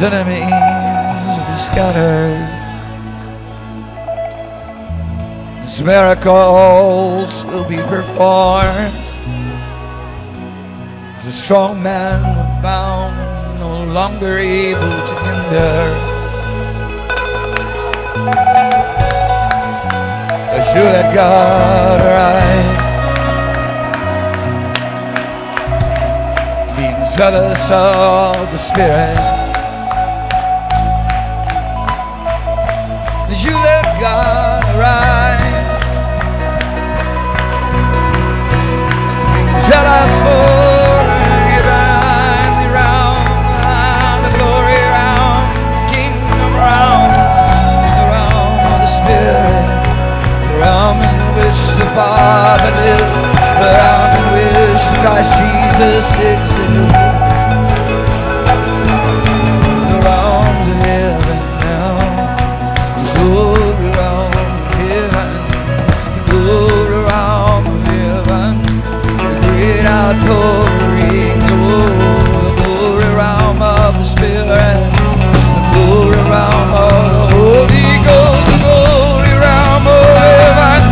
His enemies are scattered. His miracles will be performed. The strong man was bound, no longer able to hinder. As you let God arise, being zealous of the Spirit. As you let God arise, being zealous for the Father lived, the realm in which Christ Jesus exists. The realms of heaven now, the glory realm of heaven, the glory realm of heaven, the great outpouring, the glory realm of the Spirit, the glory realm of the Holy Ghost, the glory realm of heaven.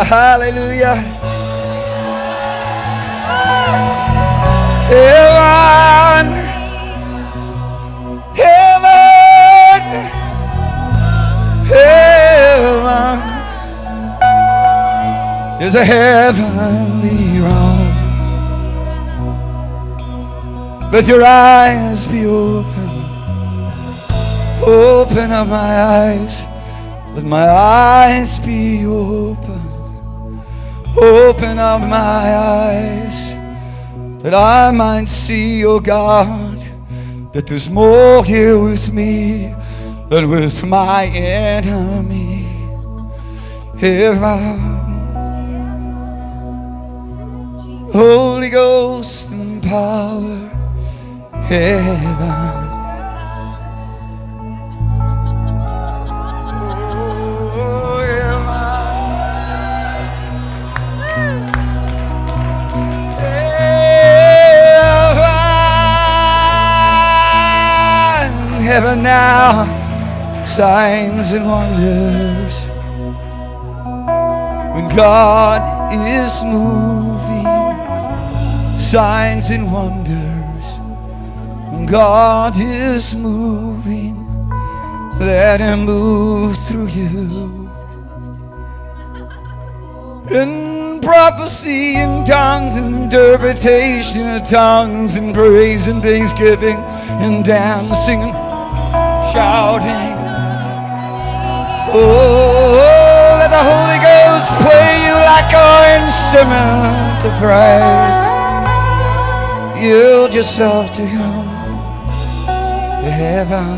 Hallelujah. Heaven, heaven, heaven is a heavenly realm. Let your eyes be open. Open up my eyes. Let my eyes be open. Open up my eyes, that I might see, oh God, that there's more here with me than with my enemy. Heaven, Holy Ghost and power. Heaven, heaven now, signs and wonders, when God is moving, signs and wonders, when God is moving, let Him move through you, in prophecy and tongues and interpretation of tongues and praise and thanksgiving and dancing and shouting. Oh, let the Holy Ghost play you like an instrument of praise. Yield yourself to Him, to heaven,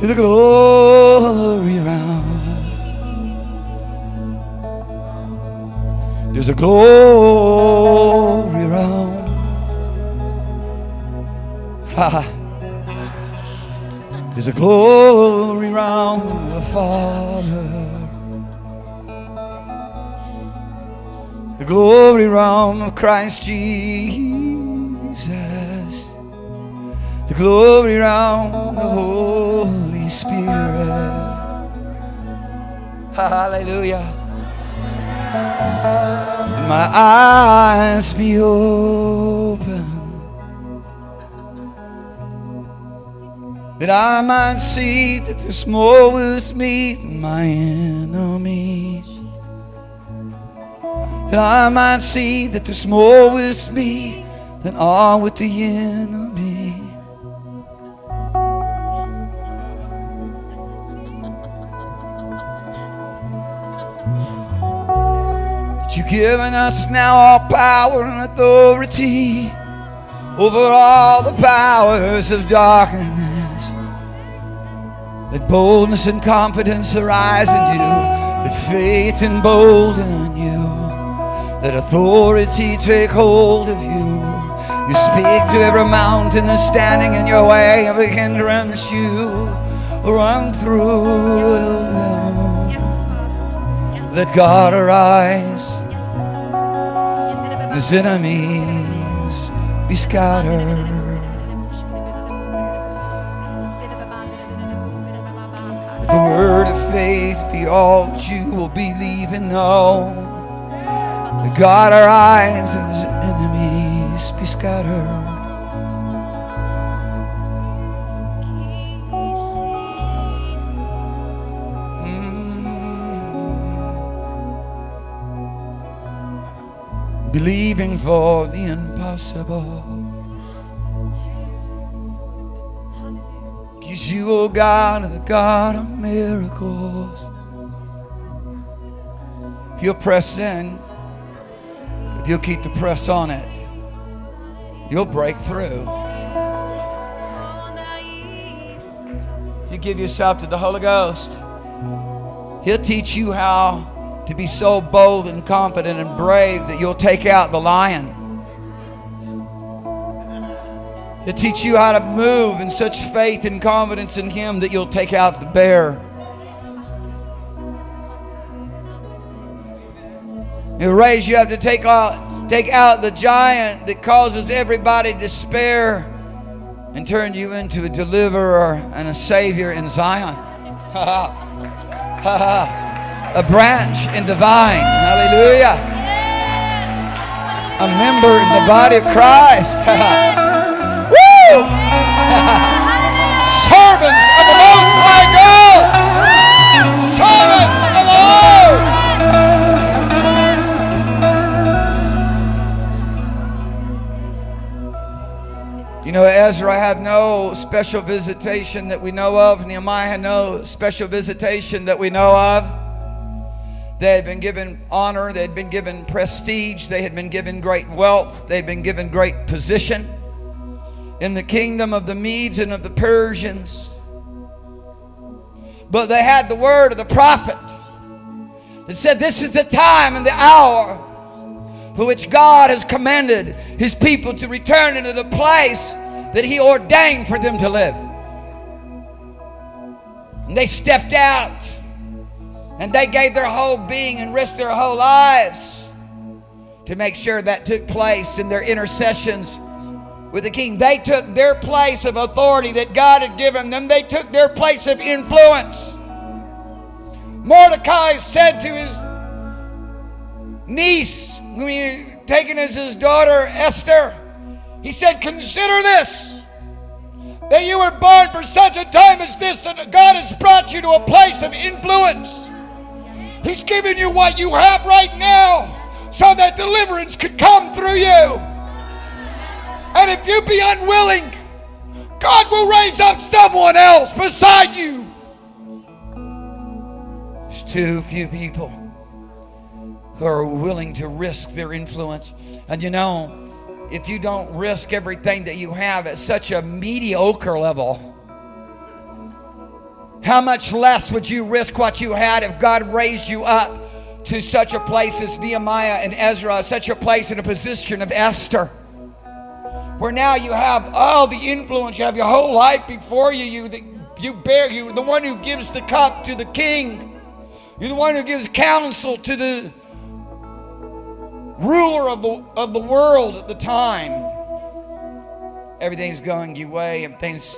to the glory round. There's a glory round. Ha. There's a glory round the Father, the glory round of Christ Jesus, the glory round the Holy Spirit. Hallelujah. My eyes be open, that I might see that there's more with me than my enemies. That I might see that there's more with me than all with the enemy. That You've given us now all power and authority over all the powers of darkness. That boldness and confidence arise in You, that faith embolden You, that authority take hold of You. You speak to every mountain that's standing in Your way, every hindrance You run through them. Let God arise, and His enemies be scattered. The word of faith be all that you will believe and know. That God arise and His enemies be scattered. Believing for the impossible. Because You, O God, are the God of miracles. If you'll press in, if you'll keep the press on it, you'll break through. If you give yourself to the Holy Ghost, He'll teach you how to be so bold and confident and brave that you'll take out the lion. To teach you how to move in such faith and confidence in Him that you'll take out the bear. He'll raise you up to take out the giant that causes everybody despair and turn you into a deliverer and a savior in Zion. A branch in the vine. Hallelujah. A member in the body of Christ. Servants of the Most High God, servants of the Lord. You know, Ezra had no special visitation that we know of. Nehemiah had no special visitation that we know of. They had been given honor. They had been given prestige. They had been given great wealth. They had been given great position in the kingdom of the Medes and of the Persians. But they had the word of the prophet that said, this is the time and the hour for which God has commanded His people to return into the place that He ordained for them to live. And they stepped out, and they gave their whole being and risked their whole lives to make sure that took place in their intercessions with the king. They took their place of authority that God had given them. They took their place of influence. Mordecai said to his niece, whom he had taken as his daughter, Esther, he said, consider this, that you were born for such a time as this, that God has brought you to a place of influence. He's given you what you have right now so that deliverance could come through you. And if you be unwilling, God will raise up someone else beside you. There's too few people who are willing to risk their influence. And you know, if you don't risk everything that you have at such a mediocre level, how much less would you risk what you had if God raised you up to such a place as Nehemiah and Ezra, such a place in a position of Esther, where now you have all the influence, you have your whole life before you, you're the one who gives the cup to the king, you're the one who gives counsel to the ruler of the world at the time. Everything's going your way and things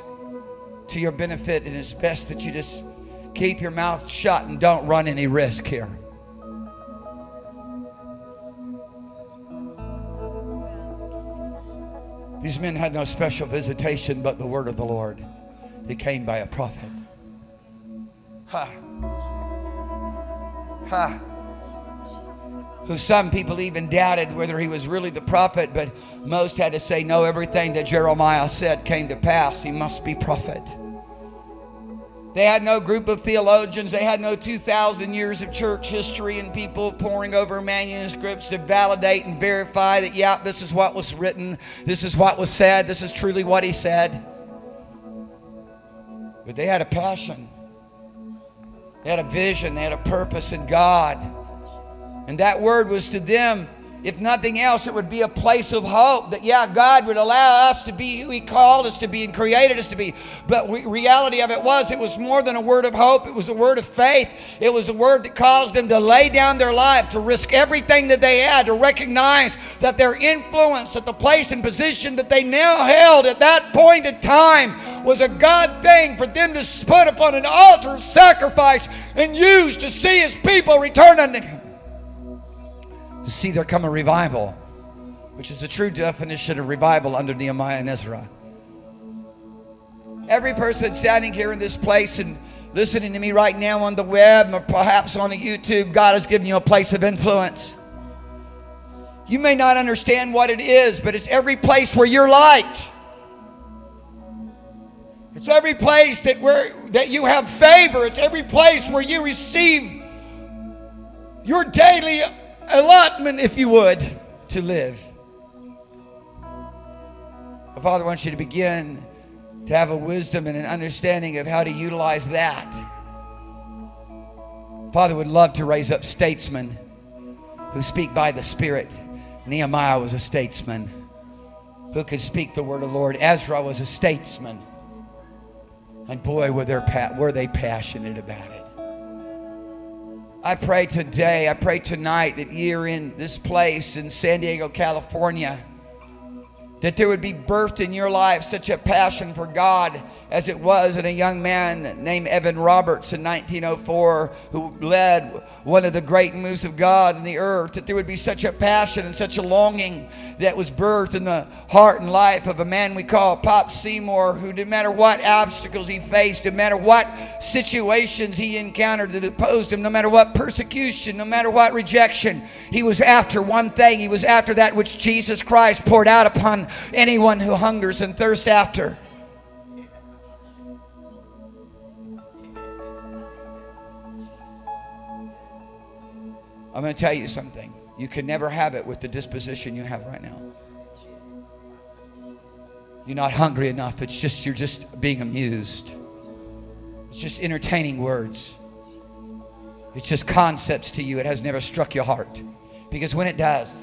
to your benefit, and it's best that you just keep your mouth shut and don't run any risk here. These men had no special visitation but the word of the Lord that came by a prophet. Ha. Ha. Who some people even doubted whether he was really the prophet, but most had to say, no, everything that Jeremiah said came to pass. He must be prophet. They had no group of theologians. They had no 2,000 years of church history and people pouring over manuscripts to validate and verify that, yeah, this is what was written. This is what was said. This is truly what he said. But they had a passion. They had a vision. They had a purpose in God. And that word was to them, if nothing else, it would be a place of hope that, yeah, God would allow us to be who He called us to be and created us to be. But the reality of it was more than a word of hope. It was a word of faith. It was a word that caused them to lay down their life, to risk everything that they had, to recognize that their influence at the place and position that they now held at that point in time was a God thing for them to put upon an altar of sacrifice and use to see His people return unto Him. To see there come a revival, which is the true definition of revival under Nehemiah and Ezra. Every person standing here in this place and listening to me right now on the web or perhaps on YouTube, God has given you a place of influence. You may not understand what it is, but it's every place where you're light. It's every place that you have favor. It's every place where you receive your daily allotment, if you would, to live. The Father wants you to begin to have a wisdom and an understanding of how to utilize that. Father would love to raise up statesmen who speak by the Spirit. Nehemiah was a statesman who could speak the word of the Lord. Ezra was a statesman. And boy, were they passionate about it. I pray today, I pray tonight that you're in this place in San Diego, California, that there would be birthed in your life such a passion for God as it was in a young man named Evan Roberts in 1904 who led one of the great moves of God in the earth, that there would be such a passion and such a longing that was birthed in the heart and life of a man we call Pop Seymour, who no matter what obstacles he faced, no matter what situations he encountered that opposed him, no matter what persecution, no matter what rejection, he was after one thing. He was after that which Jesus Christ poured out upon anyone who hungers and thirsts after. I'm going to tell you something. You can never have it with the disposition you have right now. You're not hungry enough. It's just, you're just being amused. It's just entertaining words. It's just concepts to you. It has never struck your heart. Because when it does,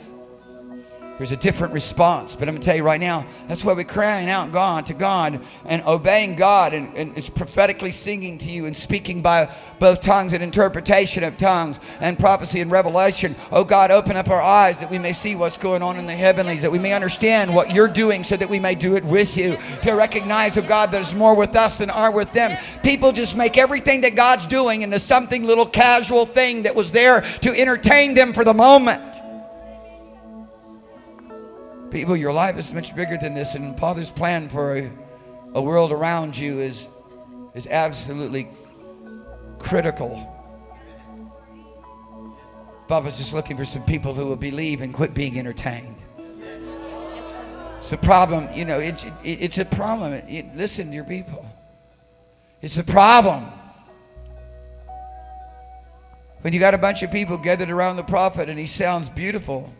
there's a different response. But I'm going to tell you right now, that's why we're crying out God to God and obeying God, and it's prophetically singing to you and speaking by both tongues and interpretation of tongues and prophecy and revelation. Oh God, open up our eyes that we may see what's going on in the heavenlies, that we may understand what you're doing so that we may do it with you, to recognize, oh God, that it's more with us than are with them. People just make everything that God's doing into something little casual thing that was there to entertain them for the moment. People, your life is much bigger than this, and Father's plan for a world around you is absolutely critical. Papa's just looking for some people who will believe and quit being entertained. It's a problem, you know, it's a problem. Listen to your people. It's a problem. When you got a bunch of people gathered around the prophet and he sounds beautiful.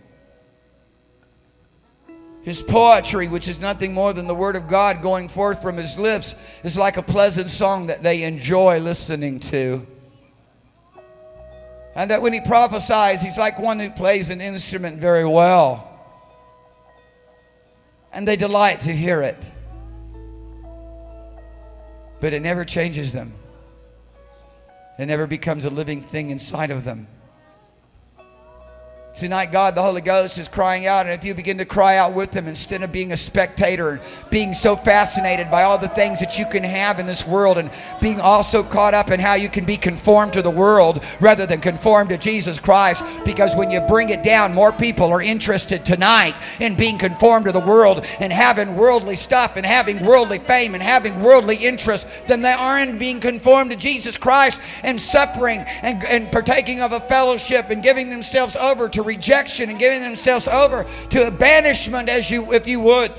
His poetry, which is nothing more than the word of God going forth from his lips, is like a pleasant song that they enjoy listening to. And that when he prophesies, he's like one who plays an instrument very well. And they delight to hear it. But it never changes them. It never becomes a living thing inside of them. Tonight, God, the Holy Ghost is crying out, and if you begin to cry out with him instead of being a spectator and being so fascinated by all the things that you can have in this world and being also caught up in how you can be conformed to the world rather than conformed to Jesus Christ, because when you bring it down, more people are interested tonight in being conformed to the world and having worldly stuff and having worldly fame and having worldly interests than they are in being conformed to Jesus Christ and suffering and partaking of a fellowship and giving themselves over to rejection and giving themselves over to banishment, as you, if you would,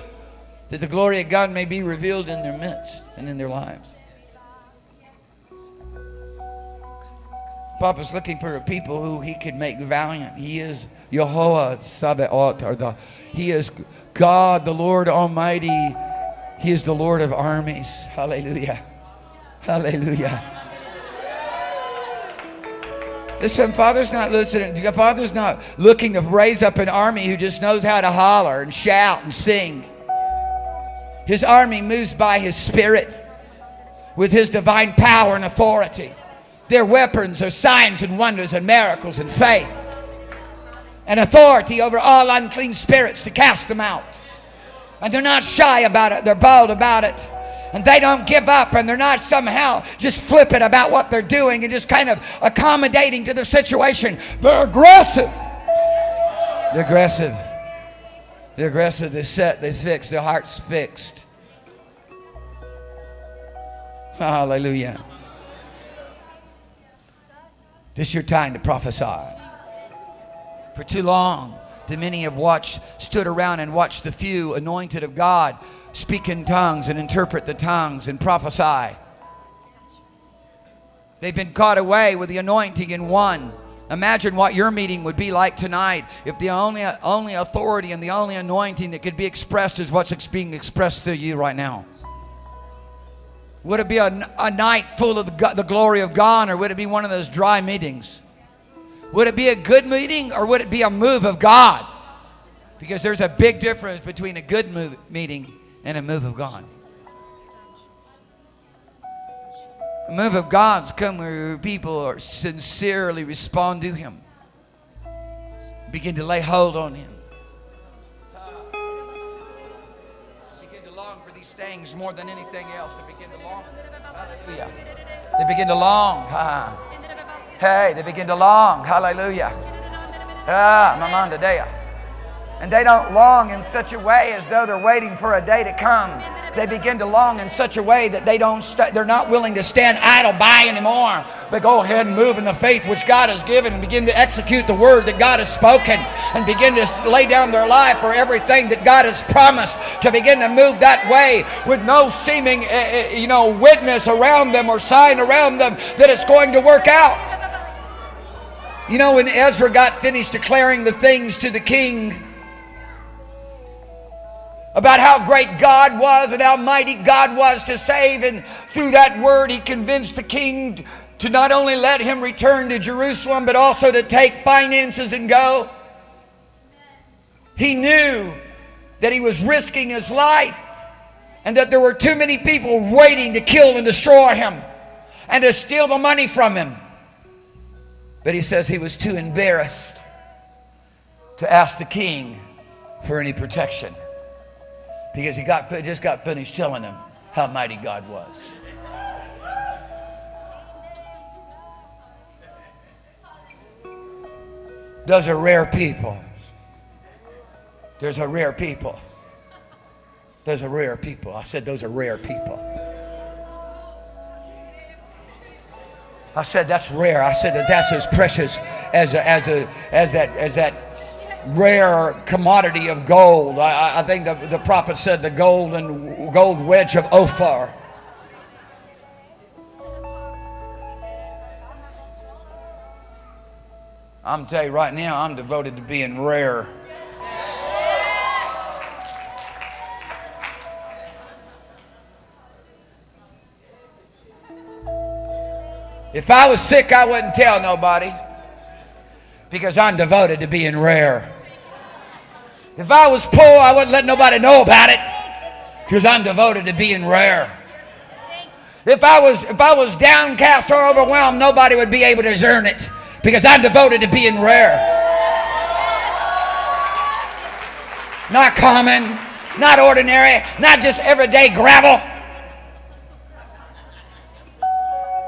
that the glory of God may be revealed in their midst and in their lives. Papa's looking for a people who he can make valiant. He is Yehovah Sabaoth, or he is God, the Lord Almighty. He is the Lord of armies. Hallelujah. Hallelujah. Listen, Father's not listening. Father's not looking to raise up an army who just knows how to holler and shout and sing. His army moves by his Spirit with his divine power and authority. Their weapons are signs and wonders and miracles and faith and authority over all unclean spirits to cast them out. And they're not shy about it. They're bold about it. And they don't give up, and they're not somehow just flippant about what they're doing and just kind of accommodating to the situation. They're aggressive. They're aggressive. They're aggressive. They're set. They're fixed. Their heart's fixed. Hallelujah. This is your time to prophesy. For too long, the many have stood around and watched the few anointed of God speak in tongues and interpret the tongues and prophesy. They've been caught away with the anointing in one. Imagine what your meeting would be like tonight if the only authority and the only anointing that could be expressed is what's being expressed through you right now. Would it be a night full of the glory of God, or would it be one of those dry meetings? Would it be a good meeting, or would it be a move of God? Because there's a big difference between a good meeting and a move of God. The move of God's come where people are sincerely respond to him. Begin to lay hold on him. Begin to long for these things more than anything else. They begin to long. Hallelujah. They begin to long. Hey, they begin to long. Hallelujah. Mamanda Dea. And they don't long in such a way as though they're waiting for a day to come. They begin to long in such a way that they're not willing to stand idle by anymore. But go ahead and move in the faith which God has given and begin to execute the word that God has spoken and begin to lay down their life for everything that God has promised, to begin to move that way with no seeming, you know, witness around them or sign around them that it's going to work out. You know, when Ezra got finished declaring the things to the king about how great God was and how mighty God was to save, and through that word he convinced the king to not only let him return to Jerusalem, but also to take finances and go. He knew that he was risking his life, and that there were too many people waiting to kill and destroy him and to steal the money from him. But he says he was too embarrassed to ask the king for any protection, because he just got finished telling him how mighty God was. Those are rare people. There's a rare people. Those are rare people. I said those are rare people. I said that's rare. I said that's as precious as that rare commodity of gold. I think the prophet said the gold wedge of Ophir. I'm telling you right now, I'm devoted to being rare. If I was sick, I wouldn't tell nobody, because I'm devoted to being rare. If I was poor, I wouldn't let nobody know about it, because I'm devoted to being rare. If I was downcast or overwhelmed, nobody would be able to discern it, because I'm devoted to being rare. Not common, not ordinary, not just everyday gravel,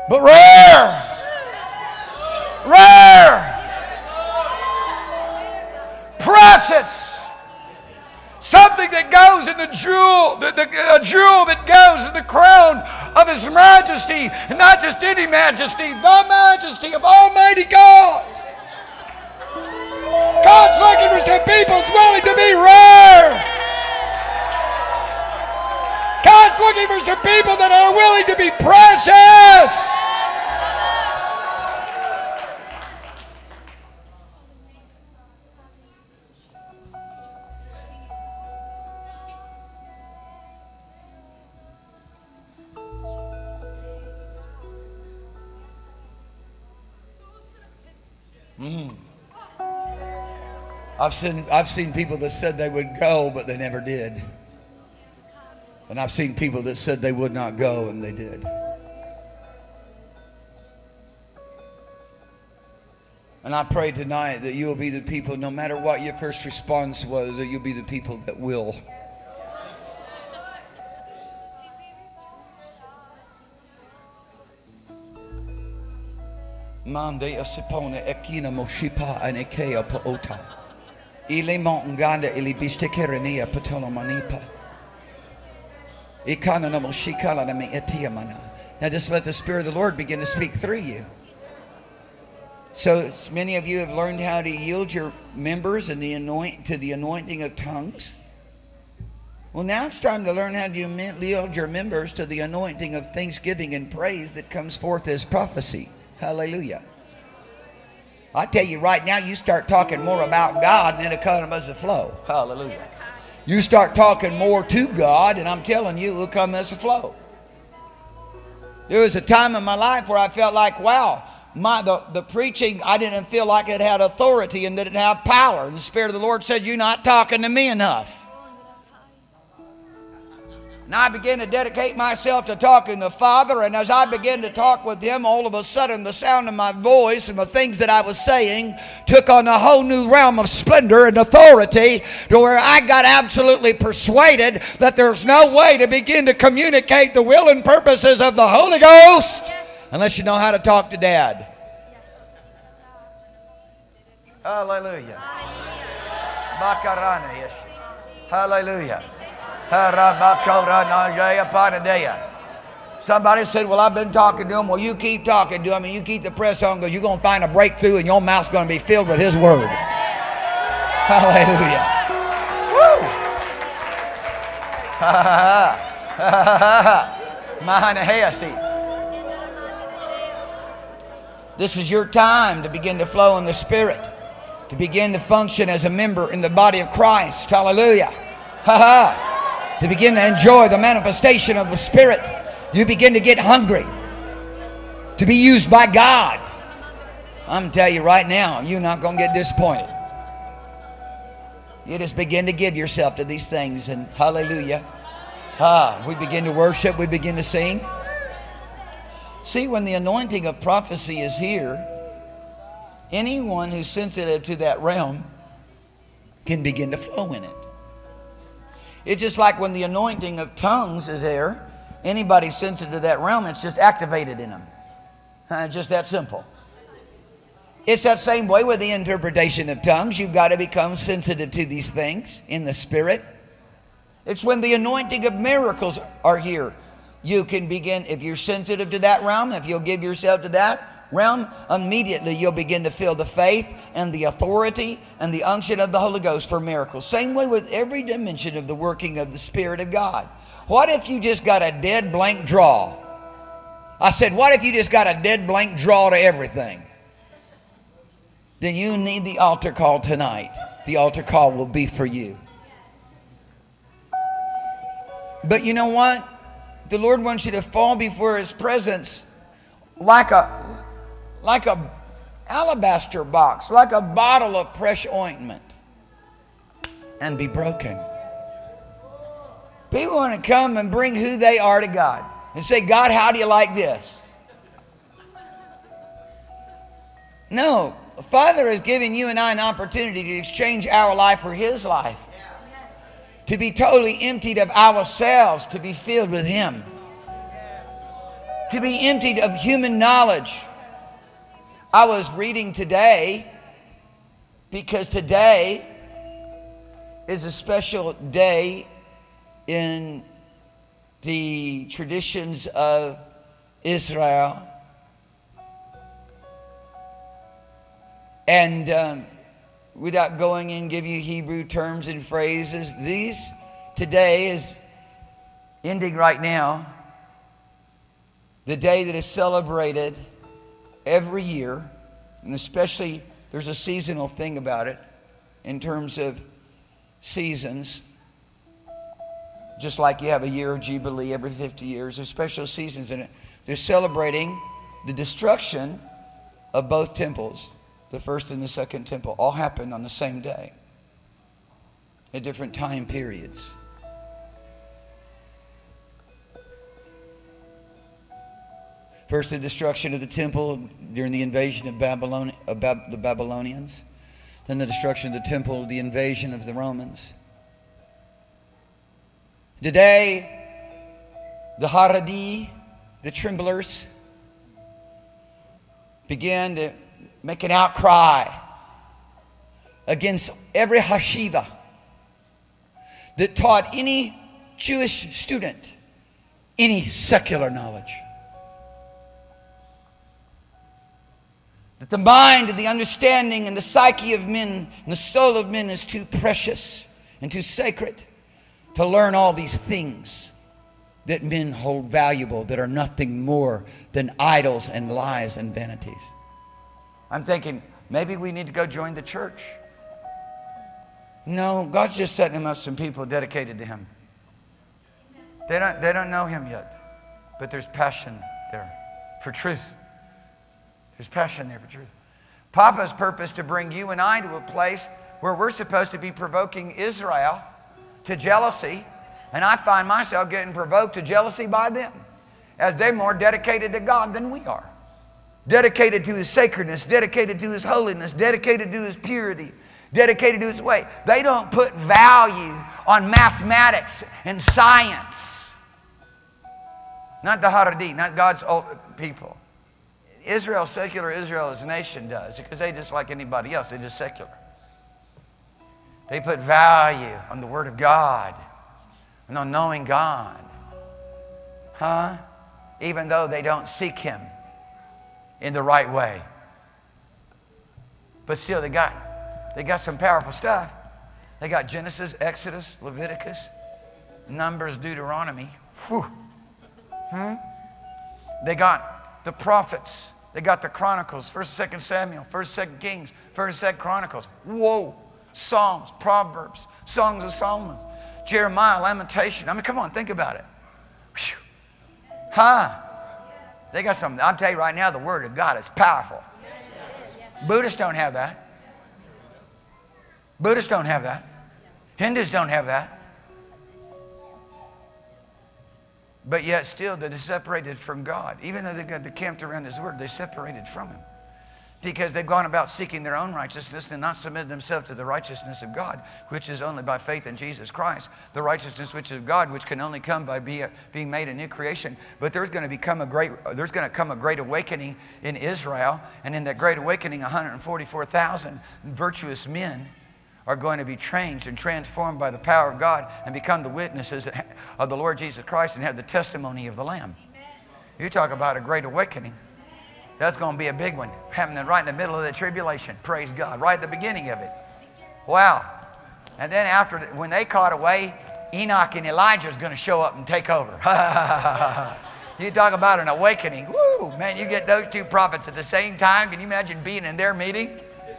but rare. Rare. Precious. Something that goes in the jewel, a jewel that goes in the crown of His majesty, and not just any majesty, the majesty of Almighty God. God's looking for some people willing to be rare. God's looking for some people that are willing to be precious. I've seen people that said they would go, but they never did. And I've seen people that said they would not go, and they did. And I pray tonight that you will be the people, no matter what your first response was, that you'll be the people that will. Mande asipone ekina moshipa and ekea poota. Ilimo nganda ilibistekerenia potolomanipa. Ikana no moshikala na me etiamana. Now just let the Spirit of the Lord begin to speak through you. So many of you have learned how to yield your members and to the anointing of tongues. Well, now it's time to learn how to yield your members to the anointing of thanksgiving and praise that comes forth as prophecy. Hallelujah. I tell you right now, you start talking more about God, and then it comes as a flow. Hallelujah. You start talking more to God, and I'm telling you, it will come as a flow. There was a time in my life where I felt like, wow, the preaching, I didn't feel like it had authority and that it had power. And the Spirit of the Lord said, you're not talking to me enough. And I began to dedicate myself to talking to the Father. And as I began to talk with Him, all of a sudden the sound of my voice and the things that I was saying took on a whole new realm of splendor and authority, to where I got absolutely persuaded that there's no way to begin to communicate the will and purposes of the Holy Ghost unless you know how to talk to Dad. Hallelujah. Hallelujah. Hallelujah. Somebody said, well, I've been talking to him. Well, you keep talking to him, and you keep the press on, because you're going to find a breakthrough, and your mouth's going to be filled with His word. Hallelujah. Woo. Ha ha ha ha ha ha. This is your time to begin to flow in the Spirit, to begin to function as a member in the body of Christ. Hallelujah. Ha-ha. To begin to enjoy the manifestation of the Spirit. You begin to get hungry to be used by God. I'm telling you right now, you're not going to get disappointed. You just begin to give yourself to these things, and hallelujah. Ah, we begin to worship, we begin to sing. See, when the anointing of prophecy is here, anyone who's sensitive to that realm can begin to flow in it. It's just like when the anointing of tongues is there, anybody sensitive to that realm, it's just activated in them. It's just that simple. It's that same way with the interpretation of tongues. You've got to become sensitive to these things in the Spirit. It's when the anointing of miracles are here. You can begin, if you're sensitive to that realm, if you'll give yourself to that realm, immediately you'll begin to feel the faith and the authority and the unction of the Holy Ghost for miracles. Same way with every dimension of the working of the Spirit of God. What if you just got a dead blank draw? I said, what if you just got a dead blank draw to everything? Then you need the altar call tonight. The altar call will be for you. But you know what? The Lord wants you to fall before His presence like a alabaster box, like a bottle of fresh ointment, and be broken. People want to come and bring who they are to God and say, God, how do you like this? No. Father has given you and I an opportunity to exchange our life for His life. To be totally emptied of ourselves, to be filled with Him. To be emptied of human knowledge. I was reading today, because today is a special day in the traditions of Israel. And without going and give you Hebrew terms and phrases, these today is ending right now. The day that is celebrated every year, and especially there's a seasonal thing about it in terms of seasons. Just like you have a year of Jubilee every 50 years, there's special seasons in it. They're celebrating the destruction of both temples. The first and the second temple all happened on the same day at different time periods. First, the destruction of the temple during the invasion of Babylon, the Babylonians. Then the destruction of the temple, the invasion of the Romans. Today, the Haredi, the tremblers, began to make an outcry against every hashiva that taught any Jewish student any secular knowledge. That the mind and the understanding and the psyche of men and the soul of men is too precious and too sacred to learn all these things that men hold valuable, that are nothing more than idols and lies and vanities. I'm thinking, maybe we need to go join the church. No, God's just setting him up some people dedicated to Him. They don't know Him yet, but there's passion there for truth. There's passion there for truth. Papa's purpose to bring you and I to a place where we're supposed to be provoking Israel to jealousy, and I find myself getting provoked to jealousy by them, as they're more dedicated to God than we are. Dedicated to His sacredness, dedicated to His holiness, dedicated to His purity, dedicated to His way. They don't put value on mathematics and science. Not the Haredi, not God's old people. Israel, secular Israel as a nation does, because they just like anybody else, they're just secular. They put value on the Word of God and on knowing God. Huh? Even though they don't seek Him in the right way. But still, they got some powerful stuff. They got Genesis, Exodus, Leviticus, Numbers, Deuteronomy. Whew. They got the prophets They got the Chronicles, 1st and 2nd Samuel, 1st and 2nd Kings, 1st and 2nd Chronicles. Whoa! Psalms, Proverbs, Songs of Solomon, Jeremiah, Lamentation. I mean, come on, think about it. Whew. Huh? They got something. I'll tell you right now, the Word of God is powerful. Buddhists don't have that. Buddhists don't have that. Hindus don't have that. But yet still, they're separated from God. Even though they camped around His Word, they separated from Him. Because they've gone about seeking their own righteousness and not submitted themselves to the righteousness of God, which is only by faith in Jesus Christ. The righteousness which is of God, which can only come by being made a new creation. But there's going to become a great awakening in Israel. And in that great awakening, 144,000 virtuous men are going to be changed and transformed by the power of God and become the witnesses of the Lord Jesus Christ and have the testimony of the Lamb. Amen. You talk about a great awakening. That's going to be a big one. Happening right in the middle of the tribulation. Praise God. Right at the beginning of it. Wow. And then after, when they caught away, Enoch and Elijah is going to show up and take over. You talk about an awakening. Woo! Man, you get those two prophets at the same time. Can you imagine being in their meeting?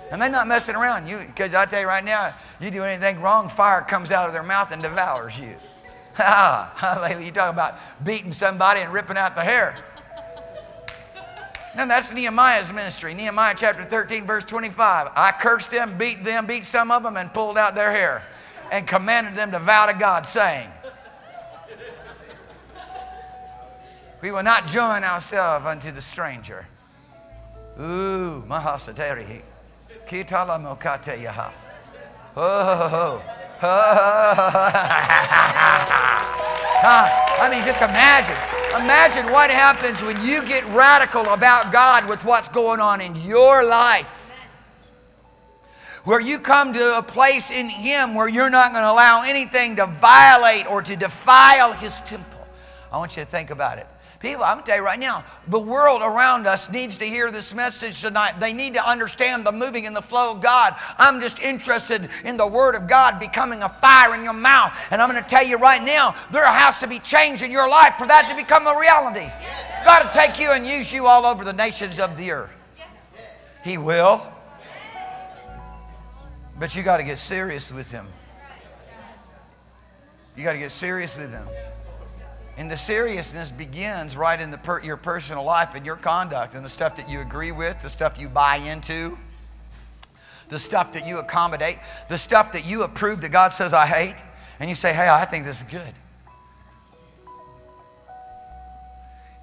And they're not messing around, because I tell you right now, you do anything wrong, fire comes out of their mouth and devours you. Hallelujah. You talk about beating somebody and ripping out the hair. Now that's Nehemiah's ministry. Nehemiah chapter 13, verse 25. I cursed them, beat them, beat some of them, and pulled out their hair, and commanded them to vow to God, saying, we will not join ourselves unto the stranger. Ooh, mahasaterihi. Kitala oh, oh, oh. I mean, just imagine. Imagine what happens when you get radical about God with what's going on in your life. Where you come to a place in Him where you're not going to allow anything to violate or to defile His temple. I want you to think about it. People, I'm going to tell you right now, the world around us needs to hear this message tonight. They need to understand the moving and the flow of God. I'm just interested in the Word of God becoming a fire in your mouth. And I'm going to tell you right now, there has to be change in your life for that to become a reality. God will take you and use you all over the nations of the earth. He will. But you got to get serious with Him. You got to get serious with Him. And the seriousness begins right in your personal life and your conduct and the stuff that you agree with, the stuff you buy into, the stuff that you accommodate, the stuff that you approve that God says, I hate. And you say, hey, I think this is good.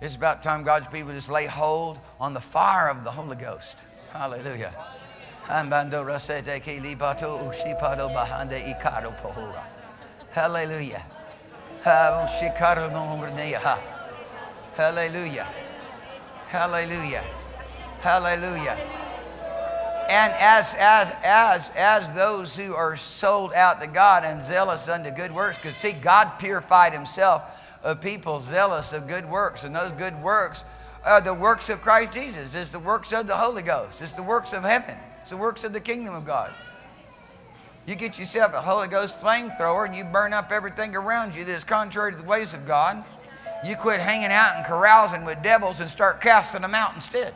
It's about time God's people just lay hold on the fire of the Holy Ghost. Hallelujah. Hallelujah. Hallelujah. Hallelujah. Hallelujah. Hallelujah. And as those who are sold out to God and zealous unto good works, because see, God purified Himself of people zealous of good works. And those good works are the works of Christ Jesus. It's the works of the Holy Ghost. It's the works of heaven. It's the works of the kingdom of God. You get yourself a Holy Ghost flamethrower and you burn up everything around you that is contrary to the ways of God. You quit hanging out and carousing with devils and start casting them out instead.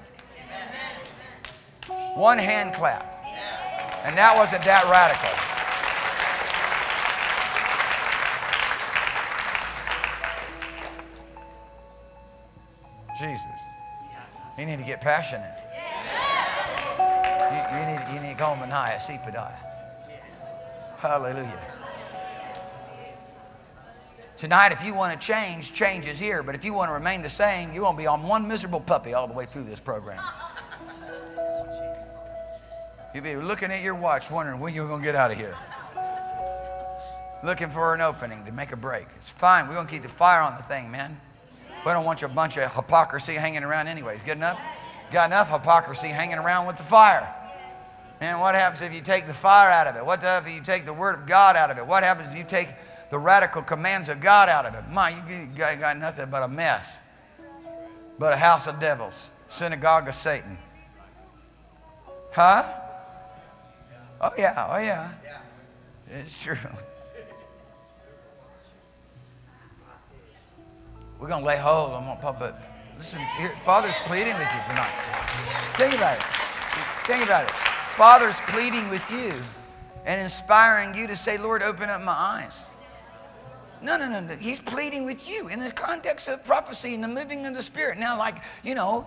Amen. One hand clap. Amen. And that wasn't that radical. Jesus. You need to get passionate. You need to go and high a seepadai. Hallelujah. Tonight, if you want to change, change is here. But if you want to remain the same, you're going to be on one miserable puppy all the way through this program. You'll be looking at your watch, wondering when you're going to get out of here. Looking for an opening to make a break. It's fine. We're going to keep the fire on the thing, man. We don't want you a bunch of hypocrisy hanging around anyways. Good enough? Got enough hypocrisy hanging around with the fire. And what happens if you take the fire out of it? What happens if you take the Word of God out of it? What happens if you take the radical commands of God out of it? My, you got nothing but a mess. But a house of devils. Synagogue of Satan. Huh? Oh yeah, oh yeah. It's true. We're going to lay hold on what Papa Listen, here, Father's pleading with you tonight. Think about it. Think about it. Father's pleading with you and inspiring you to say, Lord, open up my eyes. No, no, no, no. He's pleading with you in the context of prophecy and the moving of the Spirit. Now, like, you know,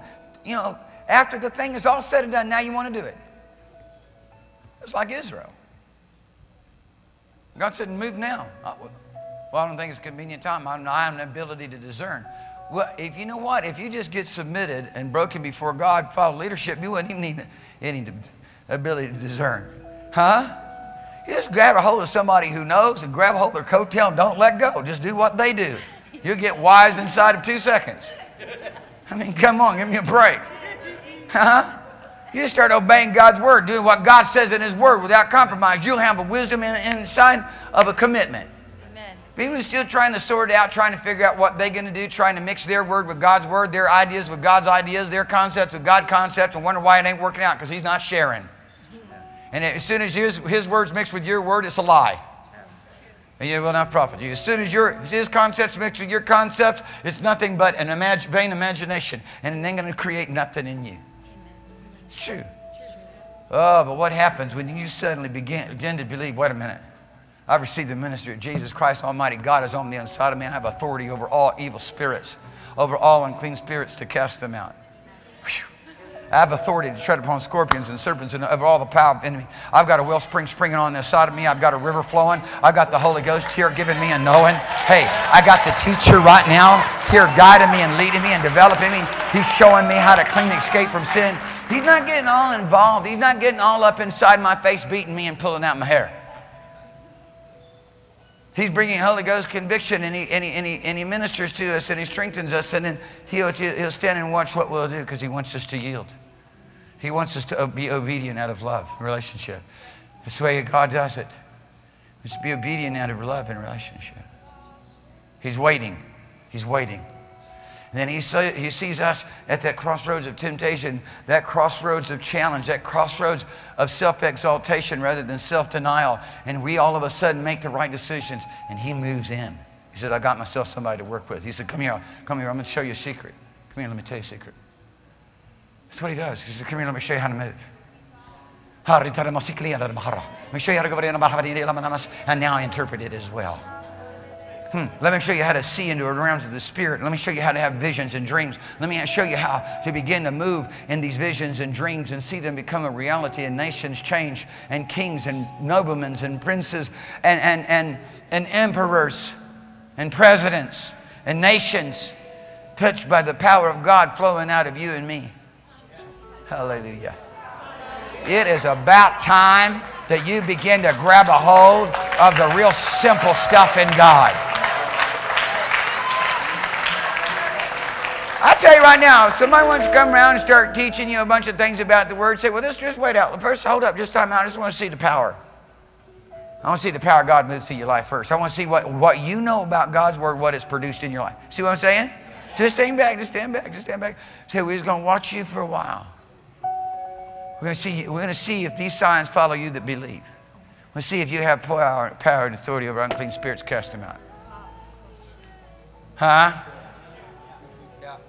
after the thing is all said and done, now you want to do it. It's like Israel. God said, move now. Well, I don't think it's a convenient time. I have an ability to discern. Well, if you know what? If you just get submitted and broken before God, follow leadership, you wouldn't even need any ability to discern. Huh? You just grab a hold of somebody who knows and grab a hold of their coattail and don't let go. Just do what they do. You'll get wise inside of 2 seconds. I mean, come on, give me a break. Huh? You just start obeying God's word, doing what God says in His word without compromise. You'll have a wisdom inside of a commitment. People are still trying to sort it out, trying to figure out what they're going to do, trying to mix their word with God's word, their ideas with God's ideas, their concepts with God's concepts, and wonder why it ain't working out because He's not sharing. And as soon as His words mixed with your word, it's a lie. And it will not profit you. As soon as His concepts mixed with your concepts, it's nothing but an vain imagination. And then going to create nothing in you. It's true. Oh, but what happens when you suddenly begin to believe, wait a minute. I've received the ministry of Jesus Christ. Almighty God is on the inside of me. I have authority over all evil spirits, over all unclean spirits to cast them out. Whew. I have authority to tread upon scorpions and serpents and over all the power of the enemy. I've got a wellspring springing on the side of me. I've got a river flowing. I've got the Holy Ghost here giving me a knowing. Hey, I got the teacher right now here guiding me and leading me and developing me. He's showing me how to clean escape from sin. He's not getting all involved. He's not getting all up inside my face, beating me and pulling out my hair. He's bringing Holy Ghost conviction, and he ministers to us, and He strengthens us, and then he'll stand and watch what we'll do because He wants us to yield. He wants us to be obedient out of love, relationship. That's the way God does it. It's to be obedient out of love and relationship. He's waiting. He's waiting. And then He sees us at that crossroads of temptation, that crossroads of challenge, that crossroads of self-exaltation rather than self-denial. And we all of a sudden make the right decisions, and He moves in. He said, I got myself somebody to work with. He said, come here, I'm going to show you a secret. Come here, let me tell you a secret. That's what He does. He said, come here, let me show you how to move. Let me show you how to go, and now I interpret it as well. Let me show you how to see into the realms of the Spirit. Let me show you how to have visions and dreams. Let me show you how to begin to move in these visions and dreams and see them become a reality, and nations change, and kings and noblemen and princes and emperors and presidents and nations touched by the power of God flowing out of you and me. Hallelujah. It is about time that you begin to grab a hold of the real simple stuff in God. I tell you right now, if somebody wants to come around and start teaching you a bunch of things about the Word, say, well, just wait out. First, hold up, just time out. I just want to see the power. I want to see the power of God move through your life first. I want to see what you know about God's Word, what it's produced in your life. See what I'm saying? Just stand back, just stand back, just stand back. Say, we're just going to watch you for a while. We're going to see if these signs follow you that believe. We'll see if you have power and authority over unclean spirits, cast them out. Huh?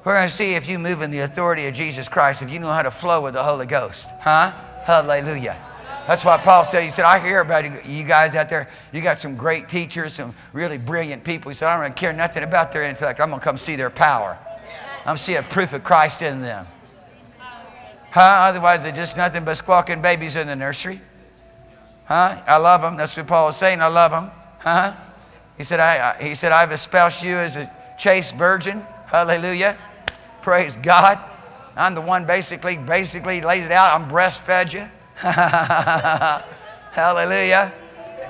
We're going to see if you move in the authority of Jesus Christ, if you know how to flow with the Holy Ghost. Huh? Hallelujah. That's why Paul said, he said, I hear about you guys out there. You got some great teachers, some really brilliant people. He said, I don't really care nothing about their intellect. I'm going to come see their power. I'm seeing proof of Christ in them. Huh? Otherwise, they're just nothing but squawking babies in the nursery. Huh? I love them. That's what Paul was saying. I love them. Huh? He said, I've espoused you as a chaste virgin. Hallelujah. Praise God. I'm the one basically lays it out. I'm breastfed you. Hallelujah.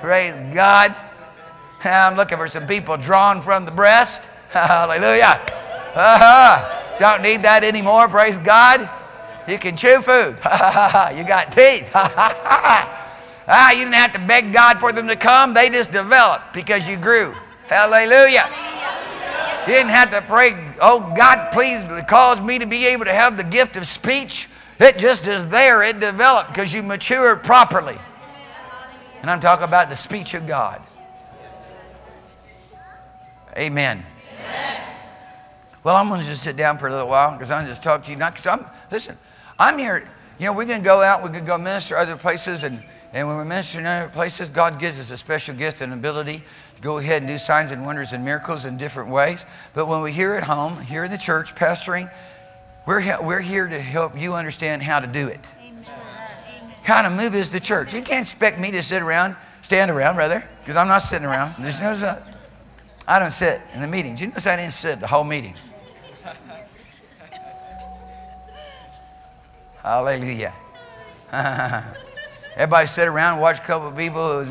Praise God. I'm looking for some people drawn from the breast. Hallelujah. Uh-huh. Don't need that anymore. Praise God. You can chew food. You got teeth. You didn't have to beg God for them to come. They just developed because you grew. Hallelujah. You didn't have to pray, oh God, please cause me to be able to have the gift of speech. It just is there. It developed because you matured properly. And I'm talking about the speech of God. Amen. Amen. Well, I'm going to just sit down for a little while because I'm going to just talk to you. Not because I'm, listen, I'm here. You know, we can go out, we can go minister other places, and when we minister in other places, God gives us a special gift and ability to go ahead and do signs and wonders and miracles in different ways. But when we're here at home, here in the church, pastoring, we're here to help you understand how to do it. Amen. How to move is the church. You can't expect me to sit around, stand around rather, because I'm not sitting around. Just notice that. I don't sit in the meetings. You notice I didn't sit the whole meeting. Hallelujah. Everybody sit around and watch a couple of people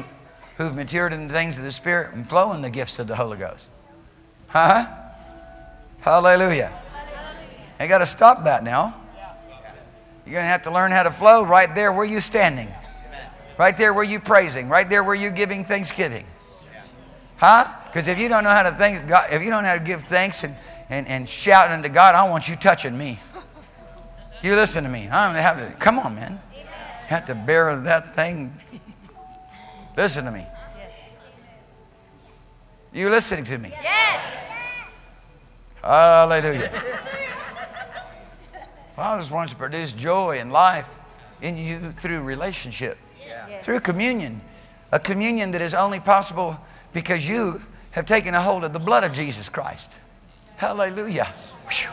who've matured in the things of the Spirit and flow in the gifts of the Holy Ghost. Huh? Hallelujah. You got to stop that now. You're going to have to learn how to flow right there where you're standing. Right there where you're praising. Right there where you're giving thanksgiving. Huh? Because if you don't know how to thank God, if you don't know how to give thanks and shout unto God, I want you touching me. You listen to me. I'm having to, come on, man. Amen. Have to bear that thing. Listen to me. Yes. You listening to me? Yes. Hallelujah. Well, I just want to produce joy and life in you through relationship, yeah. Through communion, a communion that is only possible because you have taken a hold of the blood of Jesus Christ. Hallelujah. Whew.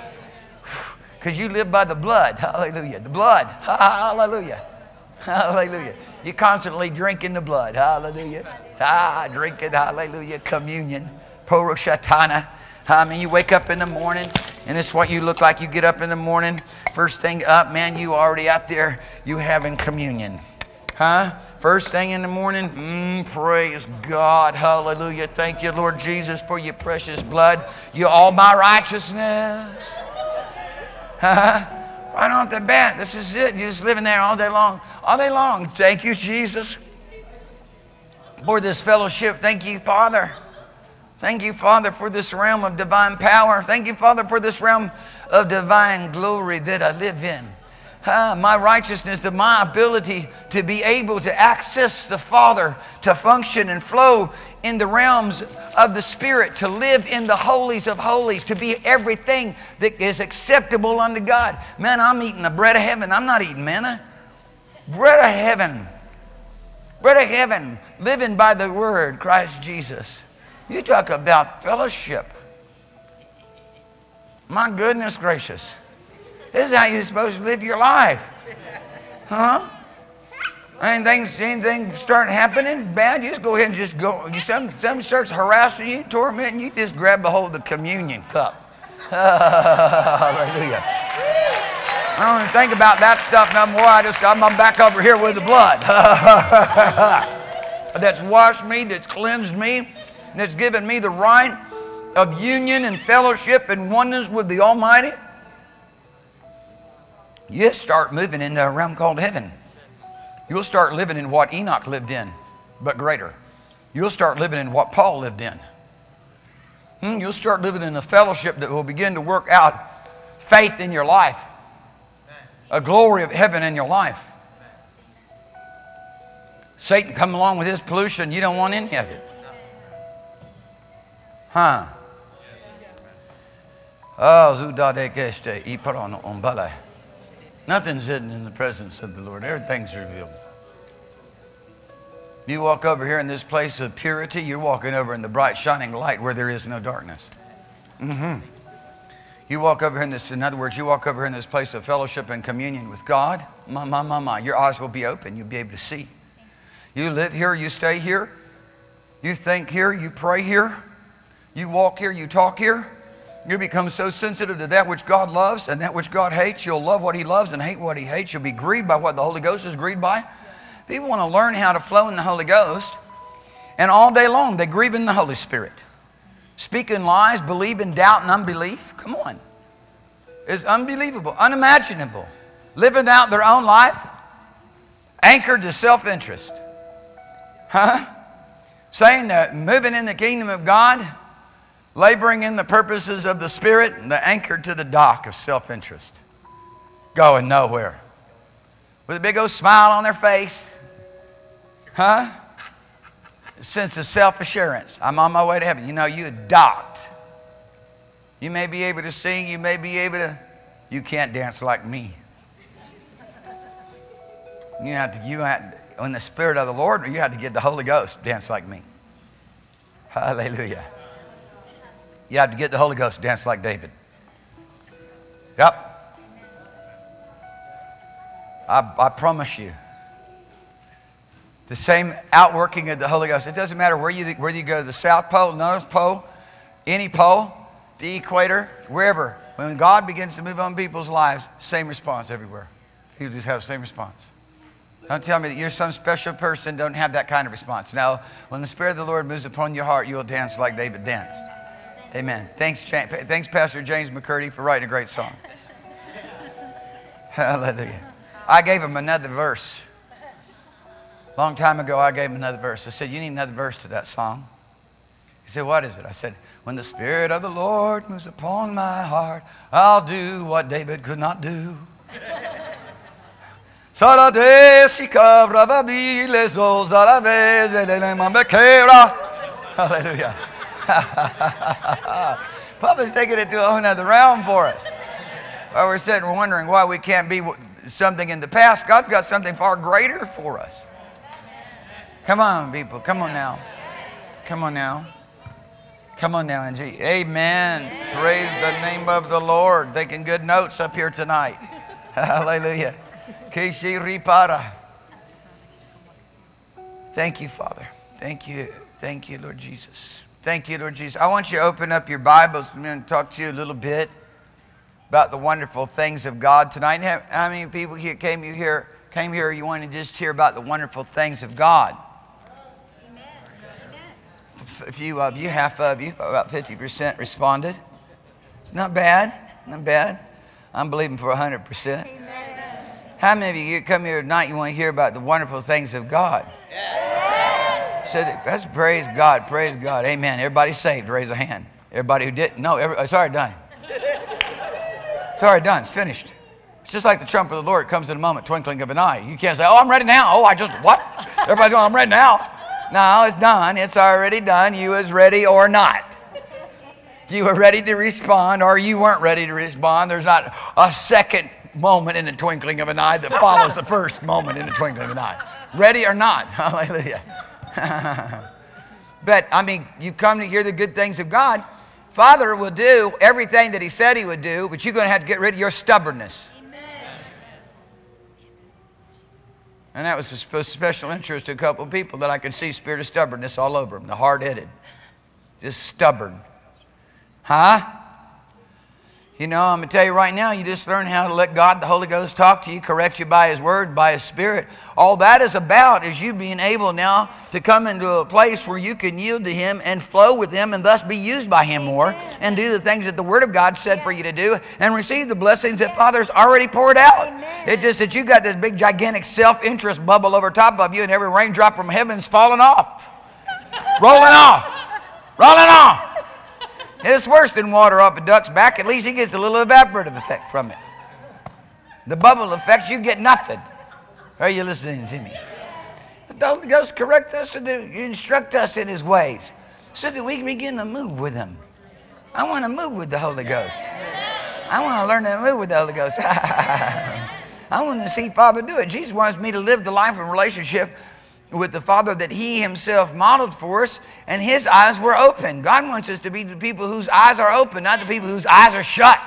Whew. Because you live by the blood. Hallelujah. The blood. Hallelujah. Hallelujah. You're constantly drinking the blood. Hallelujah. Ah, drink it. Hallelujah. Communion. Poroshatana. I mean, you wake up in the morning, and it's what you look like. You get up in the morning. First thing up, man, you already out there. You having communion. Huh? First thing in the morning, praise God. Hallelujah. Thank you, Lord Jesus, for your precious blood. You're all my righteousness. Right off the bat, this is it. You're just living there all day long. All day long. Thank you, Jesus. For this fellowship, thank you, Father. Thank you, Father, for this realm of divine power. Thank you, Father, for this realm of divine glory that I live in. My righteousness, my ability to be able to access the Father, to function and flow in the realms of the Spirit, to live in the holies of holies, to be everything that is acceptable unto God. Man, I'm eating the bread of heaven. I'm not eating manna. Bread of heaven. Bread of heaven. Living by the Word, Christ Jesus. You talk about fellowship. My goodness gracious. This is how you're supposed to live your life. Huh? Anything start happening bad, you just go ahead and just go. Something starts harassing you, tormenting you, just grab a hold of the communion cup. Hallelujah. I don't even think about that stuff no more. I'm back over here with the blood. That's washed me, that's cleansed me, that's given me the right of union and fellowship and oneness with the Almighty. You start moving in the realm called heaven. You'll start living in what Enoch lived in, but greater. You'll start living in what Paul lived in. You'll start living in a fellowship that will begin to work out faith in your life, a glory of heaven in your life. Satan come along with his pollution. You don't want any of it. Huh? Oh, Zudadekeshte, Iparon on Balai. Nothing's hidden in the presence of the Lord. Everything's revealed. You walk over here in this place of purity, you're walking over in the bright shining light where there is no darkness. You walk over here in this, in other words, you walk over here in this place of fellowship and communion with God. Your eyes will be open. You'll be able to see. You live here. You stay here. You think here. You pray here. You walk here. You talk here. You become so sensitive to that which God loves and that which God hates. You'll love what He loves and hate what He hates. You'll be grieved by what the Holy Ghost is grieved by. People want to learn how to flow in the Holy Ghost, and all day long they grieve in the Holy Spirit. Speaking lies, believing doubt and unbelief. Come on. It's unbelievable, unimaginable. Living out their own life, anchored to self-interest. Huh? Saying that moving in the kingdom of God, laboring in the purposes of the Spirit, and the anchored to the dock of self-interest. Going nowhere. With a big old smile on their face. Huh? A sense of self-assurance. I'm on my way to heaven. You know, you adopt. You may be able to sing. You may be able to. You can't dance like me. You have to. You have, in the Spirit of the Lord, you have to get the Holy Ghost. Dance like me. Hallelujah. You have to get the Holy Ghost. Dance like David. Yep. I promise you. The same outworking of the Holy Ghost. It doesn't matter whether you go to the South Pole, North Pole, any pole, the equator, wherever. When God begins to move on people's lives, same response everywhere. He'll just have the same response. Don't tell me that you're some special person, don't have that kind of response. No, when the Spirit of the Lord moves upon your heart, you'll dance like David danced. Amen. Thanks, Pastor James McCurdy, for writing a great song. Hallelujah. I gave him another verse. Long time ago, I gave him another verse. I said, you need another verse to that song. He said, what is it? I said, when the Spirit of the Lord moves upon my heart, I'll do what David could not do. Hallelujah. Papa's taking it to a whole nother realm for us. While we're sitting wondering why we can't be something in the past, God's got something far greater for us. Come on, people. Come on now. Come on now. Come on now, Angie. Amen. Amen. Praise the name of the Lord. Taking good notes up here tonight. Hallelujah. Thank you, Father. Thank you. Thank you, Lord Jesus. Thank you, Lord Jesus. I want you to open up your Bibles. I'm going to talk to you a little bit about the wonderful things of God tonight. How many people here came here, you want to just hear about the wonderful things of God? A few of you, half of you, about 50% responded. Not bad, not bad. I'm believing for 100%. Amen. How many of you come here tonight, you want to hear about the wonderful things of God? Yeah. So let's praise God, praise God. Amen. Everybody saved, raise a hand. Everybody who didn't, no, it's already done. It's already done, it's finished. It's just like the trumpet of the Lord, it comes in a moment, twinkling of an eye. You can't say, oh, I'm ready now. Oh, I just, what? Everybody's going, I'm ready now. No, it's done. It's already done. You was ready or not. You were ready to respond or you weren't ready to respond. There's not a second moment in the twinkling of an eye that follows the first moment in the twinkling of an eye. Ready or not. Hallelujah. But, I mean, you come to hear the good things of God. Father will do everything that He said He would do, but you're going to have to get rid of your stubbornness. And that was a special interest to a couple of people that I could see spirit of stubbornness all over them. The hard-headed. Just stubborn. Huh? You know, I'm going to tell you right now, you just learn how to let God, the Holy Ghost, talk to you, correct you by His Word, by His Spirit. All that is about is you being able now to come into a place where you can yield to Him and flow with Him and thus be used by Him more and do the things that the Word of God said for you to do and receive the blessings that Father's already poured out. It's just that you got this big, gigantic self-interest bubble over top of you and every raindrop from heaven's falling off, rolling off, rolling off. It's worse than water off a duck's back. At least he gets a little evaporative effect from it. The bubble effect, you get nothing. Are you listening to me? The Holy Ghost correct us and instruct us in His ways so that we can begin to move with Him. I want to move with the Holy Ghost. I want to learn to move with the Holy Ghost. I want to see Father do it. Jesus wants me to live the life of relationship with the Father that He Himself modeled for us, and His eyes were open. God wants us to be the people whose eyes are open, not the people whose eyes are shut.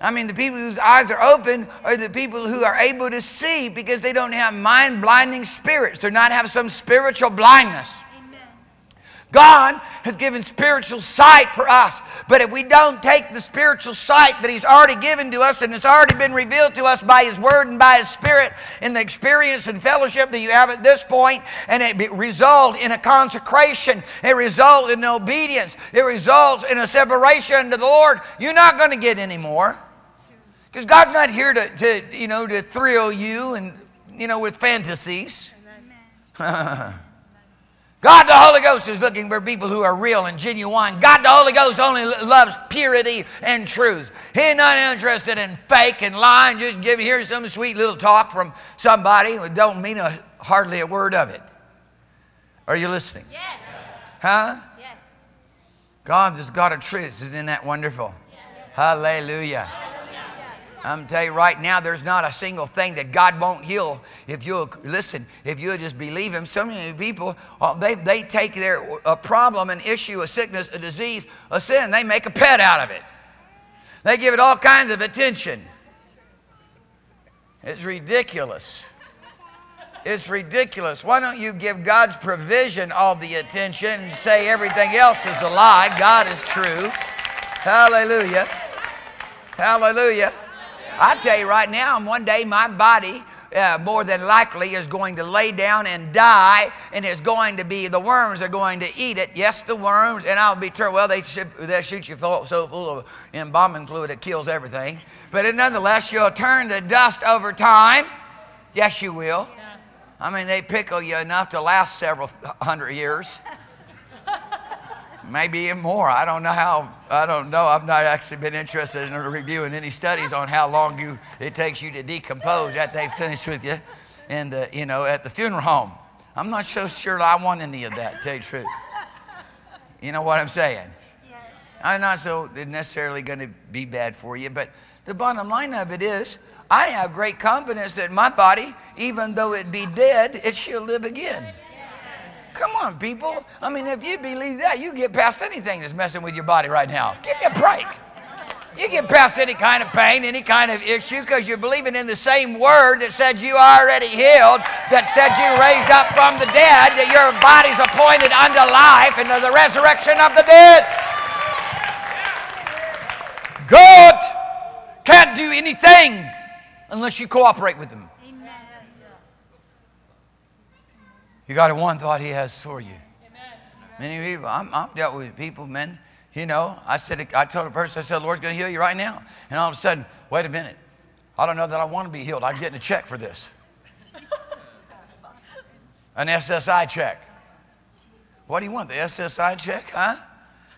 I mean, the people whose eyes are open are the people who are able to see because they don't have mind-blinding spirits. They're not having some spiritual blindness. God has given spiritual sight for us. But if we don't take the spiritual sight that He's already given to us and it's already been revealed to us by His Word and by His Spirit in the experience and fellowship that you have at this point, and it results in a consecration, it results in obedience, it results in a separation to the Lord, you're not going to get any more. Because God's not here to thrill you and, with fantasies. God the Holy Ghost is looking for people who are real and genuine. God the Holy Ghost only loves purity and truth. He's not interested in fake and lying. Just hear some sweet little talk from somebody who don't mean hardly a word of it. Are you listening? Yes. Huh? Yes. God has got a truth. Isn't that wonderful? Yes. Hallelujah. I'm telling you right now, there's not a single thing that God won't heal if you'll listen, if you'll just believe Him. So many people, they take a problem, an issue, a sickness, a disease, a sin. They make a pet out of it. They give it all kinds of attention. It's ridiculous. It's ridiculous. Why don't you give God's provision all the attention and say everything else is a lie? God is true. Hallelujah. Hallelujah. I tell you right now, one day my body more than likely is going to lay down and die, and it's going to be, the worms are going to eat it. Yes, the worms, and I'll be turned. Well, they'll shoot you so full of embalming fluid it kills everything. But nonetheless, you'll turn to dust over time. Yes, you will. Yeah. I mean, they pickle you enough to last several hundred years. Maybe even more. I don't know how. I don't know. I've not actually been interested in reviewing any studies on how long it takes you to decompose after they've finished with you, and you know, at the funeral home. I'm not so sure I want any of that. To tell you the truth, you know what I'm saying. Yes. I'm not so necessarily going to be bad for you, but the bottom line of it is, I have great confidence that my body, even though it be dead, it shall live again. Come on, people. I mean, if you believe that, you get past anything that's messing with your body right now. Give me a break. You get past any kind of pain, any kind of issue, because you're believing in the same word that said you are already healed, that said you raised up from the dead, that your body's appointed unto life and to the resurrection of the dead. God can't do anything unless you cooperate with Him. You got one thought He has for you. Amen. Many people, I've dealt with people, men, you know, I told a person, I said, the Lord's going to heal you right now. And all of a sudden, wait a minute, I don't know that I want to be healed. I'm getting a check for this. An SSI check. What do you want, the SSI check, huh?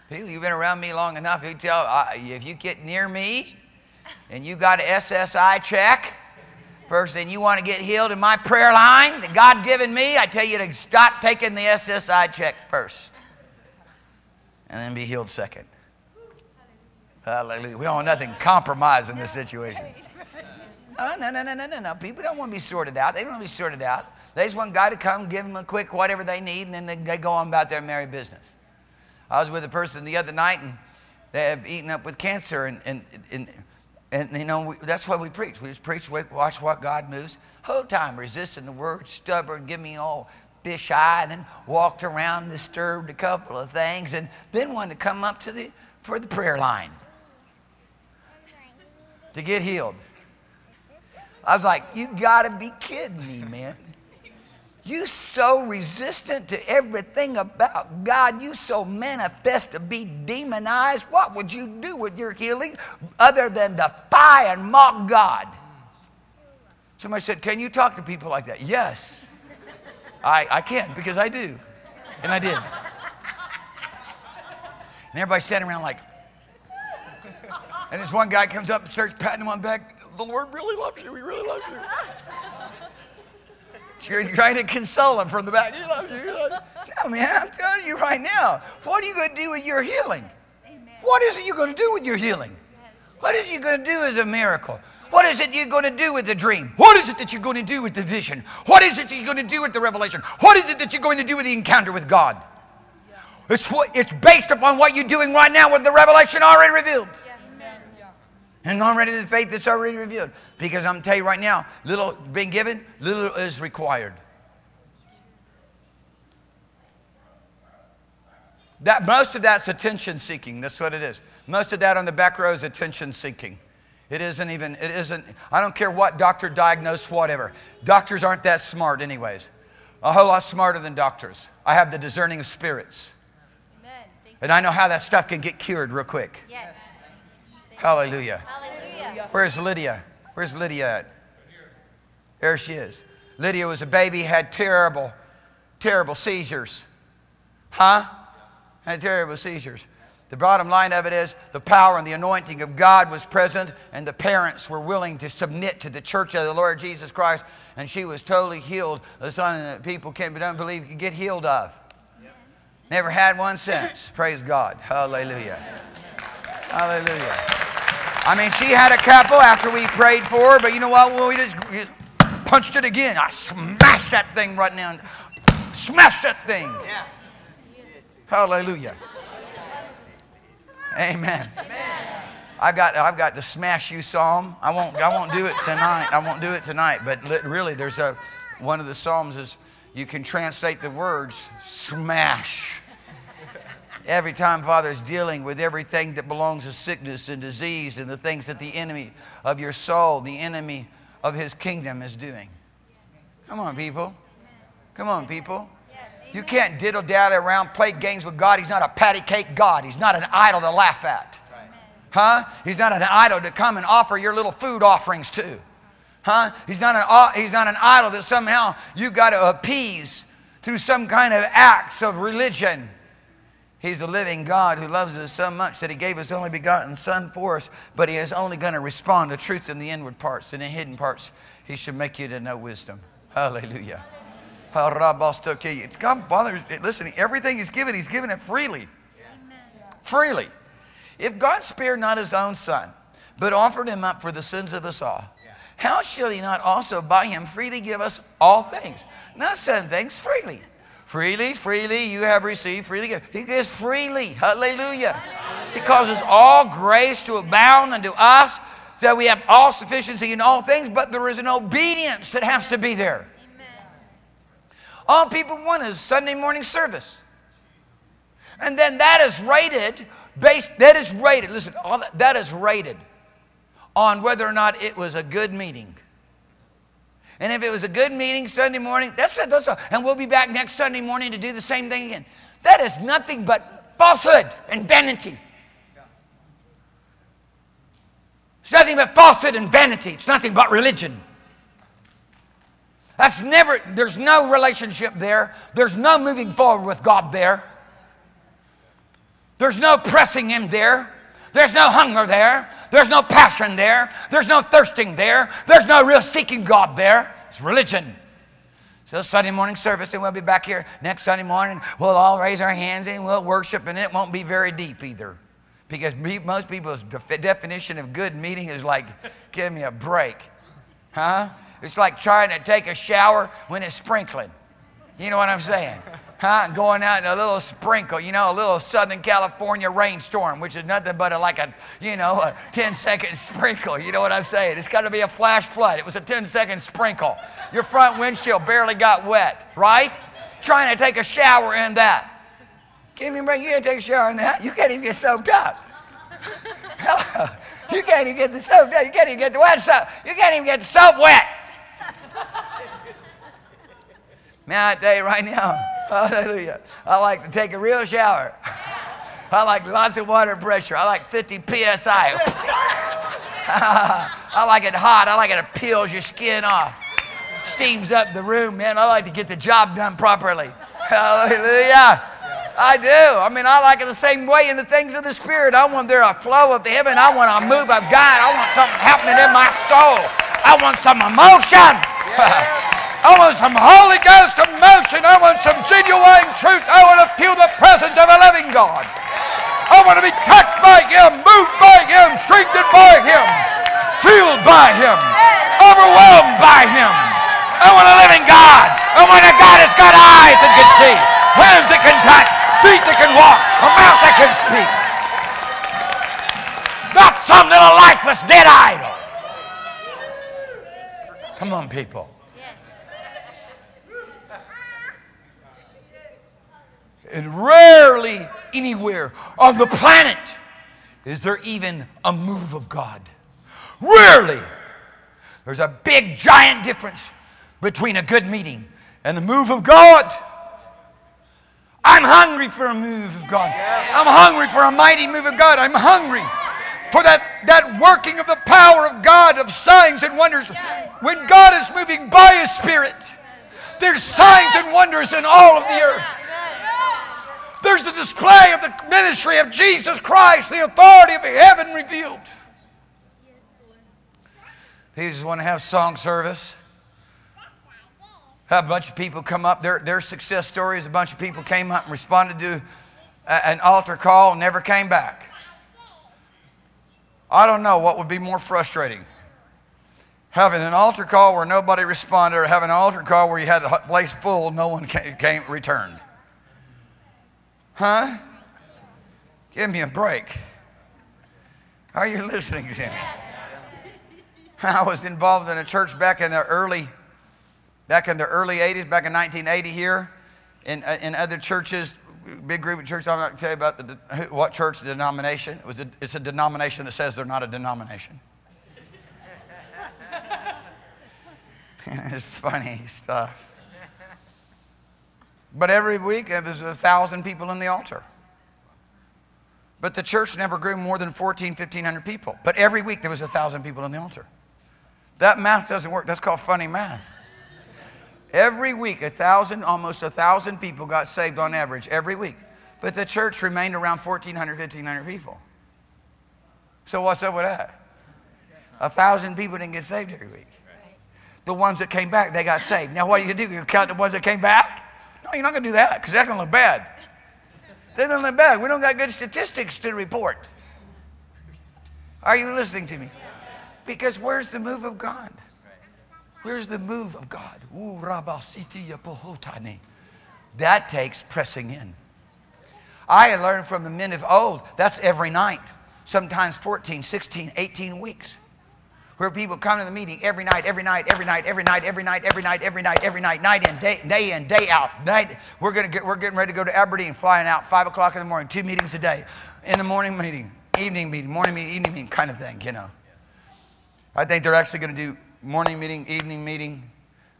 People, you've been around me long enough. You tell, if you get near me and you got an SSI check, first thing, you want to get healed in my prayer line that God's given me, I tell you to stop taking the SSI check first. And then be healed second. Hallelujah. We don't want nothing compromised in this situation. Oh, no, no, no, no, no, no. People don't want to be sorted out. They don't want to be sorted out. They just want God to come, give them a quick whatever they need, and then they go on about their merry business. I was with a person the other night, and they have eaten up with cancer, and you know, that's what we preach. We just preach, watch what God moves. Whole time resisting the word, stubborn, give me all fish eye, and then walked around, disturbed a couple of things, and then wanted to come up to for the prayer line to get healed. I was like, you gotta be kidding me, man. You so resistant to everything about God. You so manifest to be demonized. What would you do with your healing other than defy and mock God? Somebody said, can you talk to people like that? Yes. I can, because I do. And I did. And everybody's standing around like. And this one guy comes up and starts patting him on the back. The Lord really loves you. He really loves you. You're trying to console him from the back. He loves you. He loves you. No, man, I'm telling you right now. What are you going to do with your healing? Amen. What is it you're going to do with your healing? What is it you're going to do as a miracle? What is it you're going to do with the dream? What is it that you're going to do with the vision? What is it that you're going to do with the revelation? What is it that you're going to do with the encounter with God? Yeah. It's based upon what you're doing right now with the revelation already revealed. Yeah. And already the faith that's already revealed. Because I'm telling you right now, little being given, little is required. That, most of that's attention seeking. That's what it is. Most of that on the back row is attention seeking. It isn't, I don't care what doctor diagnosed, whatever. Doctors aren't that smart anyways. A whole lot smarter than doctors. I have the discerning of spirits. Amen. And I know how that stuff can get cured real quick. Yes. Hallelujah. Hallelujah. Where's Lydia? Where's Lydia at? There she is. Lydia was a baby, had terrible, terrible seizures. Huh? Had terrible seizures. The bottom line of it is the power and the anointing of God was present, and the parents were willing to submit to the church of the Lord Jesus Christ, and she was totally healed. That's something that people don't believe you get healed of. Never had one since. Praise God. Hallelujah. Hallelujah. I mean, she had a couple after we prayed for her, but you know what? Well, we just punched it again. I smashed that thing right now. Smashed that thing. Yeah. Hallelujah. Amen. Amen. I've got the smash you psalm. I won't do it tonight. I won't do it tonight. But really, there's one of the psalms is you can translate the words smash. Every time Father is dealing with everything that belongs to sickness and disease and the things that the enemy of your soul, the enemy of his kingdom is doing. Come on, people. Come on, people. You can't diddle-dally around, play games with God. He's not a patty cake God. He's not an idol to laugh at. Huh? He's not an idol to come and offer your little food offerings to. Huh? He's not an idol that somehow you've got to appease through some kind of acts of religion. He's the living God who loves us so much that He gave His only begotten Son for us, but He is only going to respond to truth in the inward parts and in the hidden parts. He should make you to know wisdom. Hallelujah. If God bothers, listen, everything He's given it freely. Amen. Freely. If God spared not His own Son, but offered Him up for the sins of us all, how shall He not also by Him freely give us all things? Not some things, freely. Freely, freely you have received, freely give. He gives freely. Hallelujah. Hallelujah. He causes all grace to abound unto us, that we have all sufficiency in all things, but there is an obedience that has to be there. All people want is Sunday morning service. And then that is rated based, that is rated, listen, all that is rated on whether or not it was a good meeting. And if it was a good meeting Sunday morning, that's all. And we'll be back next Sunday morning to do the same thing again. That is nothing but falsehood and vanity. It's nothing but falsehood and vanity. It's nothing but religion. That's never, there's no relationship there. There's no moving forward with God there. There's no pressing Him there. There's no hunger there. There's no passion there. There's no thirsting there. There's no real seeking God there. It's religion. So Sunday morning service, and we'll be back here next Sunday morning. We'll all raise our hands and we'll worship, and it won't be very deep either. Because most people's definition of good meeting is like, give me a break. Huh? It's like trying to take a shower when it's sprinkling. You know what I'm saying? Huh? Going out in a little sprinkle, you know, a little Southern California rainstorm, which is nothing but a 10-second sprinkle. You know what I'm saying? It's got to be a flash flood. It was a 10-second sprinkle. Your front windshield barely got wet, right? Trying to take a shower in that. Give me a break. You can't take a shower in that. You can't even get soaked up. Hello. You can't even get the soap wet. You can't even get the wet soap. You can't even get the soap wet. Man, I tell you right now, hallelujah, I like to take a real shower. I like lots of water pressure. I like 50 PSI. I like it hot. I like it peels your skin off. Steams up the room, man. I like to get the job done properly. Hallelujah. I do. I mean, I like it the same way in the things of the Spirit. I want there a flow of the heaven. I want a move of God. I want something happening in my soul. I want some emotion. I want some Holy Ghost emotion. I want some genuine truth. I want to feel the presence of a living God. I want to be touched by Him, moved by Him, strengthened by Him, fueled by Him, overwhelmed by Him. I want a living God. I want a God that's got eyes that can see, hands that can touch, feet that can walk, a mouth that can speak. Not some little lifeless dead idol. Come on, people. And rarely anywhere on the planet is there even a move of God. Rarely. There's a big, giant difference between a good meeting and the move of God. I'm hungry for a move of God. I'm hungry for a mighty move of God. I'm hungry for that working of the power of God, of signs and wonders. When God is moving by His Spirit, there's signs and wonders in all of the earth. There's the display of the ministry of Jesus Christ, the authority of heaven revealed. People just want to have song service. A bunch of people come up. Their success stories, a bunch of people came up and responded to an altar call and never came back. I don't know what would be more frustrating. Having an altar call where nobody responded, or having an altar call where you had the place full, no one returned. Huh? Give me a break. Are you listening to me? I was involved in a church back in the early 80s, back in 1980 here, in other churches, big group of churches. I'm not going to tell you about what church denomination. It's a denomination that says they're not a denomination. It's funny stuff. But every week it was 1,000 people in the altar. But the church never grew more than 1,500 people. But every week there was 1,000 people in the altar. That math doesn't work. That's called funny math. Every week, almost 1,000 people got saved on average every week. But the church remained around 1,400, 1,500 people. So what's up with that? 1,000 people didn't get saved every week. The ones that came back, they got saved. Now what do you do? You count the ones that came back? No, you're not going to do that, because that's going to look bad. That's going to look bad. We don't got good statistics to report. Are you listening to me? Because where's the move of God? Where's the move of God? That takes pressing in. I learned from the men of old, that's every night, sometimes 14, 16, 18 weeks. Where people come to the meeting every night, night in, day out. We're getting ready to go to Aberdeen, flying out 5 o'clock in the morning, 2 meetings a day, in the morning meeting, morning meeting, evening meeting, kind of thing, you know. I think they're actually going to do morning meeting, evening meeting.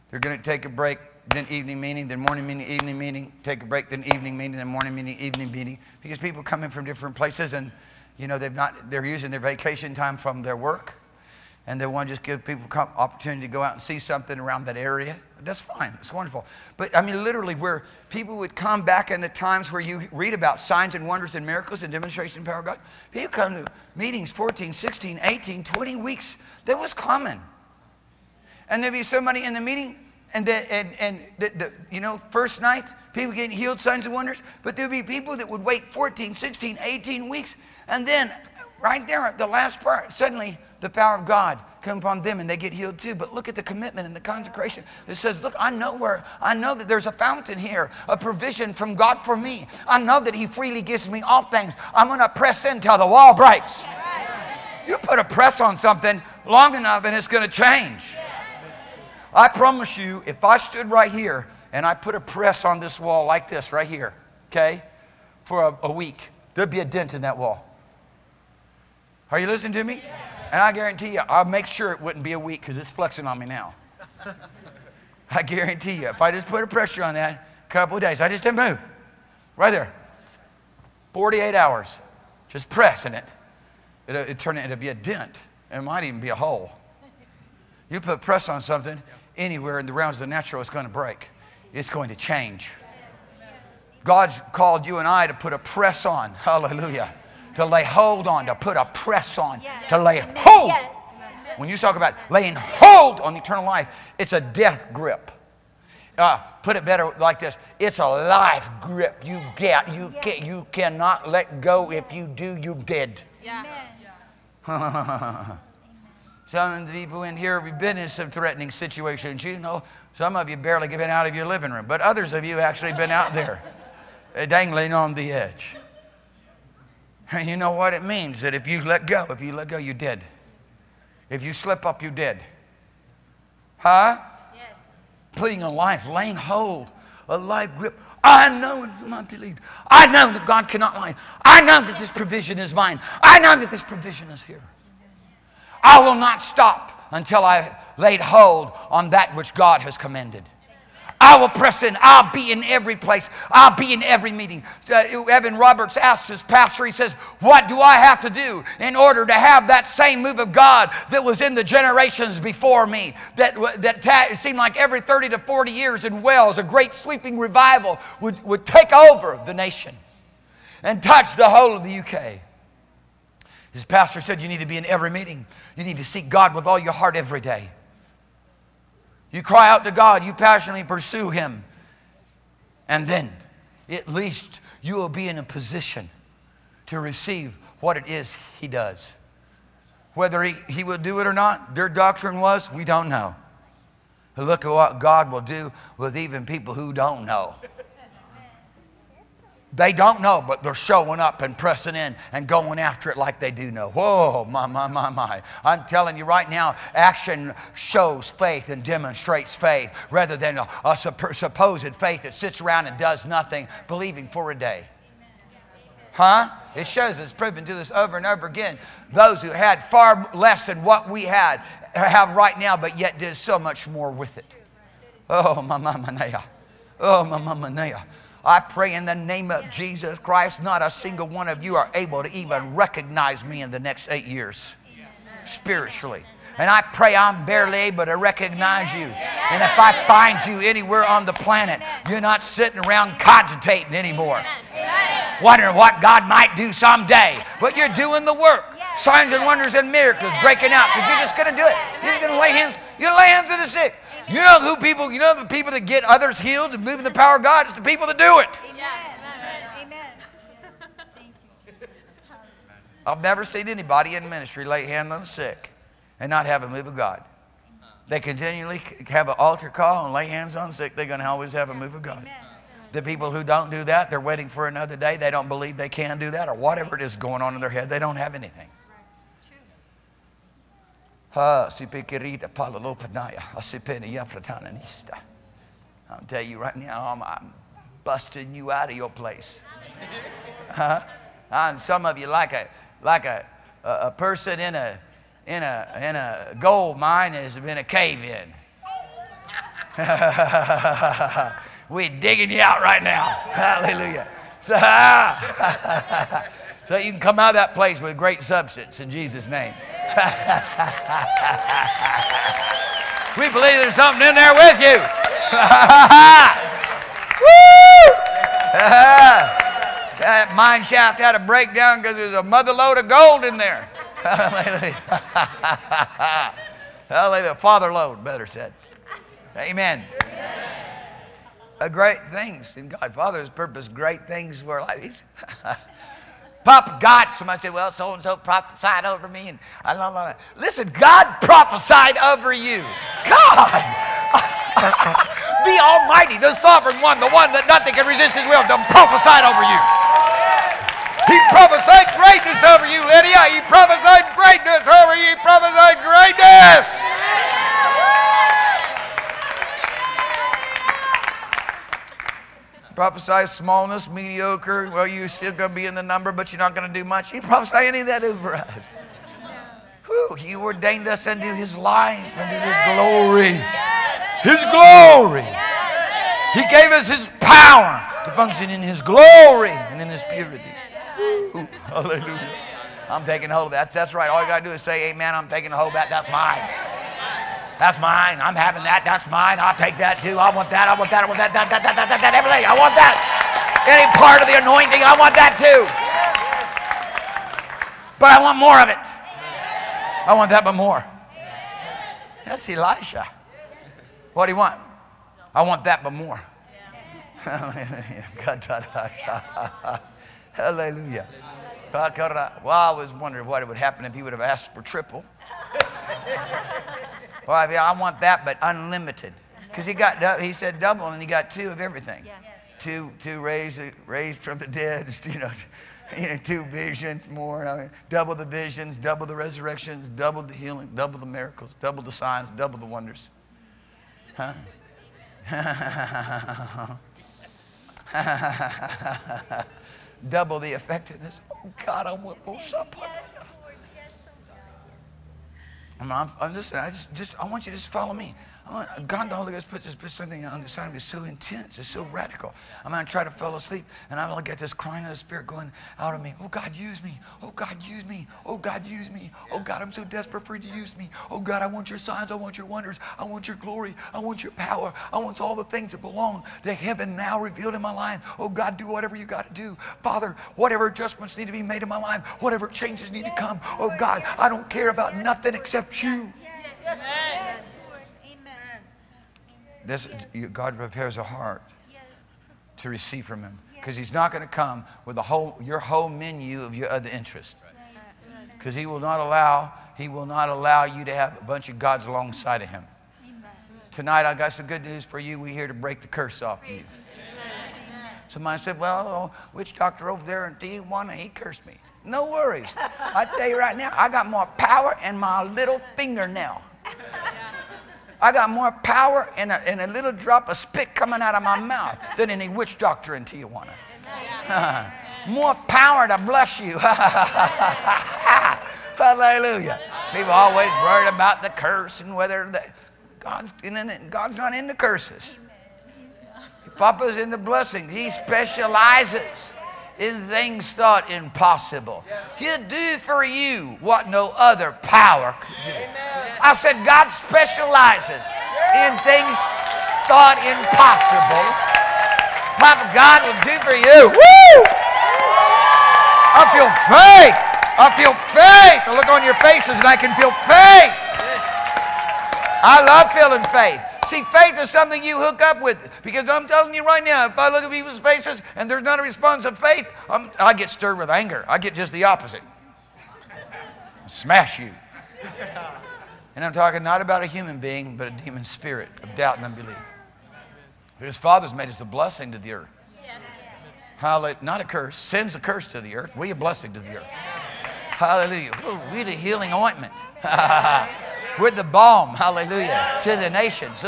They're going to take a break, then evening meeting, then morning meeting, evening meeting, take a break, then evening meeting, then morning meeting, evening meeting, because people come in from different places, and you know they're using their vacation time from their work. And they want to just give people opportunity to go out and see something around that area. That's fine. It's wonderful. But, I mean, literally where people would come back in the times where you read about signs and wonders and miracles and demonstration of power of God. People come to meetings 14, 16, 18, 20 weeks. That was common. And there'd be somebody in the meeting, and first night, people getting healed, signs and wonders. But there'd be people that would wait 14, 16, 18 weeks. And then right there at the last part, suddenly, the power of God come upon them and they get healed too. But look at the commitment and the consecration that says, look, I know that there's a fountain here, a provision from God for me. I know that he freely gives me all things. I'm going to press in till the wall breaks. Yes. You put a press on something long enough and it's going to change. Yes. I promise you, if I stood right here and I put a press on this wall like this right here, okay, for a week, there'd be a dent in that wall. Are you listening to me? Yes. And I guarantee you, I'll make sure it wouldn't be a week because it's flexing on me now. I guarantee you, if I just put a pressure on that, a couple of days, I just didn't move. Right there. 48 hours, just pressing it. It'll be a dent. It might even be a hole. You put press on something, anywhere in the realms of the natural, it's going to break. It's going to change. God's called you and I to put a press on. Hallelujah. To lay hold on, to put a press on, yes. To lay hold. Yes. When you talk about laying hold on eternal life, it's a death grip. Put it better like this: it's a life grip. You get, you cannot let go. If you do, you're dead. Yeah. Some of the people in here, we've been in some threatening situations. You know, some of you barely get out of your living room, but others of you actually been out there, dangling on the edge. And you know what it means, that if you let go, you're dead. If you slip up, you're dead. Huh? Yes. Putting a life, laying hold, a life grip. I know and not believed. I know that God cannot lie. I know that this provision is mine. I know that this provision is here. I will not stop until I laid hold on that which God has commanded. I will press in. I'll be in every place. I'll be in every meeting. Evan Roberts asked his pastor, he says, what do I have to do in order to have that same move of God that was in the generations before me? That seemed like every 30 to 40 years in Wales, a great sweeping revival would take over the nation and touch the whole of the UK. His pastor said, you need to be in every meeting. You need to seek God with all your heart every day. You cry out to God. You passionately pursue Him. And then, at least, you will be in a position to receive what it is He does. Whether He will do it or not, their doctrine was, we don't know. Look at what God will do with even people who don't know. They don't know, but they're showing up and pressing in and going after it like they do know. Whoa, my. I'm telling you right now, action shows faith and demonstrates faith rather than a supposed faith that sits around and does nothing, believing for a day. Huh? It shows, it's proven to us over and over again. Those who had far less than what we had have right now, but yet did so much more with it. Oh, my. Oh, my. I pray in the name of Jesus Christ, not a single one of you are able to even recognize me in the next 8 years spiritually. And I pray I'm barely able to recognize you. And if I find you anywhere on the planet, you're not sitting around cogitating anymore, wondering what God might do someday. But you're doing the work. Signs and wonders and miracles breaking out because you're just going to do it. You're going to lay hands. You lay hands on the sick. You know who people, you know the people that get others healed and move in the power of God? It's the people that do it. Amen. Thank you, Jesus. I've never seen anybody in ministry lay hands on the sick and not have a move of God. They continually have an altar call and lay hands on the sick. They're going to always have a move of God. Amen. The people who don't do that, they're waiting for another day. They don't believe they can do that or whatever it is going on in their head. They don't have anything. I'm telling you right now, I'm busting you out of your place. Huh? And some of you like a person in a gold mine has been a cave in. We're digging you out right now. Hallelujah. So you can come out of that place with great substance in Jesus' name. We believe there's something in there with you. Woo! That mine shaft had a breakdown because there's a mother load of gold in there. Hallelujah. Hallelujah. Father load, better said. Amen. Great things in God. Father's purpose, great things for life. Papa God, somebody said, well, so-and-so prophesied over me. And I listen, God prophesied over you. God, the Almighty, the Sovereign One, the one that nothing can resist His will, prophesied over you. He prophesied greatness over you, Lydia. He prophesied greatness over you. He prophesied greatness. Prophesy smallness, mediocre. Well, you're still going to be in the number, but you're not going to do much. He prophesied any of that over us. Whew, He ordained us into His life, into His glory. His glory. He gave us His power to function in His glory and in His purity. Whew, hallelujah. I'm taking hold of that. That's right. All you got to do is say, amen, I'm taking hold of that. That's mine. That's mine. I'm having that. That's mine. I'll take that too. I want that. I want that. I want that. That. Everything. I want that. Any part of the anointing, I want that too. But I want more of it. I want that, but more. That's Elisha. What do you want? I want that, but more. Hallelujah. Hallelujah. Well, I always wondered what would happen if he would have asked for triple. Well, I want that, but unlimited. Because he said double, and he got two of everything. Yes. Two raised from the dead, two visions more. I mean, double the visions, double the resurrections, double the healing, double the miracles, double the signs, double the wonders. Huh? Double the effectiveness. Oh, God, I want more support. I want you to just follow me. God the Holy Ghost puts something on the side of me. It's so intense. It's so radical. I'm going to try to fall asleep, and I'll get this crying of the Spirit going out of me. Oh, God, use me. Oh, God, use me. Oh, God, use me. Oh, God, I'm so desperate for you to use me. Oh, God, I want your signs. I want your wonders. I want your glory. I want your power. I want all the things that belong to heaven now revealed in my life. Oh, God, do whatever you got to do. Father, whatever adjustments need to be made in my life, whatever changes need to come. Oh, God, I don't care about nothing except you. Yes. Amen. This, God prepares a heart to receive from Him. Because He's not going to come with your whole menu of your other interests. Because He will not allow you to have a bunch of gods alongside of Him. Tonight, I got some good news for you. We're here to break the curse off of you. Somebody said, well, which doctor over there in Tijuana, he cursed me. No worries. I tell you right now, I got more power in my little fingernail. I got more power in a little drop of spit coming out of my mouth than any witch doctor in Tijuana. More power to bless you. Hallelujah. People always worried about the curse and whether God's not into curses. Papa's in the blessing. He specializes in things thought impossible. He'll do for you what no other power could do. I said God specializes in things thought impossible. Papa, God will do for you. Woo! I feel faith. I feel faith. I look on your faces and I can feel faith. I love feeling faith. See, faith is something you hook up with, because I'm telling you right now, if I look at people's faces and there's not a response of faith, I get stirred with anger. I get just the opposite. Smash you. And I'm talking not about a human being, but a demon spirit of doubt and unbelief. His Father's made us a blessing to the earth. Hallelujah. Not a curse. Sin's a curse to the earth. We're a blessing to the earth. Hallelujah. We're the healing ointment. We're the balm, hallelujah, to the nations.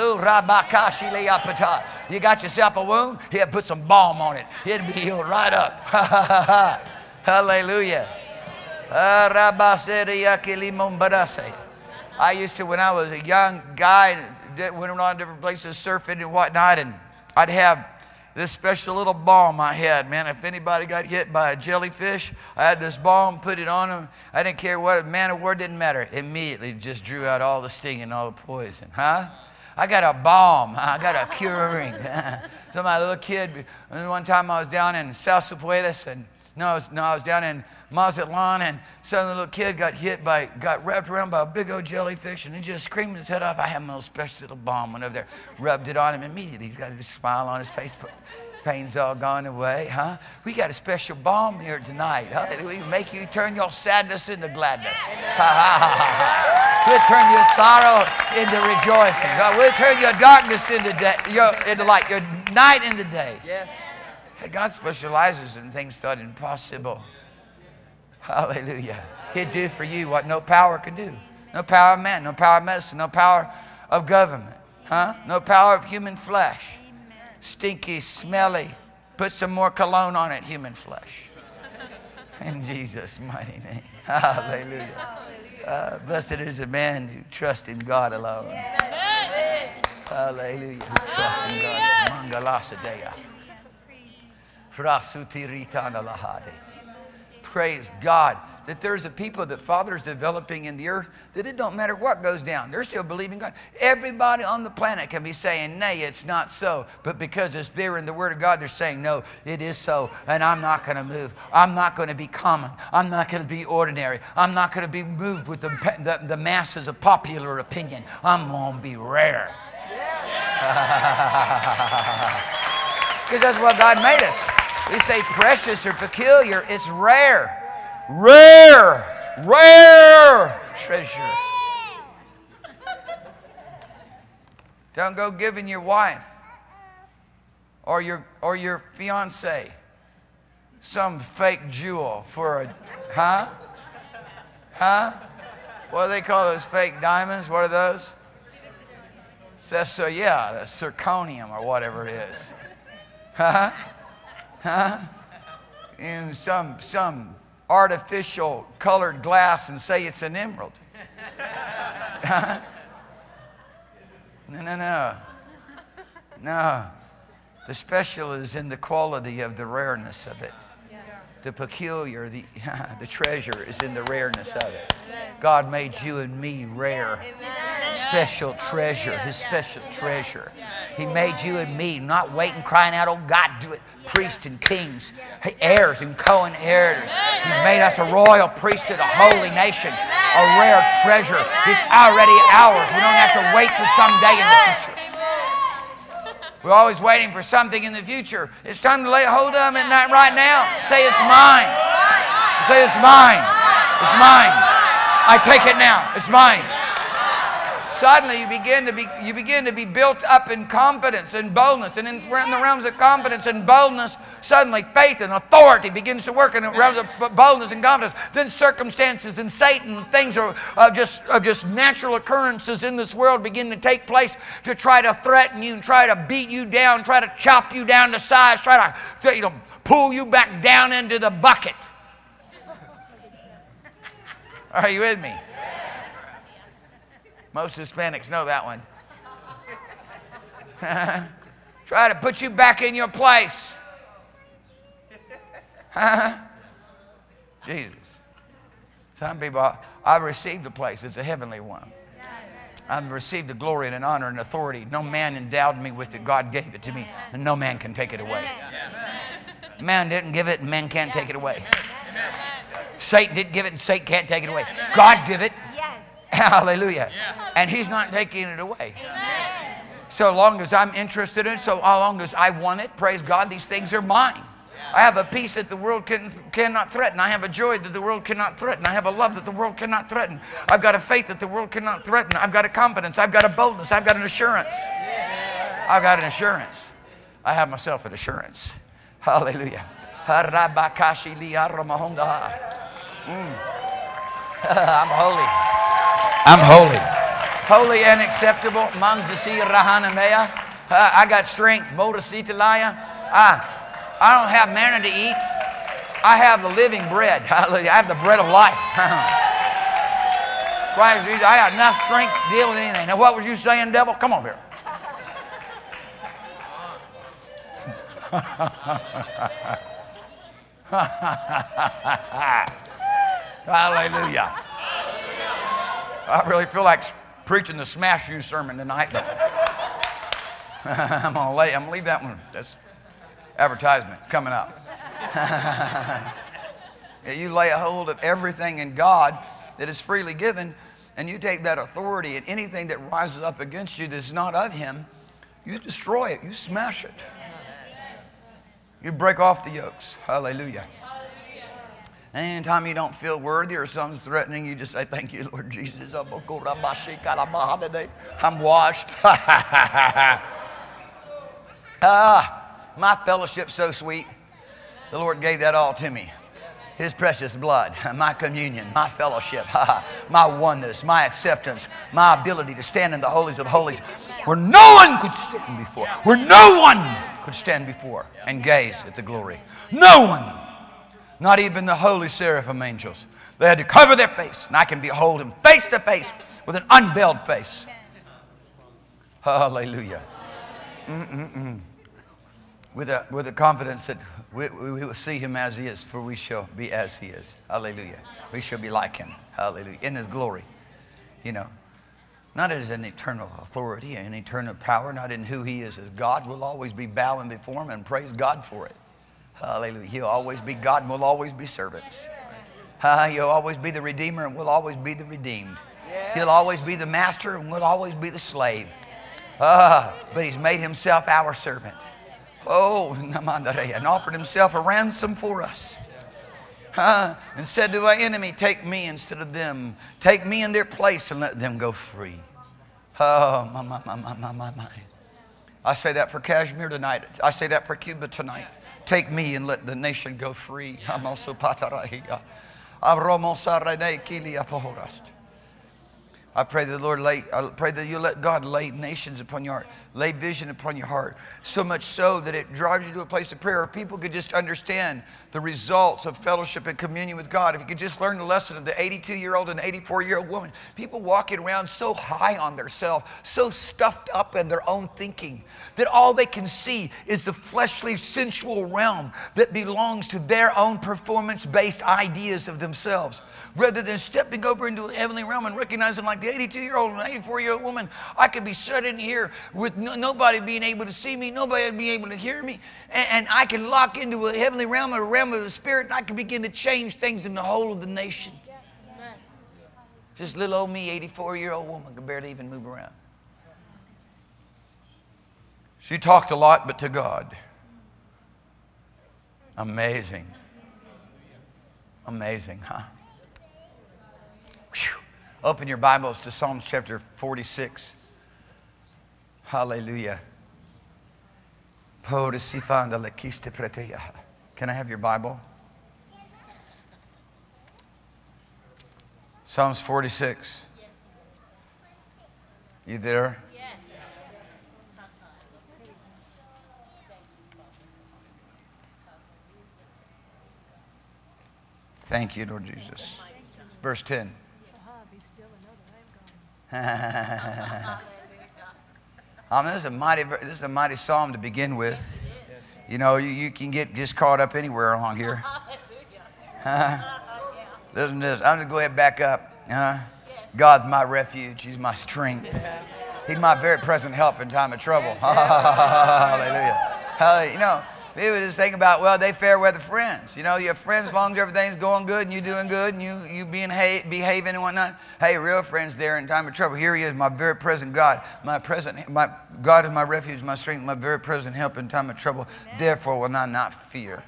You got yourself a wound? Here, put some balm on it. It'll be healed right up. Hallelujah. I used to, when I was a young guy, went around different places, surfing and whatnot, and I'd have this special little balm I had, man. If anybody got hit by a jellyfish, I had this balm, put it on them. I didn't care what, man or word, didn't matter. Immediately just drew out all the sting and all the poison, huh? I got a balm. I got a curing. So my little kid, one time I was down in South Cipuelas, and I was down in Mazatlan, and some little kid got wrapped around by a big old jellyfish, and he just screamed his head off. I had my little special little balm, went over there, rubbed it on him immediately. He's got a smile on his face, but pain's all gone away, huh? We got a special balm here tonight, huh? We make you turn your sadness into gladness. We'll turn your sorrow into rejoicing. We'll turn your darkness into light, your night into day. Yes. God specializes in things thought impossible. Hallelujah. He'd do for you what no power could do. No power of man, no power of medicine, no power of government. Huh? No power of human flesh. Stinky, smelly. Put some more cologne on it, human flesh. In Jesus' mighty name. Hallelujah. Blessed is the man who trusts in God alone. Hallelujah. Who trusts in God. Mangalasadea. Praise God that there's a people that Father's developing in the earth, that it don't matter what goes down, they're still believing God. Everybody on the planet can be saying, nay, it's not so. But because it's there in the Word of God, they're saying, no, it is so. And I'm not going to move. I'm not going to be common. I'm not going to be ordinary. I'm not going to be moved with the masses of popular opinion. I'm going to be rare. Because that's what God made us. We say precious or peculiar. It's rare. Rare. Rare treasure. Don't go giving your wife or your fiance some fake jewel for a, huh? Huh? What do they call those fake diamonds? What are those? That's so, yeah, that's zirconium or whatever it is. Huh? Huh? And some artificial colored glass and say it's an emerald. Huh? No. The special is in the quality of the rareness of it. The peculiar, the treasure is in the rareness of it. God made you and me rare. Special treasure, His special treasure. He made you and me, not waiting, crying out, oh God, do it. Priests and kings, heirs and co-inheritors. He's made us a royal priesthood, a holy nation, a rare treasure. It's already ours. We don't have to wait for some day in the future. We're always waiting for something in the future. It's time to lay hold of them at night right now. Say, it's mine. Say, it's mine. It's mine. I take it now. It's mine. Suddenly you begin to be built up in confidence and boldness. And in the realms of confidence and boldness, suddenly faith and authority begins to work in the realms of boldness and confidence. Then circumstances and Satan, things are just natural occurrences in this world begin to take place to try to threaten you and try to beat you down, try to chop you down to size, try to pull you back down into the bucket. Are you with me? Most Hispanics know that one. Try to put you back in your place. Jesus. Some people, I've received a place. It's a heavenly one. I've received the glory and an honor and authority. No man endowed me with it. God gave it to me. And no man can take it away. Man didn't give it and man can't take it away. Satan didn't give it and Satan can't take it away. God give it. Hallelujah. Yeah. And he's not taking it away. Amen. So long as I'm interested in it, so long as I want it, praise God, these things are mine. I have a peace that the world cannot threaten. I have a joy that the world cannot threaten. I have a love that the world cannot threaten. I've got a faith that the world cannot threaten. I've got a confidence. I've got a boldness. I've got an assurance. I've got an assurance. I have myself an assurance. Hallelujah. I'm holy. I'm holy. Holy and acceptable. I got strength. I don't have manna to eat. I have the living bread. Hallelujah. I have the bread of life. I got enough strength to deal with anything. Now, what was you saying, devil? Come on here. Hallelujah. I really feel like preaching the Smash You sermon tonight, but I'm gonna leave that one. That's advertisement coming up. You lay a hold of everything in God that is freely given, and you take that authority, and anything that rises up against you that's not of Him, you destroy it. You smash it. You break off the yokes. Hallelujah. Anytime you don't feel worthy or something's threatening, you just say, thank you, Lord Jesus. I'm washed. My fellowship's so sweet. The Lord gave that all to me. His precious blood, my communion, my fellowship, my oneness, my acceptance, my ability to stand in the holies of holies where no one could stand before, and gaze at the glory. No one. Not even the holy seraphim angels. They had to cover their face, and I can behold Him face to face with an unveiled face. Hallelujah. With a confidence that we will see Him as He is, for we shall be as He is. Hallelujah. We shall be like Him. Hallelujah. In His glory. You know, not as an eternal authority, an eternal power, not in who He is as God. We'll always be bowing before Him and praise God for it. Hallelujah. He'll always be God and we'll always be servants. He'll always be the Redeemer and we'll always be the redeemed. He'll always be the master and we'll always be the slave. But He's made Himself our servant. Oh, and offered Himself a ransom for us. And said to our enemy, take me instead of them. Take me in their place and let them go free. Oh, my. I say that for Kashmir tonight. I say that for Cuba tonight. Take me and let the nation go free. I pray that the Lord I pray that you let God lay nations upon your heart, lay vision upon your heart, so much so that it drives you to a place of prayer. If people could just understand the results of fellowship and communion with God, if you could just learn the lesson of the 82-year-old and 84-year-old woman, people walking around so high on themselves, so stuffed up in their own thinking, that all they can see is the fleshly, sensual realm that belongs to their own performance-based ideas of themselves, rather than stepping over into a heavenly realm and recognizing, like the 82-year-old and 84-year-old woman, I could be sitting here with nobody being able to see me, nobody being able to hear me, and I can lock into a heavenly realm, a realm of the Spirit, and I can begin to change things in the whole of the nation. Just little old me, 84-year-old woman, could barely even move around. She talked a lot, but to God. Amazing. Amazing, huh? Whew. Open your Bibles to Psalms chapter 46. Hallelujah. Can I have your Bible? Psalms 46. You there? Thank you, Lord Jesus. Verse 10. This is a mighty psalm to begin with. You know, you can get just caught up anywhere along here. Listen to this. I'm going to go ahead and back up. God's my refuge. He's my strength. He's my very present help in time of trouble. Hallelujah. You know, people just think about, well, they fair weather friends. You know, your friends, as long as everything's going good and you're doing good and you being behaving and whatnot. Hey, real friends there in time of trouble. Here he is, my very present God. God is my refuge, my strength, my very present help in time of trouble. Therefore will I not fear.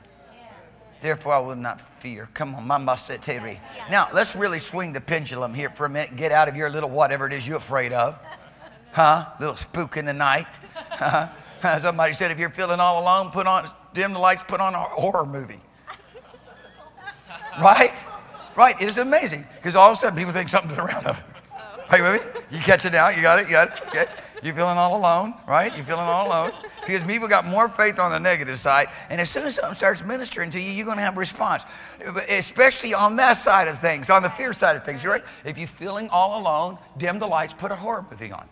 Therefore I will not fear. Come on, Mama Seteri. Now, let's really swing the pendulum here for a minute. Get out of your little whatever it is you're afraid of. Huh? Little spook in the night. Huh? Somebody said, if you're feeling all alone, dim the lights, put on a horror movie. Right? Right. It's amazing. Because all of a sudden people think something's around them. Are you with me? You catch it now. You got it. You got it. Okay. You're feeling all alone. Right? You're feeling all alone. Because people got more faith on the negative side. And as soon as something starts ministering to you, you're going to have a response. Especially on that side of things, on the fear side of things. You're right. If you're feeling all alone, dim the lights, put a horror movie on.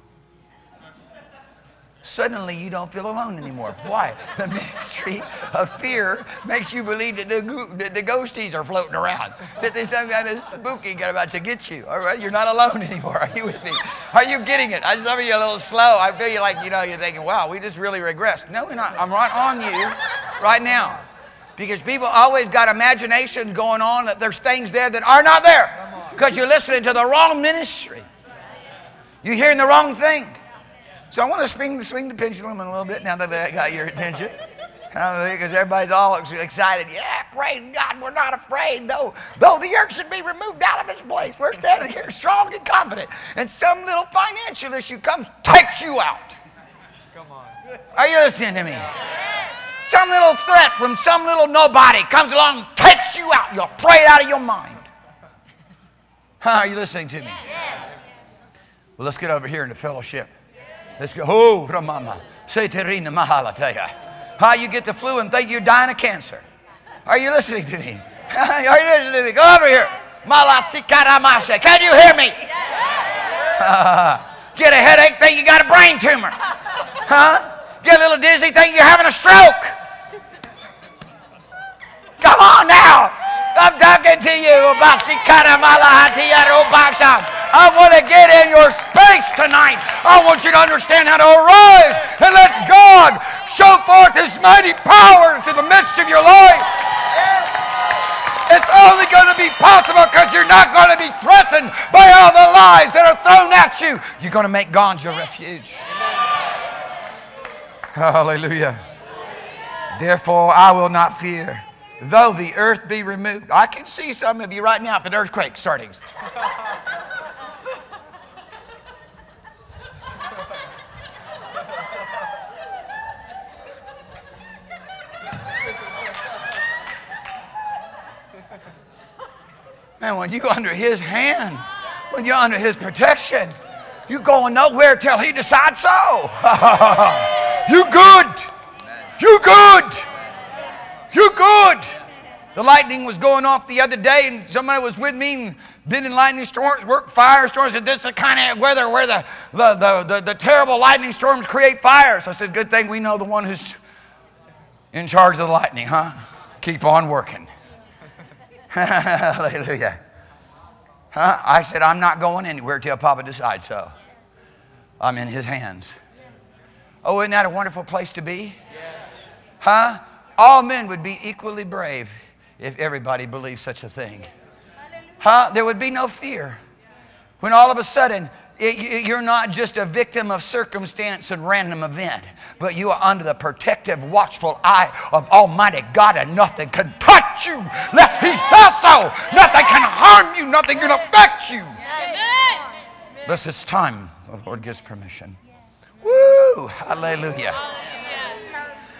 Suddenly you don't feel alone anymore. Why? The mystery of fear makes you believe that the ghosties are floating around. That there's some kind of spooky guy about to get you. All right? You're not alone anymore. Are you with me? Are you getting it? Some of you are a little slow. I feel you like, you know, you're thinking, wow, we just really regressed. No, we're not. I'm right on you right now. Because people always got imaginations going on that there's things there that are not there. Because you're listening to the wrong ministry. You're hearing the wrong thing. So I want to swing the pendulum a little bit now that I got your attention. Because everybody's all excited. Yeah, praise God, we're not afraid. Though the earth should be removed out of this place, we're standing here strong and confident. And some little financial issue comes, takes you out. Come on. Are you listening to me? Some little threat from some little nobody comes along and takes you out. You'll pray it out of your mind. Are you listening to me? Yes. Well, let's get over here into fellowship. Let's go. Oh, Ramama. Seterina Mahalateya. How you get the flu and think you're dying of cancer. Are you listening to me? Are you listening to me? Go over here. Malasikaramashe. Can you hear me? Get a headache, think you got a brain tumor. Huh? Get a little dizzy, think you're having a stroke. Come on now. I'm talking to you. I want to get in your space tonight. I want you to understand how to arise and let God show forth His mighty power into the midst of your life. It's only going to be possible because you're not going to be threatened by all the lies that are thrown at you. You're going to make God your refuge. Hallelujah. Therefore, I will not fear. Though the earth be removed. I can see some of you right now if an earthquake starting. Man, when you're under His hand, when you're under His protection, you're going nowhere till He decides so. You're good. You're good. You're good. The lightning was going off the other day, and somebody was with me and been in lightning storms, fire storms, and this is the kind of weather where the terrible lightning storms create fires. I said, good thing we know the one who's in charge of the lightning, huh? Keep on working. Hallelujah. Huh? I said, I'm not going anywhere till Papa decides so. I'm in His hands. Oh, isn't that a wonderful place to be? Huh? All men would be equally brave if everybody believed such a thing. Huh? There would be no fear. When all of a sudden You're not just a victim of circumstance and random event, but you are under the protective, watchful eye of Almighty God, and nothing can touch you lest He says so. Nothing can harm you. Nothing can affect you. This is time. The Lord gives permission. Woo! Hallelujah.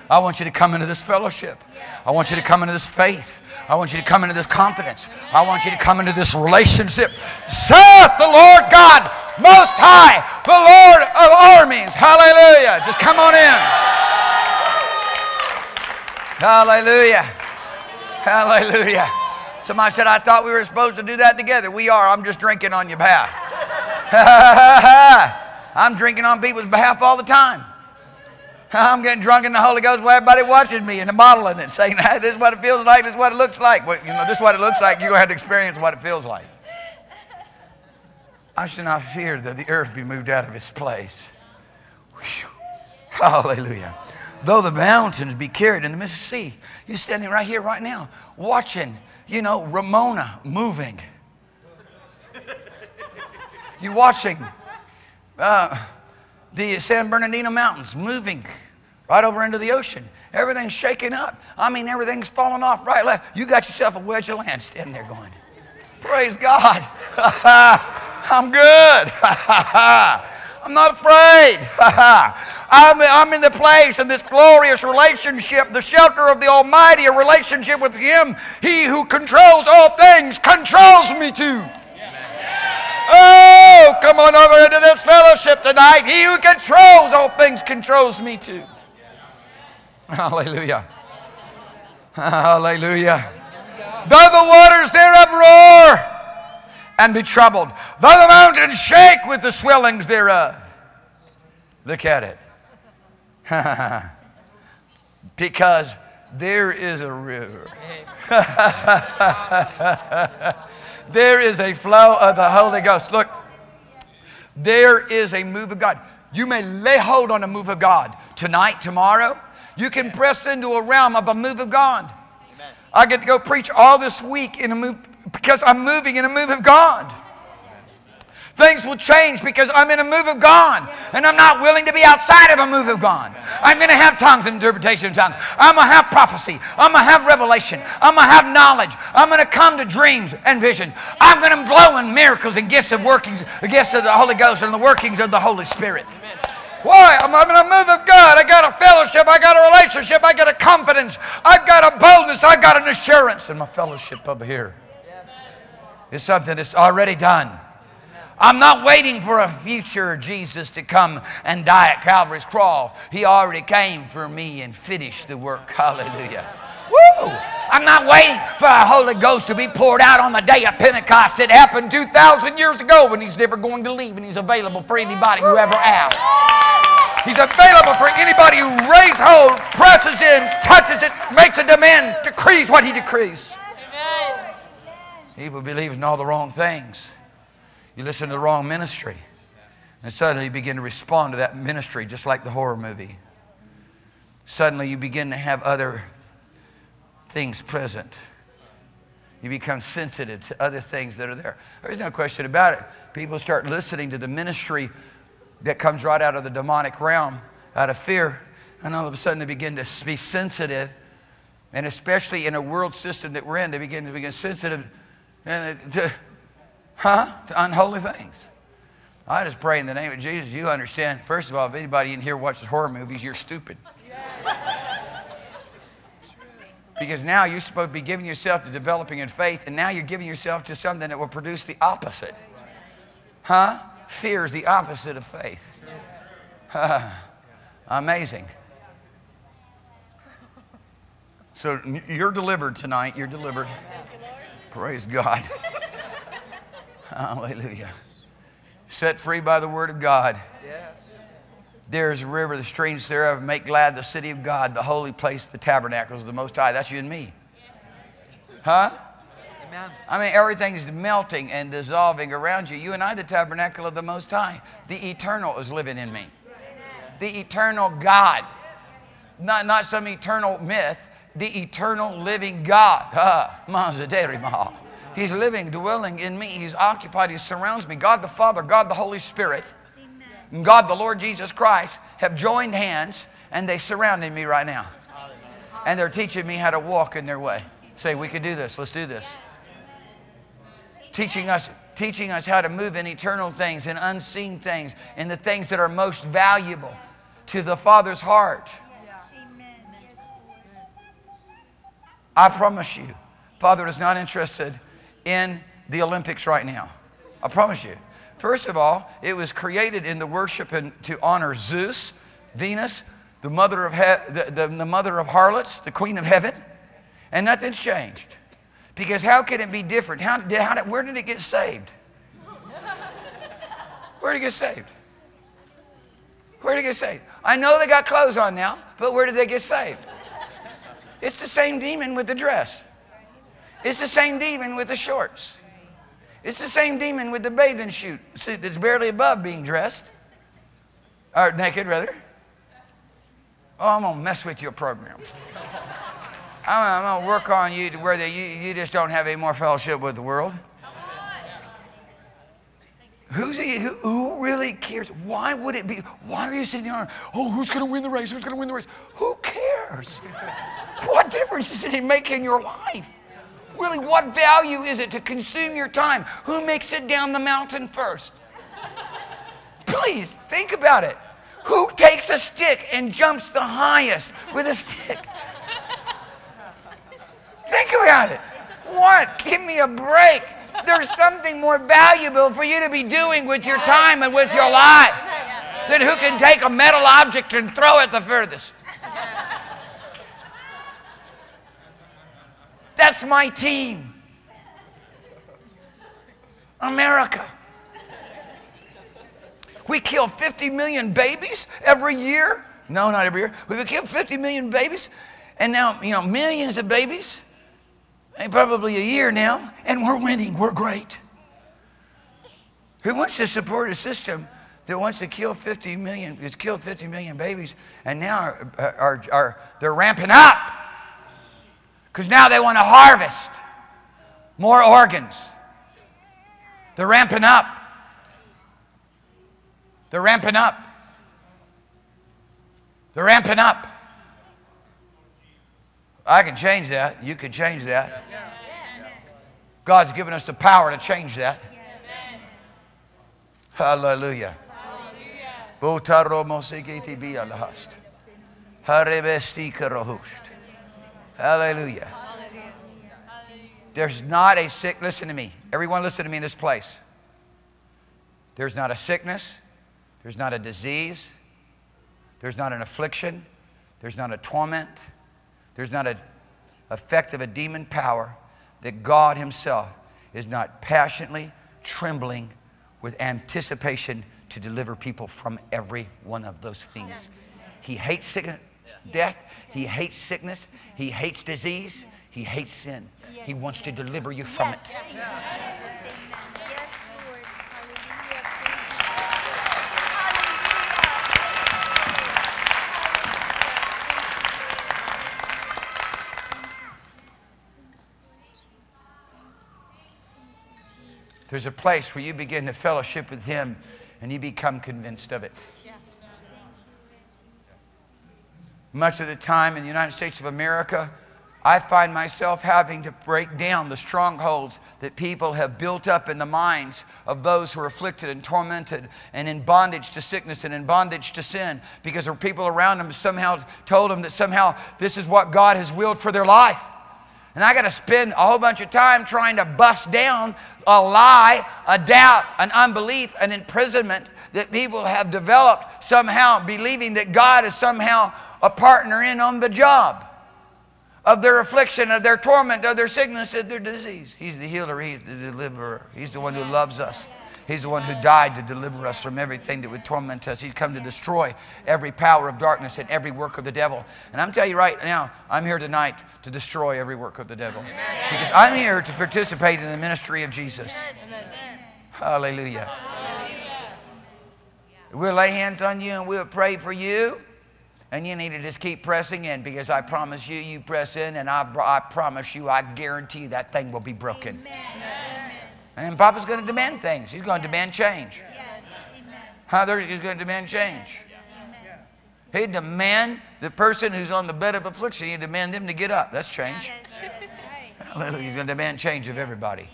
I want you to come into this fellowship. I want you to come into this faith. I want you to come into this confidence. I want you to come into this relationship. Saith the Lord God Most High, the Lord of armies. Hallelujah. Just come on in. Hallelujah. Hallelujah. Somebody said, I thought we were supposed to do that together. We are. I'm just drinking on your behalf. I'm drinking on people's behalf all the time. I'm getting drunk in the Holy Ghost while everybody's watching me and modeling it, saying, this is what it feels like, this is what it looks like. Well, you know, this is what it looks like. You're going to have to experience what it feels like. I should not fear that the earth be moved out of its place. Whew. Hallelujah. Though the mountains be carried in the midst of the sea. You're standing right here, right now, watching, you know, Ramona moving. You're watching the San Bernardino Mountains moving right over into the ocean. Everything's shaking up. I mean, everything's falling off right, left. You got yourself a wedge of land standing there going, praise God. I'm good. I'm not afraid. I'm in the place in this glorious relationship, the shelter of the Almighty, a relationship with Him. He who controls all things controls me too. Oh, come on over into this fellowship tonight. He who controls all things controls me too. Hallelujah. Hallelujah. Though the waters thereof roar and be troubled, though the mountains shake with the swellings thereof. Look at it. Because there is a river. There is a flow of the Holy Ghost. Look, there is a move of God. You may lay hold on a move of God tonight, tomorrow. You can press into a realm of a move of God. Amen. I get to go preach all this week in a move because I'm moving in a move of God. Things will change because I'm in a move of God. And I'm not willing to be outside of a move of God. I'm going to have tongues and interpretation of tongues. I'm going to have prophecy. I'm going to have revelation. I'm going to have knowledge. I'm going to come to dreams and visions. I'm going to blow in miracles and gifts of workings, the gifts of the Holy Ghost and the workings of the Holy Spirit. Why? I'm in a move of God. I got a fellowship. I got a relationship. I got a confidence. I've got a boldness. I got an assurance in my fellowship over here. It's something that's already done. I'm not waiting for a future Jesus to come and die at Calvary's cross. He already came for me and finished the work. Hallelujah. Woo! I'm not waiting for a Holy Ghost to be poured out on the day of Pentecost. It happened 2,000 years ago, and He's never going to leave, and He's available for anybody who ever asks. He's available for anybody who lays hold, presses in, touches it, makes a demand, decrees what He decrees. People believe in all the wrong things. You listen to the wrong ministry, and suddenly you begin to respond to that ministry just like the horror movie. Suddenly you begin to have other things present. You become sensitive to other things that are there. There's no question about it. People start listening to the ministry that comes right out of the demonic realm, out of fear, and all of a sudden they begin to be sensitive, and especially in a world system that we're in, they begin to become sensitive to unholy things. I just pray in the name of Jesus you understand, first of all, if anybody in here watches horror movies, you're stupid. Because now you're supposed to be giving yourself to developing in faith, and now you're giving yourself to something that will produce the opposite. Fear is the opposite of faith. Amazing. So you're delivered tonight. You're delivered. Praise God. Hallelujah. Set free by the word of God. Yes. There is a river, the streams thereof, make glad the city of God, the holy place, the tabernacles of the Most High. That's you and me. Huh? Amen. I mean, everything's melting and dissolving around you. You and I, the tabernacle of the Most High. The eternal is living in me. The eternal God. Not some eternal myth. The eternal living God. He's living, dwelling in me. He's occupied. He surrounds me. God the Father, God the Holy Spirit, amen, and God the Lord Jesus Christ have joined hands, and they surrounded me right now. And they're teaching me how to walk in their way. Say, we can do this. Let's do this. Teaching us how to move in eternal things, in unseen things, in the things that are most valuable to the Father's heart. I promise you, Father is not interested in the Olympics right now. I promise you. First of all, it was created in the worship and to honor Zeus, Venus, the mother of the mother of harlots, the queen of heaven, and nothing's changed. Because how can it be different? Where did it get saved? Where did it get saved? Where did it get saved? I know they got clothes on now, but where did they get saved? It's the same demon with the dress. It's the same demon with the shorts. It's the same demon with the bathing suit that's barely above being dressed. Or naked, rather. Oh, I'm going to mess with your program. I'm going to work on you to where you just don't have any more fellowship with the world. Who really cares? Why would it be? Why are you sitting there? Oh, who's going to win the race? Who's going to win the race? Who cares? What difference does it make in your life? Really, what value is it to consume your time? Who makes it down the mountain first? Please, think about it. Who takes a stick and jumps the highest with a stick? Think about it. What? Give me a break. There's something more valuable for you to be doing with your time and with your life than who can take a metal object and throw it the furthest. That's my team. America. We kill 50 million babies every year. No, not every year. We kill 50 million babies. And now, you know, millions of babies. Probably a year now, and we're winning. We're great. Who wants to support a system that wants to kill 50 million, it's killed 50 million babies, and now they're ramping up because now they want to harvest more organs. They're ramping up. They're ramping up. They're ramping up. I can change that. You can change that. God's given us the power to change that. Hallelujah. Hallelujah. There's not a sick, listen to me. Everyone listen to me in this place. There's not a sickness. There's not a disease. There's not an affliction. There's not a torment. There's not an effect of a demon power that God himself is not passionately trembling with anticipation to deliver people from every one of those things. He hates sickness, death. He hates sickness. He hates disease. He hates sin. He wants to deliver you from it. There's a place where you begin to fellowship with him and you become convinced of it. Much of the time in the United States of America, I find myself having to break down the strongholds that people have built up in the minds of those who are afflicted and tormented and in bondage to sickness and in bondage to sin, because the people around them somehow told them that somehow this is what God has willed for their life. And I got to spend a whole bunch of time trying to bust down a lie, a doubt, an unbelief, an imprisonment that people have developed somehow believing that God is somehow a partner in on the job of their affliction, of their torment, of their sickness, of their disease. He's the healer. He's the deliverer. He's the one who loves us. He's the one who died to deliver us from everything that would torment us. He's come to destroy every power of darkness and every work of the devil. And I'm telling you right now, I'm here tonight to destroy every work of the devil. Amen. Because I'm here to participate in the ministry of Jesus. Amen. Hallelujah. Hallelujah. We'll lay hands on you and we'll pray for you. And you need to just keep pressing in, because I promise you, you press in, and I promise you, I guarantee that thing will be broken. Amen. Amen. And Papa's going to demand things. He's going to demand change. Yes. He's going to demand change. Yes. He demand the person who's on the bed of affliction, he demand them to get up. That's change. Yes. Hallelujah. He's going to demand change of everybody.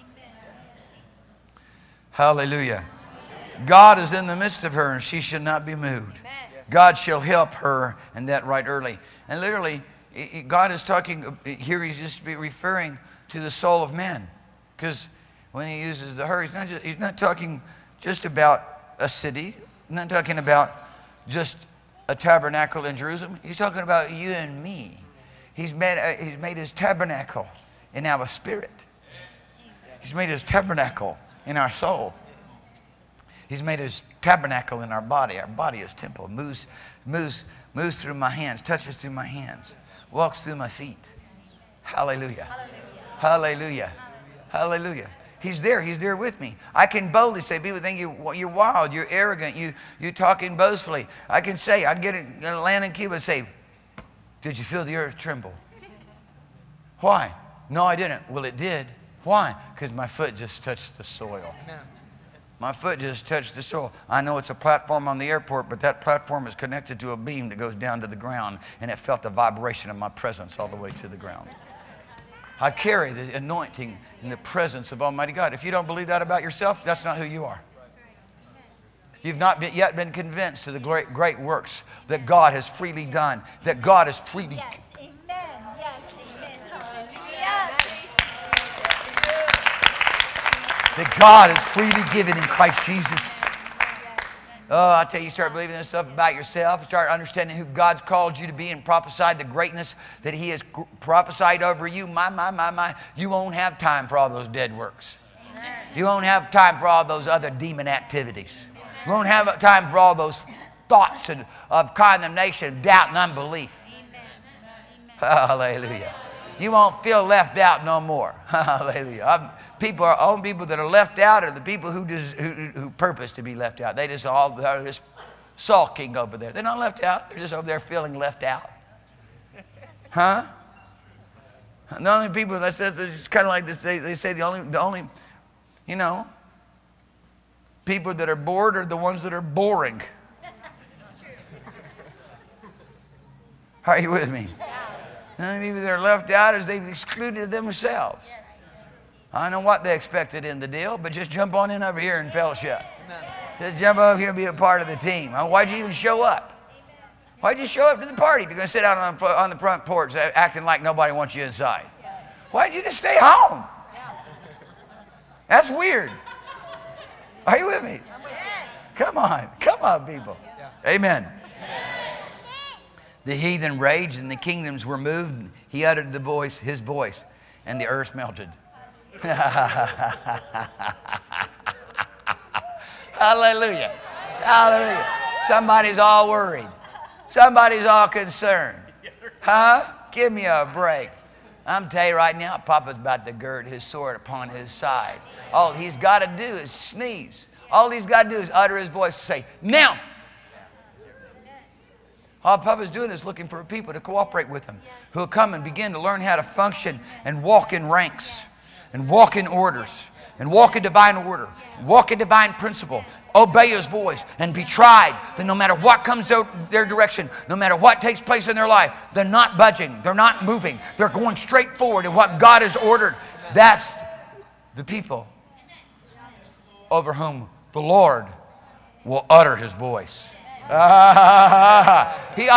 Hallelujah. God is in the midst of her, and she should not be moved. Amen. God shall help her, and that right early. And literally, God is talking, here he's just referring to the soul of man. Because when he uses the her, he's not talking just about a city. He's not talking about just a tabernacle in Jerusalem. He's talking about you and me. He's made his tabernacle in our spirit. He's made his tabernacle in our soul. He's made his tabernacle in our body. Our body is temple. Moves through my hands, touches through my hands, walks through my feet. Hallelujah. Hallelujah. Hallelujah. He's there. He's there with me. I can boldly say, people think you're wild, you're arrogant, you talking boastfully. I can say, I get in Atlanta and Cuba and say, did you feel the earth tremble? Why? No, I didn't. Well, it did. Why? Because my foot just touched the soil. Amen. My foot just touched the soil. I know it's a platform on the airport, but that platform is connected to a beam that goes down to the ground, and it felt the vibration of my presence all the way to the ground. I carry the anointing and the presence of Almighty God. If you don't believe that about yourself, that's not who you are. You've not yet been convinced of the great works that God has freely done, that God has freely... Yes, amen. Yes, amen. Yes. That God is freely given in Christ Jesus. Oh, I tell you, start believing this stuff about yourself. Start understanding who God's called you to be and prophesied the greatness that he has prophesied over you. My. You won't have time for all those dead works. You won't have time for all those other demon activities. You won't have time for all those thoughts of condemnation, doubt, and unbelief. Hallelujah. You won't feel left out no more. Hallelujah. Only people that are left out are the people who purpose to be left out. They just all are just sulking over there. They're not left out. They're just over there feeling left out. Huh? And the only people that said, it's kind of like this, they say the only, you know, people that are bored are the ones that are boring. That's true. Are you with me? The only people that are left out is they've excluded themselves. Yes. I don't know what they expected in the deal, but just jump on in over here and fellowship. Amen. Just jump over here and be a part of the team. Why'd you even show up? Why'd you show up to the party? If you're going to sit out on the front porch acting like nobody wants you inside. Why'd you just stay home? That's weird. Are you with me? Come on. Come on, people. Amen. The heathen raged and the kingdoms were moved. He uttered his voice, and the earth melted. Hallelujah. Hallelujah. Somebody's all worried. Somebody's all concerned. Huh? Give me a break. I'm telling you right now, Papa's about to gird his sword upon his side. All he's got to do is sneeze. All he's got to do is utter his voice and say, now. All Papa's doing is looking for people to cooperate with him, who will come and begin to learn how to function and walk in ranks. And walk in orders, and walk in divine order, and walk in divine principle. Obey his voice and be tried. Then no matter what comes their direction, no matter what takes place in their life, they're not budging, they're not moving, they're going straight forward in what God has ordered. That's the people over whom the Lord will utter his voice. He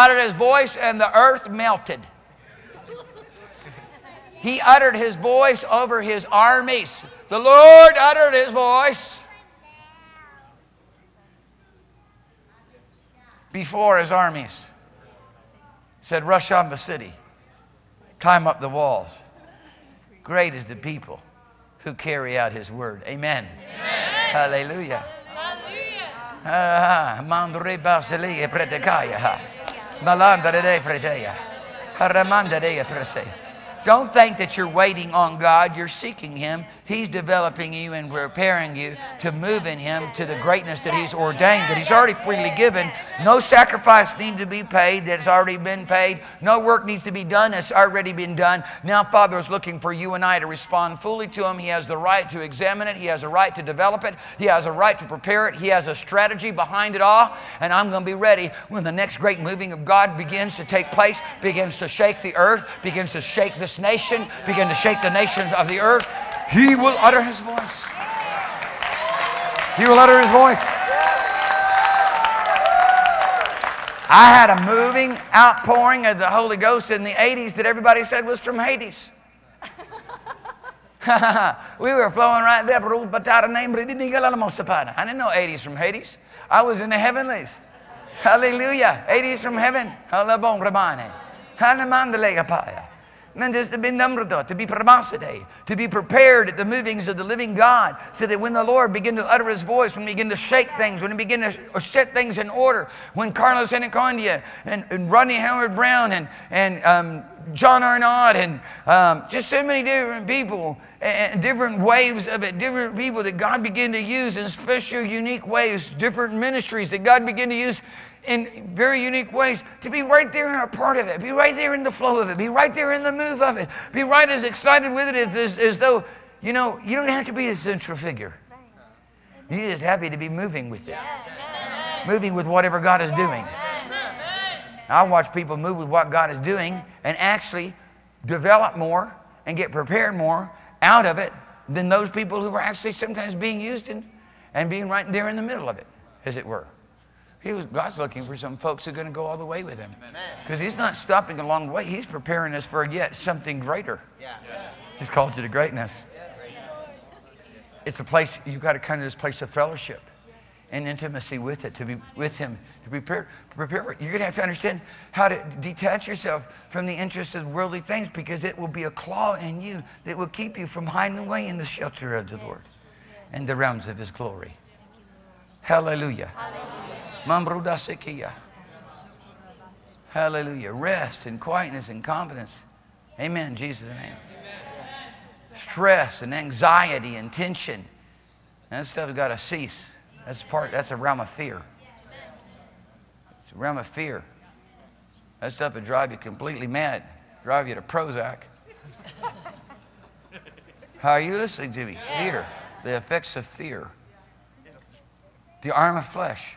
uttered his voice and the earth melted. He uttered his voice over his armies. The Lord uttered his voice before his armies. He said, rush on the city. Climb up the walls. Great is the people who carry out his word. Amen. Amen. Hallelujah. Hallelujah. Don't think that you're waiting on God. You're seeking Him. He's developing you and preparing you to move in Him to the greatness that He's ordained, that He's already freely given. No sacrifice needs to be paid that's already been paid. No work needs to be done that's already been done. Now Father is looking for you and I to respond fully to Him. He has the right to examine it. He has a right to develop it. He has a right to prepare it. He has a strategy behind it all. And I'm going to be ready when the next great moving of God begins to take place, begins to shake the earth, begins to shake this nation, begin to shake the nations of the earth. He will utter His voice. He will utter His voice. I had a moving outpouring of the Holy Ghost in the 80s that everybody said was from Hades. We were flowing right there. I didn't know 80s from Hades. I was in the heavenlies. Hallelujah. 80s from heaven. To be prepared at the movings of the living God, so that when the Lord begin to utter His voice, when He begin to shake things, when He begin to set things in order, when Carlos Anacondia and Rodney Howard Brown and John Arnott and just so many different people and different waves of it, different people that God began to use in special, unique ways, different ministries that God began to use in very unique ways, to be right there in a part of it, be right there in the flow of it, be right there in the move of it, be right as excited with it as though, you know, you don't have to be a central figure. You're just happy to be moving with it, moving with whatever God is doing. I watch people move with what God is doing and actually develop more and get prepared more out of it than those people who were actually sometimes being used and being right there in the middle of it, as it were. God's looking for some folks who are going to go all the way with Him. Because He's not stopping along the way. He's preparing us for yet something greater. Yeah. Yeah. He's called you to greatness. Yeah. It's a place, you've got to come to this place of fellowship and intimacy with it, to be with Him, to prepare for it. You're going to have to understand how to detach yourself from the interests of worldly things, because it will be a claw in you that will keep you from hiding away in the shelter of the Lord and the realms of His glory. Hallelujah. Hallelujah. Hallelujah. Rest and quietness and confidence. Amen. In Jesus' name. Amen. Stress and anxiety and tension. That stuff's got to cease. That's a realm of fear. It's a realm of fear. That stuff will drive you completely mad. Drive you to Prozac. How are you listening to me? Fear. The effects of fear. The arm of flesh.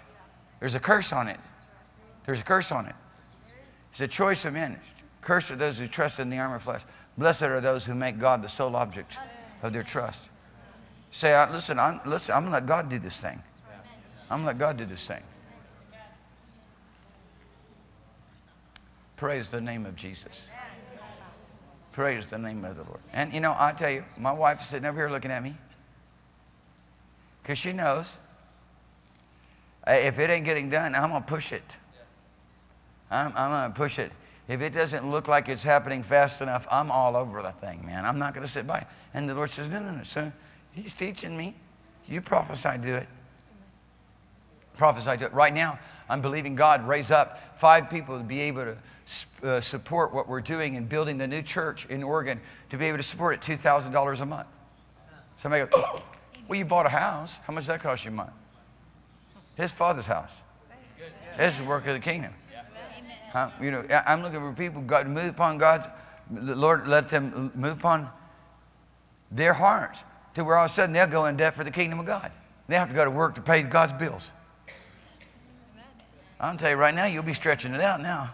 There's a curse on it. There's a curse on it. It's a choice of men. Cursed are those who trust in the arm of flesh. Blessed are those who make God the sole object of their trust. Say, listen, I'm going to let God do this thing. I'm going to let God do this thing. Praise the name of Jesus. Praise the name of the Lord. And, you know, I tell you, my wife is sitting over here looking at me because she knows. If it ain't getting done, I'm going to push it. I'm going to push it. If it doesn't look like it's happening fast enough, I'm all over the thing, man. I'm not going to sit by. And the Lord says, no, son, He's teaching me. You prophesy to it. Prophesy to it. Right now, I'm believing God raise up 5 people to be able to support what we're doing and building the new church in Oregon, to be able to support it $2,000 a month. Somebody goes, oh, well, you bought a house. How much does that cost you a month? His Father's house. This is the work of the kingdom. You know, I'm looking for people. God, move upon God's. Lord, let them move upon their hearts to where all of a sudden they'll go in debt for the kingdom of God. They have to go to work to pay God's bills. I'll tell you right now, you'll be stretching it out now.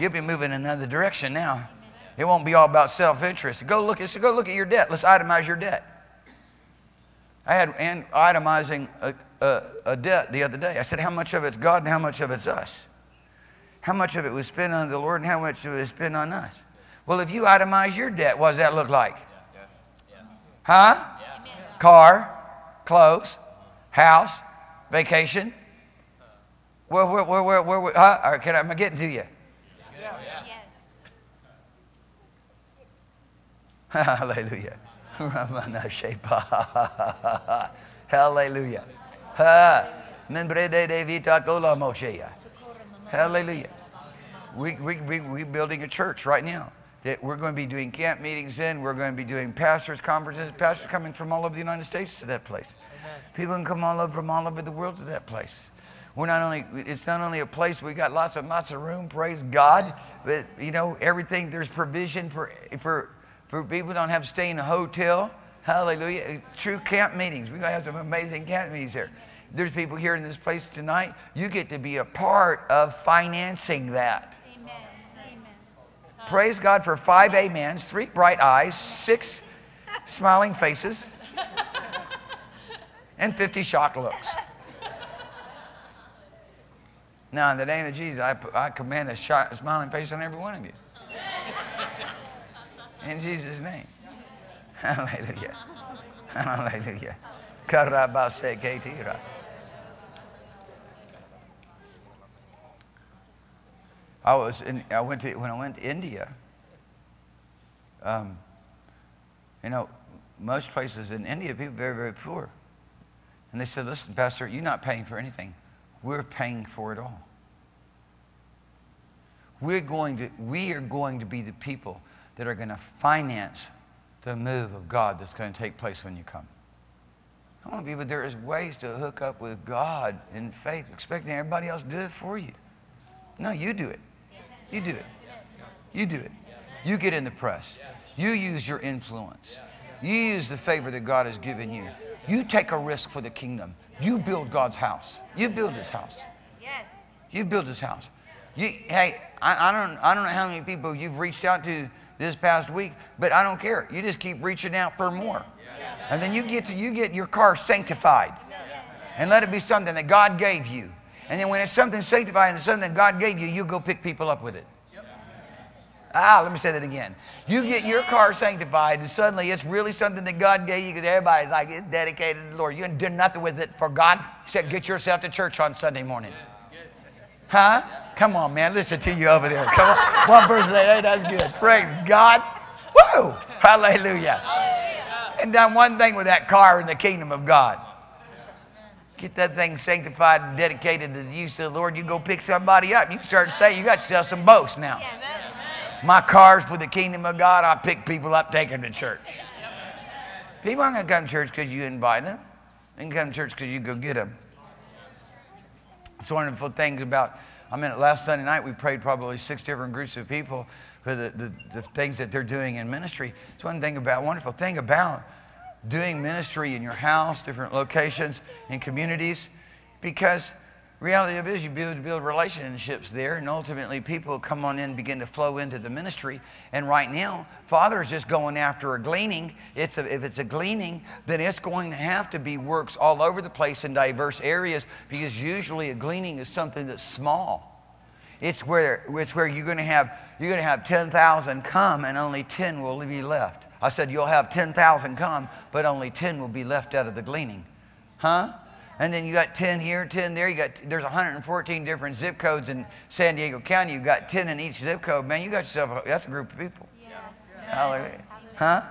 You'll be moving in another direction now. It won't be all about self-interest. Go look at your debt. Let's itemize your debt. I had Ann itemizing a debt the other day. I said, how much of it's God and how much of it's us? How much of it was spent on the Lord and how much of it was spent on us? Well, if you itemize your debt, what does that look like? Huh? Car, clothes, house, vacation. Well, where huh? Am I getting to you? Hallelujah. Hallelujah. Hallelujah. We're building a church right now. that we're going to be doing camp meetings in. We're going to be doing pastors' conferences. Pastors coming from all over the United States to that place. Amen. People can come all over, from all over the world to that place. We're not only, it's not only a place, we got lots and lots of room, praise God. But, you know, everything, there's provision for people who don't have to stay in a hotel. Hallelujah. True camp meetings. We're going to have some amazing camp meetings there. There's people here in this place tonight. You get to be a part of financing that. Amen. Amen. Praise God for 5 amens, 3 bright eyes, 6 smiling faces, and 50 shock looks. Now, in the name of Jesus, I command a smiling face on every one of you. In Jesus' name. Hallelujah. Hallelujah. When I went to India, you know, most places in India, people are very, very poor. And they said, listen, Pastor, you're not paying for anything. We're paying for it all. We are going to be the people that are going to finance the move of God that's going to take place when you come. I want to be, but there is ways to hook up with God in faith, expecting everybody else to do it for you. No, you do it. You do it. You do it. You get in the press. You use your influence. You use the favor that God has given you. You take a risk for the kingdom. You build God's house. You build His house. Yes. You build His house. You, hey, I don't know how many people you've reached out to this past week, but I don't care. You just keep reaching out for more. And then you get your car sanctified. And let it be something that God gave you. And then when it's something sanctified and it's something that God gave you, you go pick people up with it. Let me say that again. You get your car sanctified and suddenly it's really something that God gave you because everybody's like, it's dedicated to the Lord. You didn't do nothing with it for God except get yourself to church on Sunday morning. Huh? Come on, man. Listen to you over there. Come on. One person say, hey, that's good. Praise God. Woo! Hallelujah. And done one thing with that car in the kingdom of God. Get that thing sanctified and dedicated to the use of the Lord. You go pick somebody up. You start saying, you got yourself some boasts now. My car's for the kingdom of God. I pick people up, take them to church. People aren't going to come to church because you invite them. They can come to church because you go get them. It's one of the things about, I mean, last Sunday night we prayed probably 6 different groups of people for the things that they're doing in ministry. It's wonderful thing about doing ministry in your house, different locations and communities, because reality of it is you build relationships there, and ultimately people come on in and begin to flow into the ministry. And right now, Father is just going after a gleaning. If it's a gleaning, then it's going to have to be works all over the place in diverse areas, because usually a gleaning is something that's small. It's where you're going to have 10,000 come and only 10 will be left. I said you'll have 10,000 come, but only 10 will be left out of the gleaning, huh? And then you got 10 here, 10 there. There's 114 different zip codes in San Diego County. You got 10 in each zip code. Man, you got yourself, that's a group of people. Yes. Hallelujah. Huh?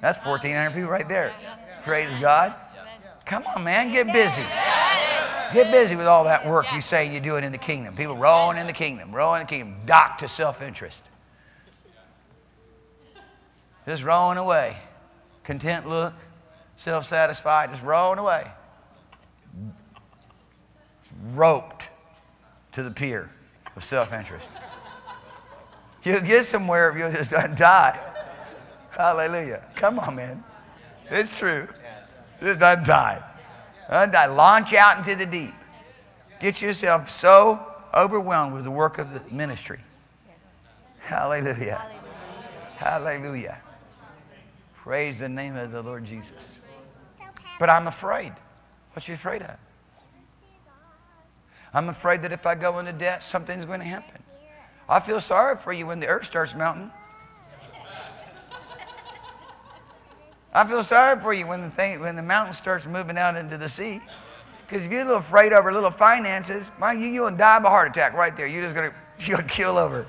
That's 1,400 people right there. Praise God. Come on, man, get busy. Get busy with all that work you say you're doing in the kingdom. People rowing in the kingdom, rowing in the kingdom. Docked to self-interest. Just rowing away. Content look, self-satisfied, just rowing away. Roped to the pier of self-interest. You'll get somewhere if you'll just die. Hallelujah. Come on, man. It's true. Just die. Launch out into the deep. Get yourself so overwhelmed with the work of the ministry. Hallelujah. Hallelujah. Praise the name of the Lord Jesus. But I'm afraid. What are you afraid of? I'm afraid that if I go into debt, something's going to happen. I feel sorry for you when the earth starts melting. I feel sorry for you when the mountain starts moving out into the sea. Because if you're a little afraid over little finances, you'll die of a heart attack right there. You're just going to keel over.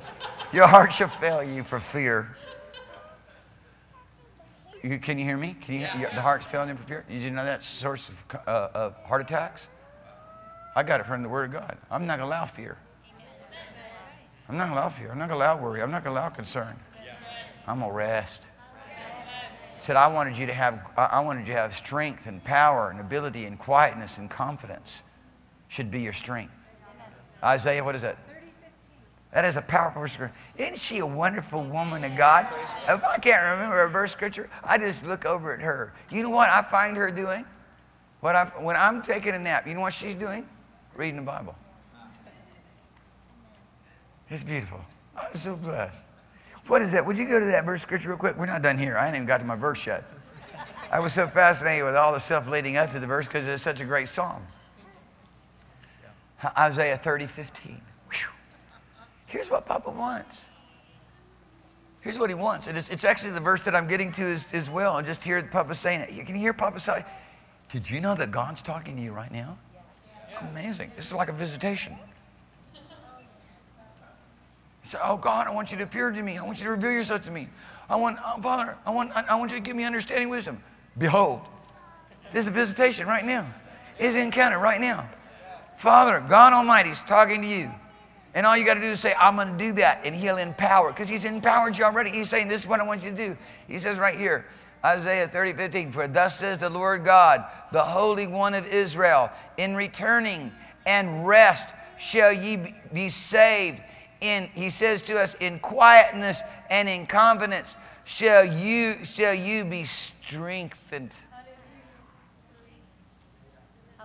Your heart shall fail you for fear. Can you hear me? The heart's failing him for fear. Did you know that's a source of heart attacks? I got it from the Word of God. I'm not going to allow fear. I'm not going to allow fear. I'm not going to allow worry. I'm not going to allow concern. I'm going to rest. He said, I wanted you to have strength and power and ability and quietness and confidence should be your strength. Isaiah, what is that? 30:15. That is a powerful verse of scripture. Isn't she a wonderful woman of God? If I can't remember a verse of scripture, I just look over at her. You know what I find her doing? When I'm taking a nap, you know what she's doing? Reading the Bible. It's beautiful. I'm so blessed. What is that? Would you go to that verse of scripture real quick? We're not done here. I ain't even got to my verse yet. I was so fascinated with all the stuff leading up to the verse because it's such a great psalm. Isaiah 30:15. Here's what Papa wants. Here's what he wants. It's actually the verse that I'm getting to as well. And just hear Papa saying it. You can hear Papa say, did you know that God's talking to you right now? Amazing. This is like a visitation. So, oh God, I want you to appear to me. I want you to reveal yourself to me. Father, I want you to give me understanding, wisdom. Behold, this is a visitation right now. It's an encounter right now. Father, God Almighty is talking to you. And all you got to do is say, I'm going to do that. And he'll empower. Because he's empowered you already. He's saying, this is what I want you to do. He says right here, Isaiah 30:15, for thus says the Lord God, the Holy One of Israel, in returning and rest shall ye be saved. He says to us, in quietness and in confidence shall you be strengthened.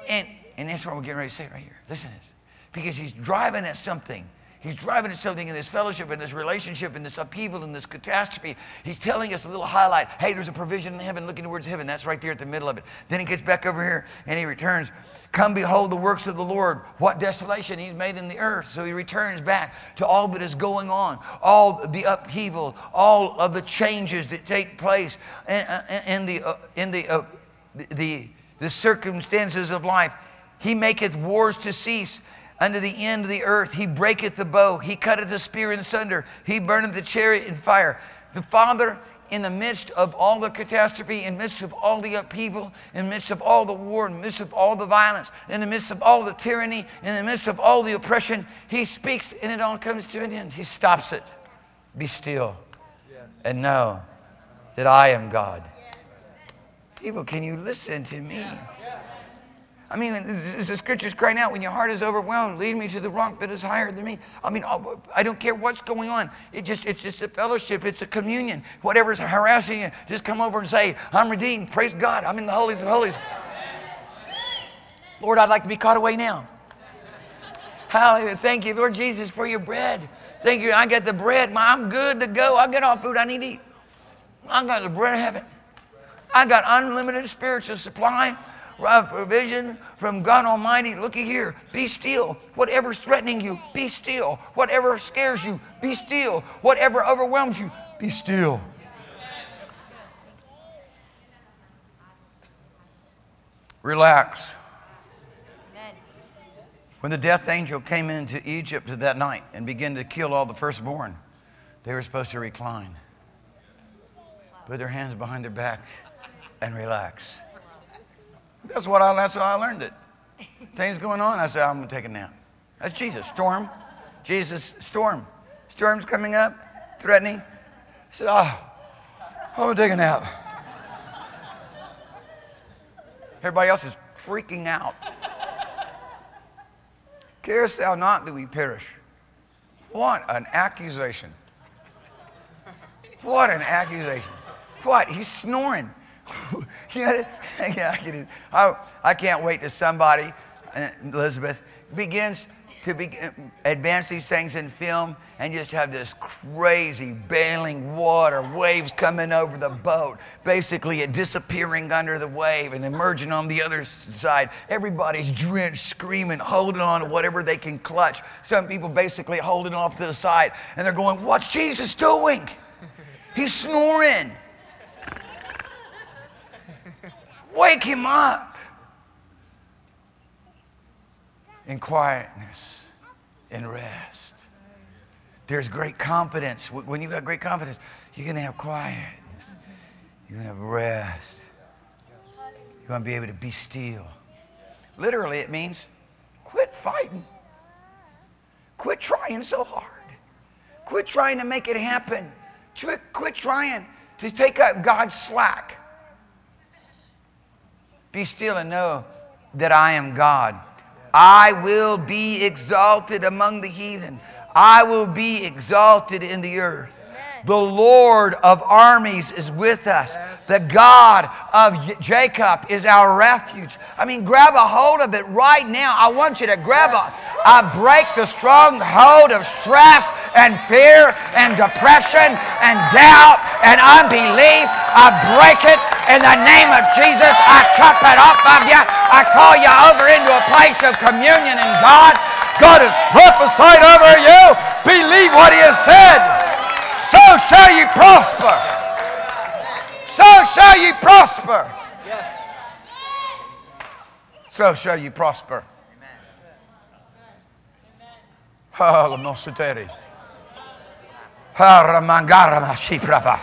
And that's what we're getting ready to say right here. Listen to this. Because he's driving at something. He's driving at something in this fellowship, in this relationship, in this upheaval, in this catastrophe. He's telling us a little highlight. Hey, there's a provision in heaven. Look in the words of heaven. That's right there at the middle of it. Then he gets back over here and he returns. Come behold the works of the Lord. What desolation he's made in the earth. So he returns back to all that is going on. All the upheaval. All of the changes that take place in the circumstances of life. He maketh wars to cease unto the end of the earth. He breaketh the bow. He cutteth the spear in sunder. He burneth the chariot in fire. The Father, in the midst of all the catastrophe, in the midst of all the upheaval, in the midst of all the war, in the midst of all the violence, in the midst of all the tyranny, in the midst of all the oppression, he speaks and it all comes to an end. He stops it. Be still and know that I am God. People, can you listen to me? I mean, the scripture's crying out, when your heart is overwhelmed, lead me to the rock that is higher than me. I mean, I don't care what's going on. It's just a fellowship. It's a communion. Whatever's harassing you, just come over and say, I'm redeemed. Praise God. I'm in the holies of holies. Lord, I'd like to be caught away now. Hallelujah. Thank you, Lord Jesus, for your bread. Thank you. I got the bread. I'm good to go. I got all food I need to eat. I got the bread of heaven. I got unlimited spiritual supply. Provision from God Almighty. Looky here. Be still. Whatever's threatening you, be still. Whatever scares you, be still. Whatever overwhelms you, be still. Relax. When the death angel came into Egypt that night and began to kill all the firstborn, they were supposed to recline. Put their hands behind their back and relax. That's how I learned it. Things going on, I said, I'm going to take a nap. That's Jesus. Storm. Jesus, storm. Storm's coming up, threatening. I said, I'm going to take a nap. Everybody else is freaking out. Carest thou not that we perish? What an accusation. What an accusation. What? He's snoring. I can't wait till somebody, Elizabeth, begins to advance these things in film and just have this crazy bailing water, waves coming over the boat, basically it disappearing under the wave and emerging on the other side. Everybody's drenched, screaming, holding on to whatever they can clutch. Some people basically holding off to the side and they're going, what's Jesus doing? He's snoring. Wake him up. In quietness, in rest. There's great confidence. When you've got great confidence, you're going to have quietness. You're going to have rest. You're going to be able to be still. Literally, it means quit fighting. Quit trying so hard. Quit trying to make it happen. Quit trying to take up God's slack. Be still and know that I am God. I will be exalted among the heathen. I will be exalted in the earth. The Lord of armies is with us. The God of Jacob is our refuge. I mean, grab a hold of it right now. I want you to grab I break the stronghold of stress and fear and depression and doubt and unbelief. I break it in the name of Jesus. I chop it off of you. I call you over into a place of communion in God. God has prophesied over you. Believe what He has said. So shall you prosper. So shall you prosper. So shall you prosper. Hallelujah. Hallelujah.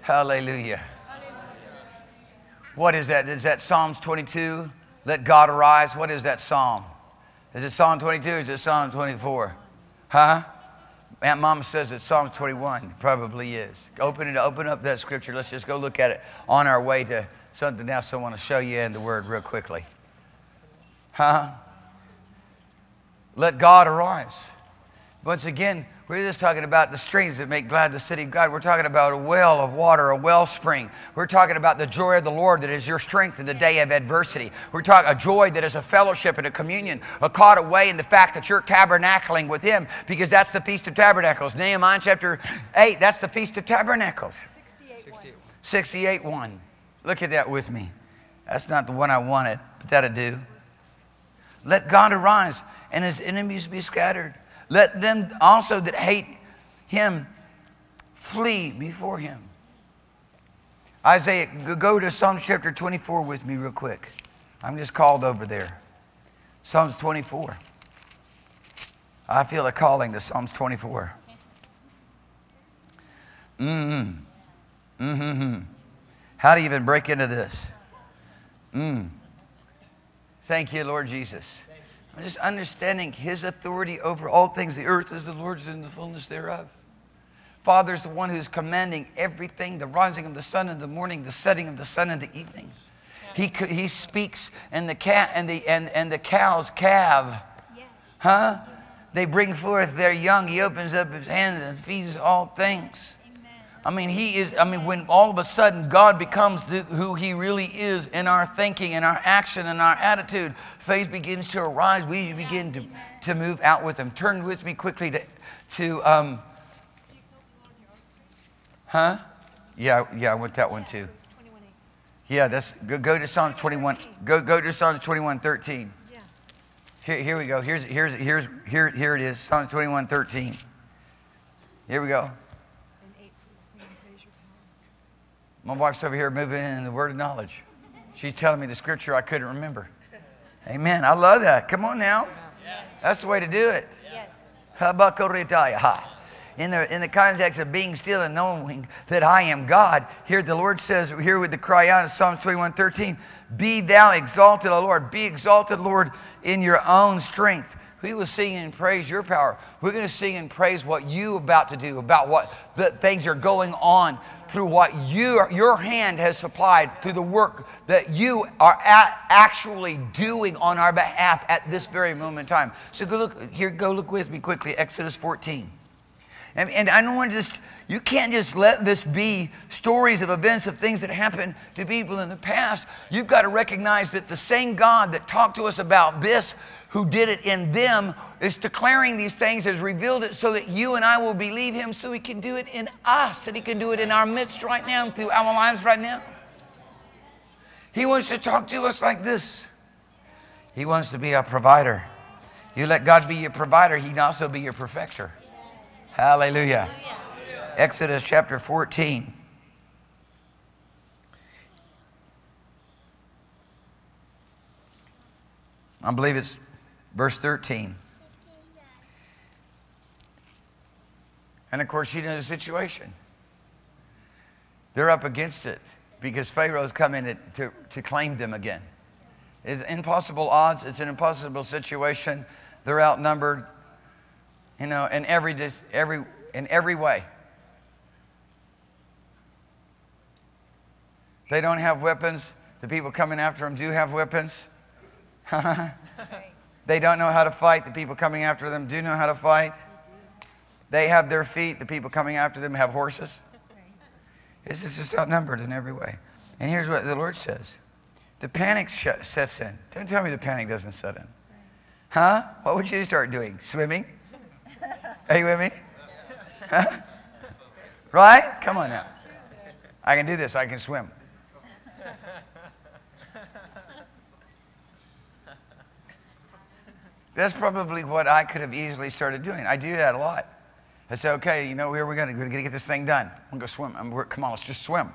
Hallelujah. What is that? Is that Psalms 22? Let God arise. What is that psalm? Is it Psalm 22 or is it Psalm 24? Huh? Aunt Mama says it's Psalm 21. It probably is. Open up that scripture. Let's just go look at it on our way to something else I want to show you in the Word real quickly. Huh? Let God arise. Once again, we're just talking about the streams that make glad the city of God. We're talking about a well of water, a wellspring. We're talking about the joy of the Lord that is your strength in the day of adversity. We're talking a joy that is a fellowship and a communion, a caught away in the fact that you're tabernacling with Him, because that's the Feast of Tabernacles. Nehemiah chapter 8, that's the Feast of Tabernacles. 68:1. Look at that with me. That's not the one I wanted, but that'll do. Let God arise and His enemies be scattered. Let them also that hate Him flee before Him. Isaiah, go to Psalms chapter 24 with me real quick. I'm just called over there. Psalms 24. I feel a calling to Psalms 24. How do you even break into this? Thank you, Lord Jesus. I'm just understanding His authority over all things. The earth is the Lord's and the fullness thereof. Father is the one who's commanding everything, the rising of the sun in the morning, the setting of the sun in the evening. He speaks, and the cows calve. Huh? They bring forth their young. He opens up His hands and feeds all things. I mean, when all of a sudden God becomes who He really is in our thinking, in our action, in our attitude, faith begins to arise. We begin to move out with Him. Turn with me quickly huh? Yeah, I went that one too. Yeah, go to Psalm 21. Go to Psalm 21:13. Here we go. Here it is. Psalm 21:13. Here we go. My wife's over here moving in the word of knowledge. She's telling me the scripture I couldn't remember. Amen. I love that. Come on now. Yeah. That's the way to do it. Yes. In the context of being still and knowing that I am God, here the Lord says, here with the cry out in Psalm 21:13, be thou exalted, O Lord. Be exalted, Lord, in your own strength. We will sing and praise your power. We're going to sing and praise what you're about to do, about what the things are going on through what your hand has supplied, through the work that you are actually doing on our behalf at this very moment in time. So go look here. Go look with me quickly, Exodus 14. And I don't want to you can't just let this be stories of events of things that happened to people in the past. You've got to recognize that the same God that talked to us about this, who did it in them, is declaring these things, has revealed it so that you and I will believe Him, so He can do it in us, that He can do it in our midst right now, through our lives right now. He wants to talk to us like this. He wants to be our provider. You let God be your provider, He can also be your perfecter. Hallelujah. Hallelujah. Exodus chapter 14. I believe it's verse 13. And of course, you know the situation. They're up against it because Pharaoh's coming to claim them again. It's impossible odds. It's an impossible situation. They're outnumbered, you know, in every way. They don't have weapons. The people coming after them do have weapons. They don't know how to fight. The people coming after them do know how to fight. They have their feet. The people coming after them have horses. This is just outnumbered in every way. And here's what the Lord says. The panic sets in. Don't tell me the panic doesn't set in. Huh? What would you start doing? Swimming? Are you with me? Huh? Right? Come on now. I can do this. I can swim. That's probably what I could have easily started doing. I do that a lot. I say, okay, you know, here we're going to get this thing done. I'm going to go swim. Come on, let's just swim.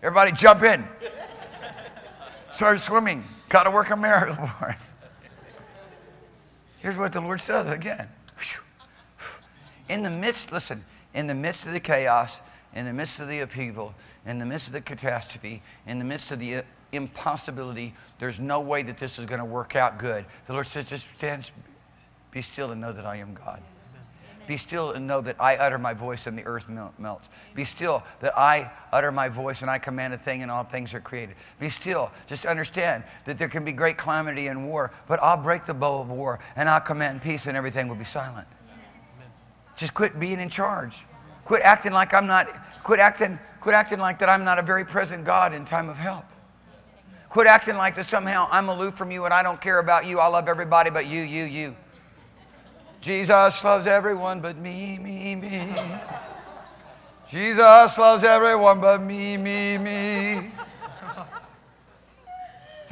Everybody jump in. Start swimming. Got to work a miracle for us. Here's what the Lord says again. In the midst, listen, in the midst of the chaos, in the midst of the upheaval, in the midst of the catastrophe, in the midst of the impossibility, there's no way that this is going to work out good. The Lord says, just be still and know that I am God. Be still and know that I utter my voice and the earth melts. Be still that I utter my voice and I command a thing and all things are created. Be still. Just understand that there can be great calamity and war, but I'll break the bow of war and I'll command peace and everything will be silent. Amen. Just quit being in charge. Quit acting like I'm not, quit acting like that I'm not a very present God in time of help. Quit acting like that somehow I'm aloof from you and I don't care about you. I love everybody but you. Jesus loves everyone but me. Jesus loves everyone but me.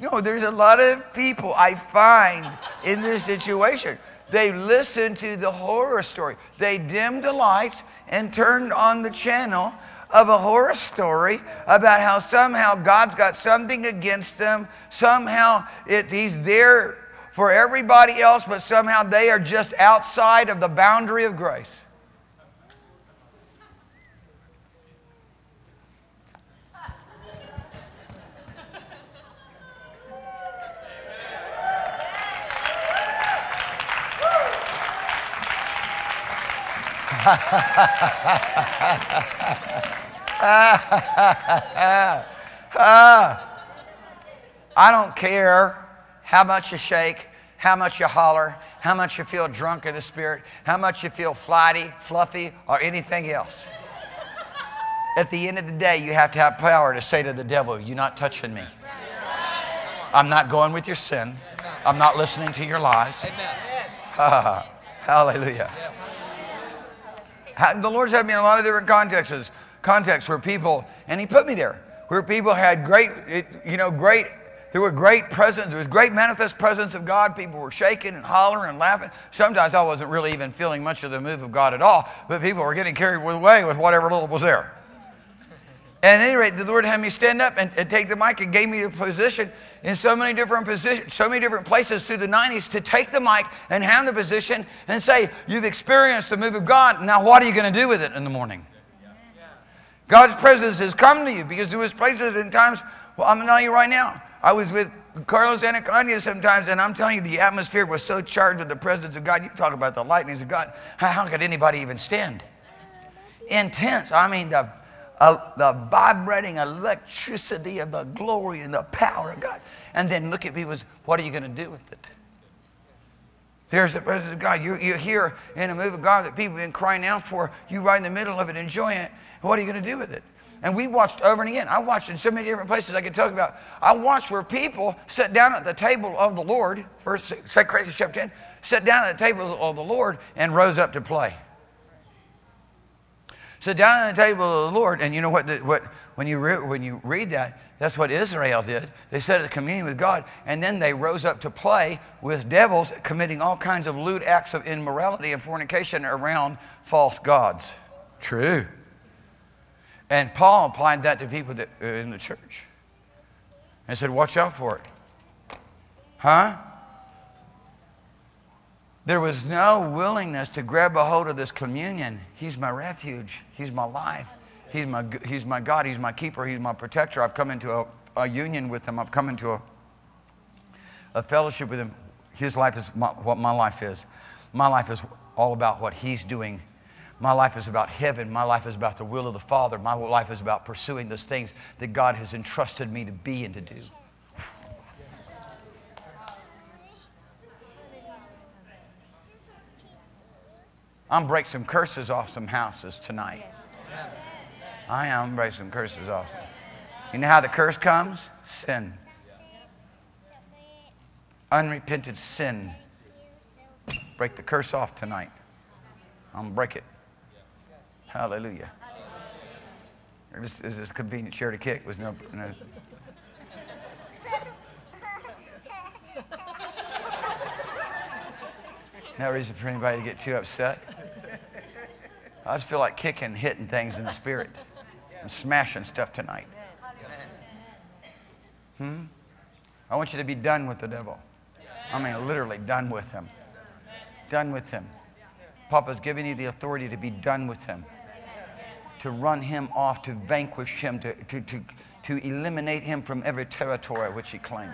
You know, there's a lot of people I find in this situation. They listened to the horror story. They dimmed the lights and turned on the channel of a horror story about how somehow God's got something against them. Somehow he's there for everybody else, but somehow they are just outside of the boundary of grace. I don't care how much you shake, how much you holler, how much you feel drunk in the spirit, how much you feel flighty, fluffy, or anything else. At the end of the day, you have to have power to say to the devil, you're not touching me. I'm not going with your sin. I'm not listening to your lies. Hallelujah. The Lord's had me in a lot of different contexts where people, and He put me there, where people had great presence. There was great manifest presence of God. People were shaking and hollering and laughing. Sometimes I wasn't really even feeling much of the move of God at all, but people were getting carried away with whatever little was there. And at any rate, the Lord had me stand up and take the mic and gave me a position in so many different positions, so many different places through the 90s to take the mic and hand the position and say, you've experienced the move of God. Now what are you going to do with it in the morning? God's presence has come to you because there was places and times, well, I'm telling you right now, I was with Carlos Anacondia sometimes, and I'm telling you, the atmosphere was so charged with the presence of God. You talk about the lightnings of God. How could anybody even stand? Intense. I mean, the vibrating electricity of the glory and the power of God. And then look at me with, what are you going to do with it? There's the presence of God. You're here in a move of God that people have been crying out for. You're right in the middle of it, enjoying it. What are you going to do with it? And we watched over and again. I watched in so many different places I could talk about. I watched where people sat down at the table of the Lord, 1 Corinthians chapter 10, sat down at the table of the Lord and rose up to play. Sat down at the table of the Lord, and you know when you read that, that's what Israel did. They sat at communion with God, and then they rose up to play with devils, committing all kinds of lewd acts of immorality and fornication around false gods. True. And Paul applied that to people that in the church and said, watch out for it. Huh? There was no willingness to grab a hold of this communion. He's my refuge. He's my life. He's my God. He's my keeper. He's my protector. I've come into a union with him. I've come into a fellowship with him. His life is what my life is. My life is all about what he's doing. My life is about heaven. My life is about the will of the Father. My life is about pursuing those things that God has entrusted me to be and to do. I'm break some curses off some houses tonight. I am break some curses off. You know how the curse comes? Sin. Unrepented sin. Break the curse off tonight. I'm going to break it. Hallelujah. This is a convenient chair to kick. With no. No reason for anybody to get too upset. I just feel like kicking, hitting things in the spirit. And smashing stuff tonight. I want you to be done with the devil. I mean, literally done with him. Done with him. Papa's giving you the authority to be done with him. To run him off, to vanquish him, to eliminate him from every territory which he claims.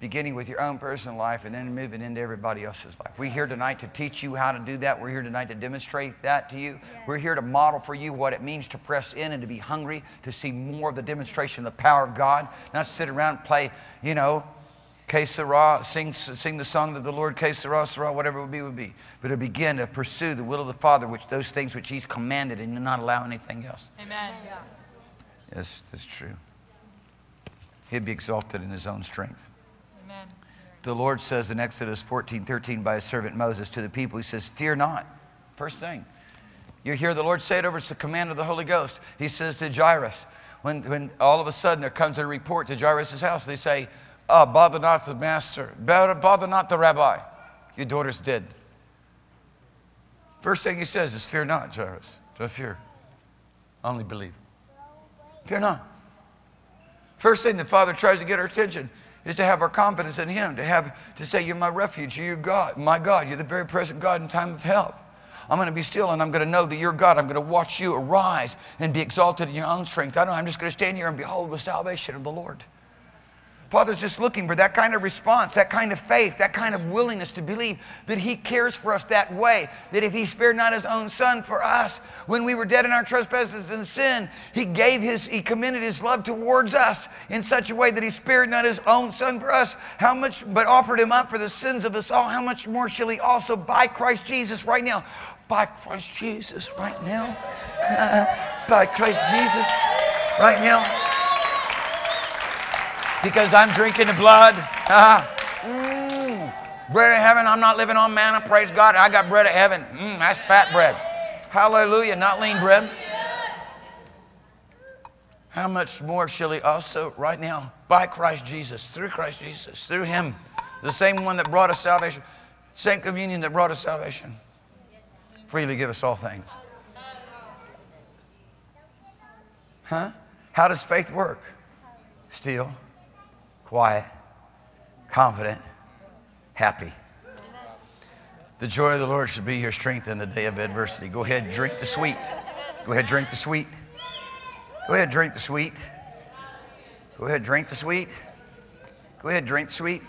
Beginning with your own personal life and then moving into everybody else's life. We're here tonight to teach you how to do that. We're here tonight to demonstrate that to you. We're here to model for you what it means to press in and to be hungry, to see more of the demonstration of the power of God. Not sit around and play, you know, Que Sera, sing the song of the Lord, Que Sera, Sera, whatever it would be, would be. But to begin to pursue the will of the Father, which those things which he's commanded, and not allow anything else. Amen. Yes, that's true. He'd be exalted in his own strength. The Lord says in Exodus 14:13 by his servant Moses to the people, he says, fear not. First thing. You hear the Lord say it over, it's the command of the Holy Ghost. He says to Jairus, when all of a sudden there comes a report to Jairus' house, they say, oh, bother not the master, bother not the rabbi. Your daughter's dead. First thing he says is, fear not, Jairus. Don't fear. Only believe. Fear not. First thing the Father tries to get our attention is to have our confidence in him, to say, you're my refuge, you're God, my God, you're the very present God in time of help. I'm going to be still and I'm going to know that you're God. I'm going to watch you arise and be exalted in your own strength. I don't know, I'm just going to stand here and behold the salvation of the Lord. Father's just looking for that kind of response, that kind of faith, that kind of willingness to believe that he cares for us that way, that if he spared not his own son for us, when we were dead in our trespasses and sin, he commended his love towards us in such a way that he spared not his own son for us, how much, but offered him up for the sins of us all, how much more shall he also by Christ Jesus right now, by Christ Jesus right now, by Christ Jesus right now, because I'm drinking the blood. Bread of heaven, I'm not living on manna, praise God. I got bread of heaven. That's fat bread. Hallelujah, not lean bread. How much more shall he also, right now, by Christ Jesus, through Christ Jesus, through him, the same one that brought us salvation, same communion that brought us salvation, freely give us all things. Huh? How does faith work? Still. Quiet, confident, happy. The joy of the Lord should be your strength in the day of adversity. Go ahead, drink the sweet. Go ahead, drink the sweet. Go ahead, drink the sweet. Go ahead, drink the sweet. Go ahead, drink the sweet.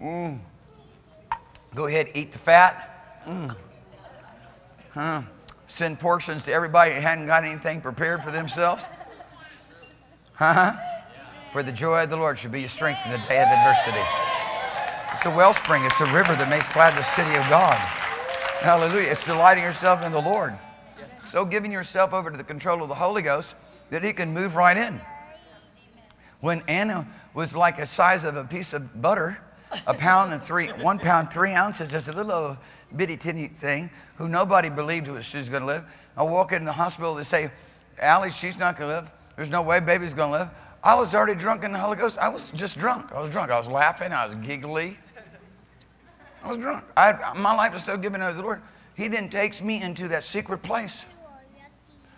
Go ahead, eat the fat. Send portions to everybody who hadn't got anything prepared for themselves. For the joy of the Lord should be your strength in the day of adversity. It's a wellspring. It's a river that makes glad the city of God. Hallelujah. It's delighting yourself in the Lord. So giving yourself over to the control of the Holy Ghost that he can move right in. When Anna was like the size of a piece of butter, a pound and 1 pound 3 ounces, just a little bitty tiny thing, who nobody believed she was going to live. I walk into the hospital and say, Allie, she's not going to live. There's no way baby's going to live. I was already drunk in the Holy Ghost. I was just drunk. I was drunk. I was laughing. I was giggly. I was drunk. My life was so given over to the Lord. He then takes me into that secret place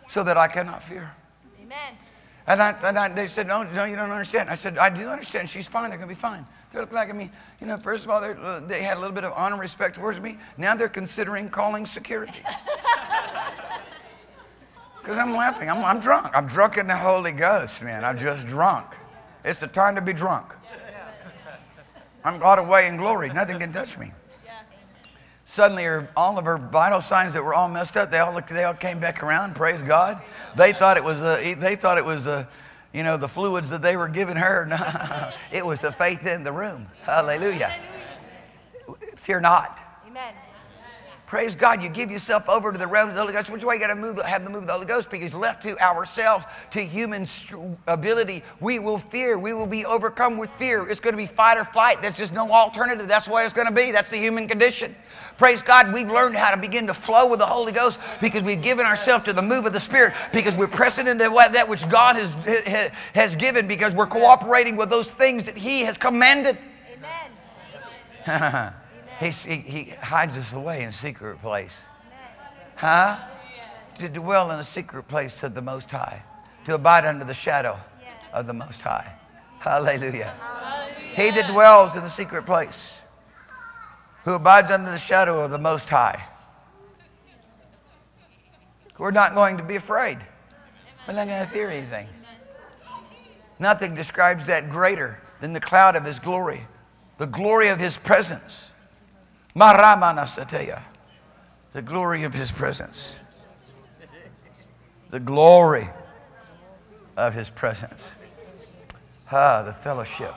so that I cannot fear. Amen. They said, no, you don't understand. I said, I do understand. She's fine. They're going to be fine. They're looking back at me. You know, first of all, they had a little bit of honor and respect towards me. Now they're considering calling security. Because I'm laughing. I'm drunk. I'm drunk in the Holy Ghost, man. I'm just drunk. It's the time to be drunk. I'm God away in glory. Nothing can touch me. Suddenly, all of her vital signs that were all messed up, they all came back around. Praise God. They thought it was the fluids that they were giving her. No, it was the faith in the room. Hallelujah. Fear not. Amen. Praise God. You give yourself over to the realm of the Holy Ghost. Which way you got to have the move of the Holy Ghost? Because left to ourselves, to human ability, we will fear. We will be overcome with fear. It's going to be fight or flight. There's just no alternative. That's what it's going to be. That's the human condition. Praise God. We've learned how to begin to flow with the Holy Ghost because we've given ourselves to the move of the Spirit, because we're pressing into that which God has given, because we're cooperating with those things that He has commanded. Amen. He hides us away in a secret place. Huh? To dwell in the secret place of the Most High. To abide under the shadow of the Most High. Hallelujah. He that dwells in the secret place, who abides under the shadow of the Most High. We're not going to be afraid. We're not going to fear anything. Nothing describes that greater than the cloud of His glory. The glory of His presence. Maramana Sateya. The glory of His presence. The glory of His presence. The fellowship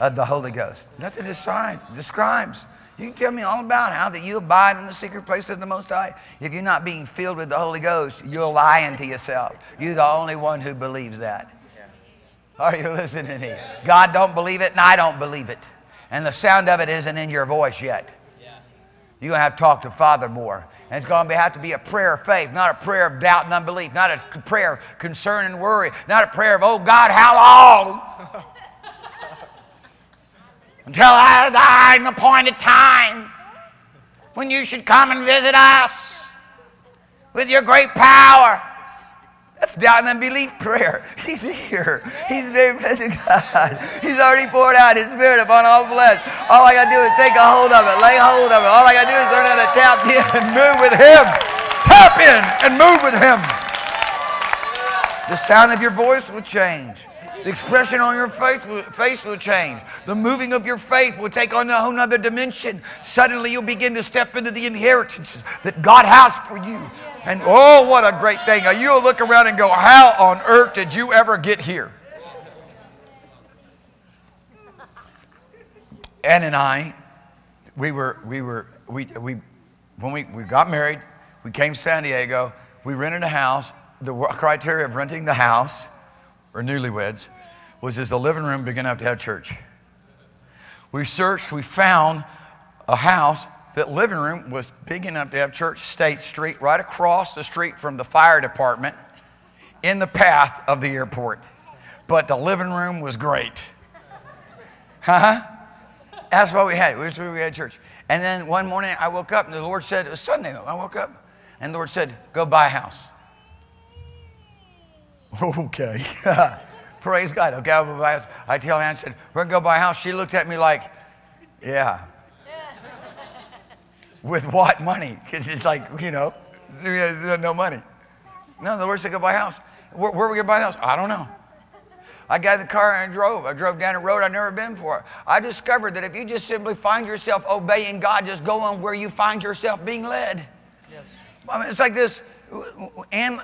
of the Holy Ghost. Nothing describes. You can tell me all about how that you abide in the secret place of the Most High. If you're not being filled with the Holy Ghost, you're lying to yourself. You're the only one who believes that. Are you listening here? God don't believe it, and I don't believe it. And the sound of it isn't in your voice yet. You're going to have to talk to Father more. And it's going to have to be a prayer of faith, not a prayer of doubt and unbelief, not a prayer of concern and worry, not a prayer of, oh God, how long? Until I die in the appointed time when you should come and visit us with your great power. That's doubt and unbelief prayer. He's here. He's very present God. He's already poured out His Spirit upon all flesh. All I got to do is take a hold of it, lay hold of it. All I got to do is learn how to tap in and move with Him. Tap in and move with Him. The sound of your voice will change. The expression on your face will change. The moving of your faith will take on a whole other dimension. Suddenly you'll begin to step into the inheritance that God has for you. And oh, what a great thing. You'll look around and go, how on earth did you ever get here? Ann and I, when we got married, we came to San Diego, we rented a house. The criteria of renting the house, or newlyweds, was just the living room big enough to have church. We searched, we found a house that living room was big enough to have church, State Street, right across the street from the fire department, in the path of the airport. But the living room was great. Huh? That's what we had. That's where we had church. And then one morning I woke up and the Lord said, it was Sunday, I woke up and the Lord said, go buy a house. Okay. Praise God. Okay, I tell Anna, I said, we're going to go buy a house. She looked at me like, yeah. With what money? Because it's like, you know, there's no money. No, the Lord said, go buy a house. Where are we going to buy a house? I don't know. I got in the car and I drove. I drove down a road I'd never been before. I discovered that if you just simply find yourself obeying God, just go on where you find yourself being led. Yes. I mean, it's like this. And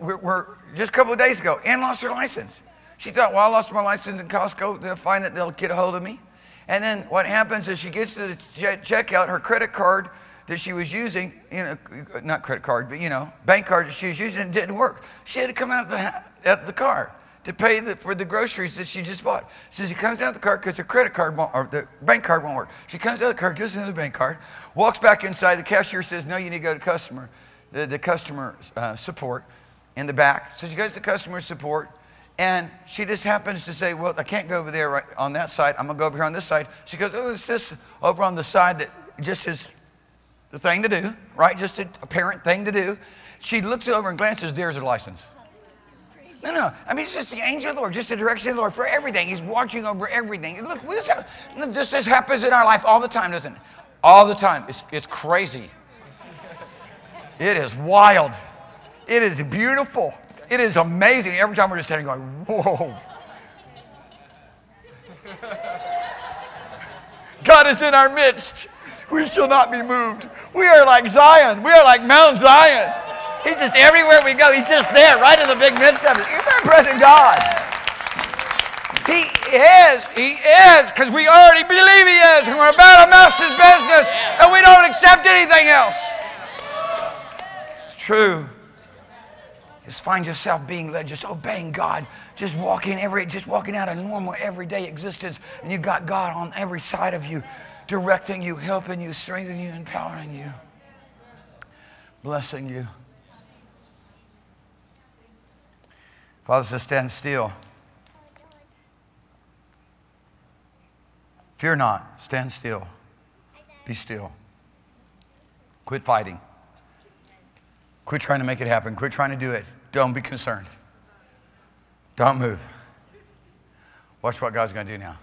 we're just a couple of days ago, Ann lost her license. She thought, well, I lost my license in Costco. They'll find it. They'll get a hold of me. And then what happens is she gets to the checkout. Her credit card that she was using, you know, not credit card, but, you know, bank card that she was using didn't work. She had to come out of the car to pay for the groceries that she just bought. So she comes out of the car because the credit card won't, or the bank card won't work. She comes out of the car, gives another bank card, walks back inside. The cashier says, no, you need to go to customer. The customer support in the back. So she goes to customer support, and she just happens to say, well, I can't go over there right on that side. I'm going to go over here on this side. She goes, oh, it's this over on the side that just is the thing to do, right? Just an apparent thing to do. She looks over and glances, there's her license. No. I mean, it's just the angel of the Lord, just the direction of the Lord for everything. He's watching over everything. Look, this happens in our life all the time, doesn't it? All the time. It's crazy. It is wild. It is beautiful. It is amazing. Every time we're just standing going, whoa. God is in our midst. We shall not be moved. We are like Zion. We are like Mount Zion. He's just everywhere we go. He's just there, right in the big midst of it. You're very present God. He is, because we already believe He is, and we're about a master's business, and we don't accept anything else. It's true. Just find yourself being led, just obeying God, just walking out a normal everyday existence, and you got God on every side of you, directing you, helping you, strengthening you, empowering you, blessing you. Father says, stand still. Fear not, stand still, be still. Quit fighting. Quit trying to make it happen. Quit trying to do it. Don't be concerned. Don't move. Watch what God's going to do now.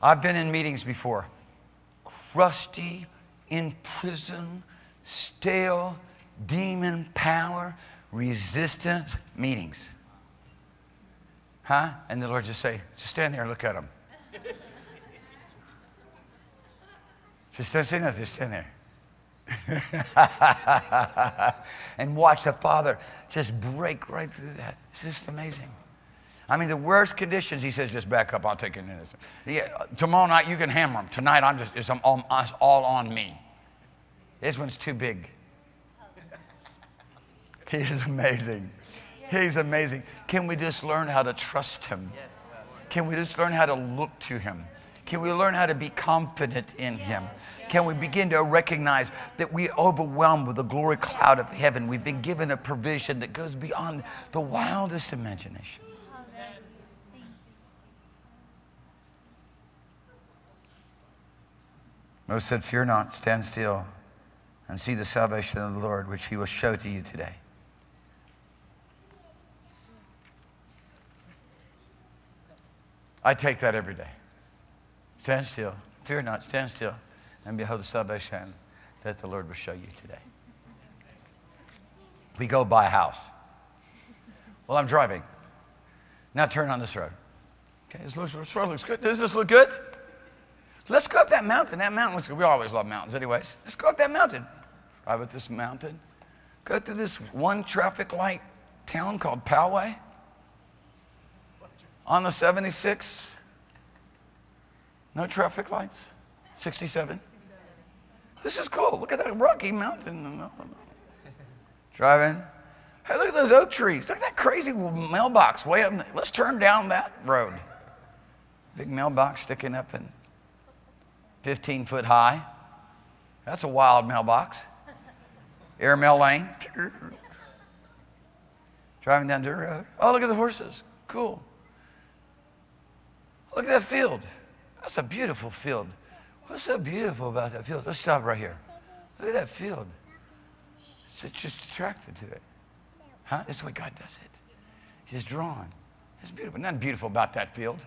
I've been in meetings before. Crusty, in prison, stale, demon power, resistance meetings. Huh? And the Lord just say, just stand there and look at them. Just don't say nothing. Just stand there. And watch the Father just break right through that. It's just amazing. I mean, the worst conditions, He says, just back up. I'll take it in this. Yeah, tomorrow night, you can hammer them. Tonight, it's all on me. This one's too big. He is amazing. He's amazing. Can we just learn how to trust Him? Can we just learn how to look to Him? Can we learn how to be confident in Him? Can we begin to recognize that we are overwhelmed with the glory cloud of heaven? We've been given a provision that goes beyond the wildest imagination. Moses said, fear not, stand still, and see the salvation of the Lord, which He will show to you today. I take that every day. Stand still, fear not, stand still, and behold the salvation that the Lord will show you today. We go buy a house. Well, I'm driving. Now turn on this road. Okay, this road looks good. Does this look good? Let's go up that mountain. That mountain looks good. We always love mountains anyways. Let's go up that mountain. Drive up this mountain. Go through this one traffic light town called Poway on the 76. No traffic lights. 67. This is cool. Look at that rocky mountain. Driving. Hey, look at those oak trees. Look at that crazy mailbox way up there. Let's turn down that road. Big mailbox sticking up in 15 foot high. That's a wild mailbox. Airmail lane. Driving down dirt road. Oh, look at the horses. Cool. Look at that field. That's a beautiful field. What's so beautiful about that field? Let's stop right here. Look at that field. It's just attracted to it. Huh? That's the way God does it. He's drawn. It's beautiful. Nothing beautiful about that field.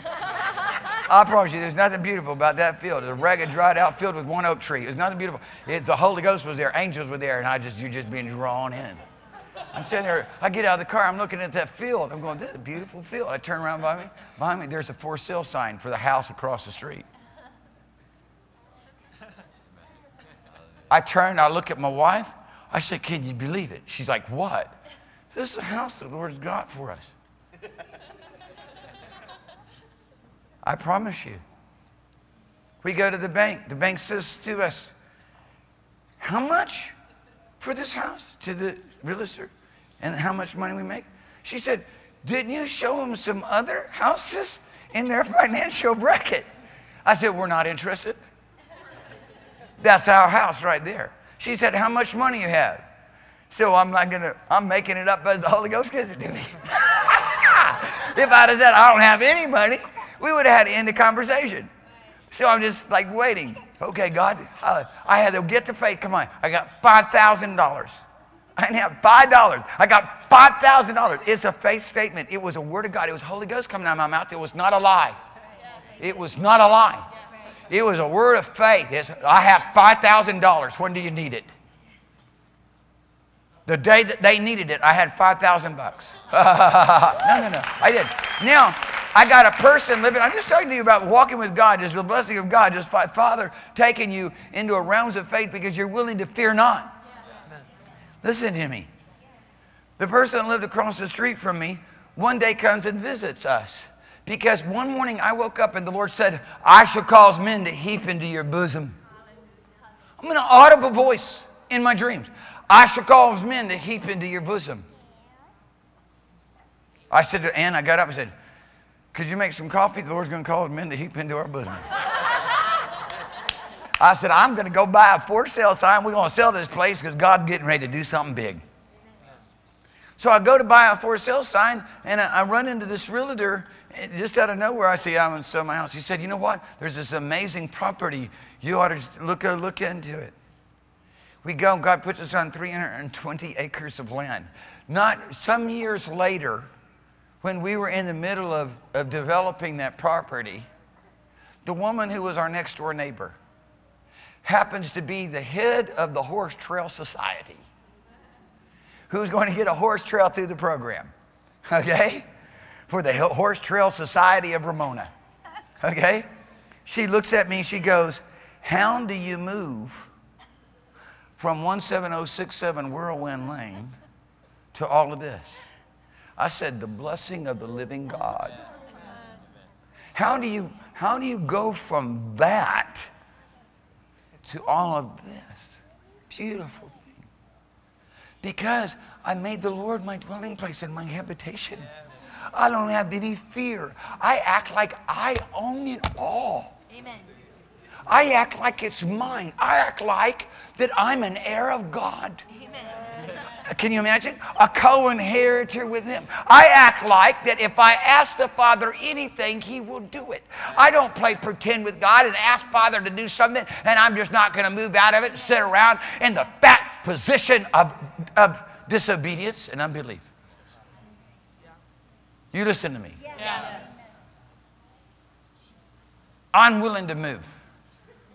I promise you, there's nothing beautiful about that field. It's a ragged, dried out field with one oak tree. There's nothing beautiful. The Holy Ghost was there. Angels were there. And you're just being drawn in. I'm sitting there. I get out of the car. I'm looking at that field. I'm going, this is a beautiful field. I turn around behind me, there's a for sale sign for the house across the street. I turn, I look at my wife. I said, can you believe it? She's like, what? This is the house the Lord's got for us. I promise you. We go to the bank. The bank says to us, how much for this house? To the realtor, and how much money we make? She said, didn't you show them some other houses in their financial bracket? I said, we're not interested. That's our house right there. She said, how much money you have? So I'm making it up as the Holy Ghost gives it to me. If I'd have said, I don't have any money, we would have had to end the conversation. So I'm just like waiting. Okay, God, I had to get the faith. Come on. I got $5,000. I didn't have $5. I got $5,000. It's a faith statement. It was a word of God. It was Holy Ghost coming out of my mouth. It was not a lie. It was not a lie. It was a word of faith. I have $5,000. When do you need it? The day that they needed it, I had 5,000 bucks. No, I did. Now, I got a person living. I'm just talking to you about walking with God, just the blessing of God, just Father taking you into a realms of faith because you're willing to fear not. Listen to me. The person that lived across the street from me one day comes and visits us because one morning I woke up and the Lord said, I shall cause men to heap into your bosom. I'm in an audible voice in my dreams. I shall cause men to heap into your bosom. I said to Anna, I got up and said, could you make some coffee? The Lord's going to cause men to heap into our bosom. I said, I'm going to go buy a for sale sign. We're going to sell this place because God's getting ready to do something big. So I go to buy a for sale sign, and I run into this realtor. Just out of nowhere, I see I'm in some house. He said, you know what? There's this amazing property. You ought to look into it. We go, God puts us on 320 acres of land. Not some years later, when we were in the middle of developing that property, the woman who was our next door neighbor happens to be the head of the Horse Trail Society, who's going to get a horse trail through the program, okay? For the Horse Trail Society of Ramona, okay? She looks at me, she goes, how do you move from 17067 Whirlwind Lane to all of this? I said, the blessing of the living God. How do you go from that to all of this? Beautiful thing. Because I made the Lord my dwelling place and my habitation. I don't have any fear. I act like I own it all. Amen. I act like it's mine. I act like that I'm an heir of God. Amen. Can you imagine? A co-inheritor with him. I act like that if I ask the Father anything, he will do it. I don't play pretend with God and ask Father to do something, and I'm just not going to move out of it and sit around in the fat position of disobedience and unbelief. You listen to me. Yes. I'm willing to move.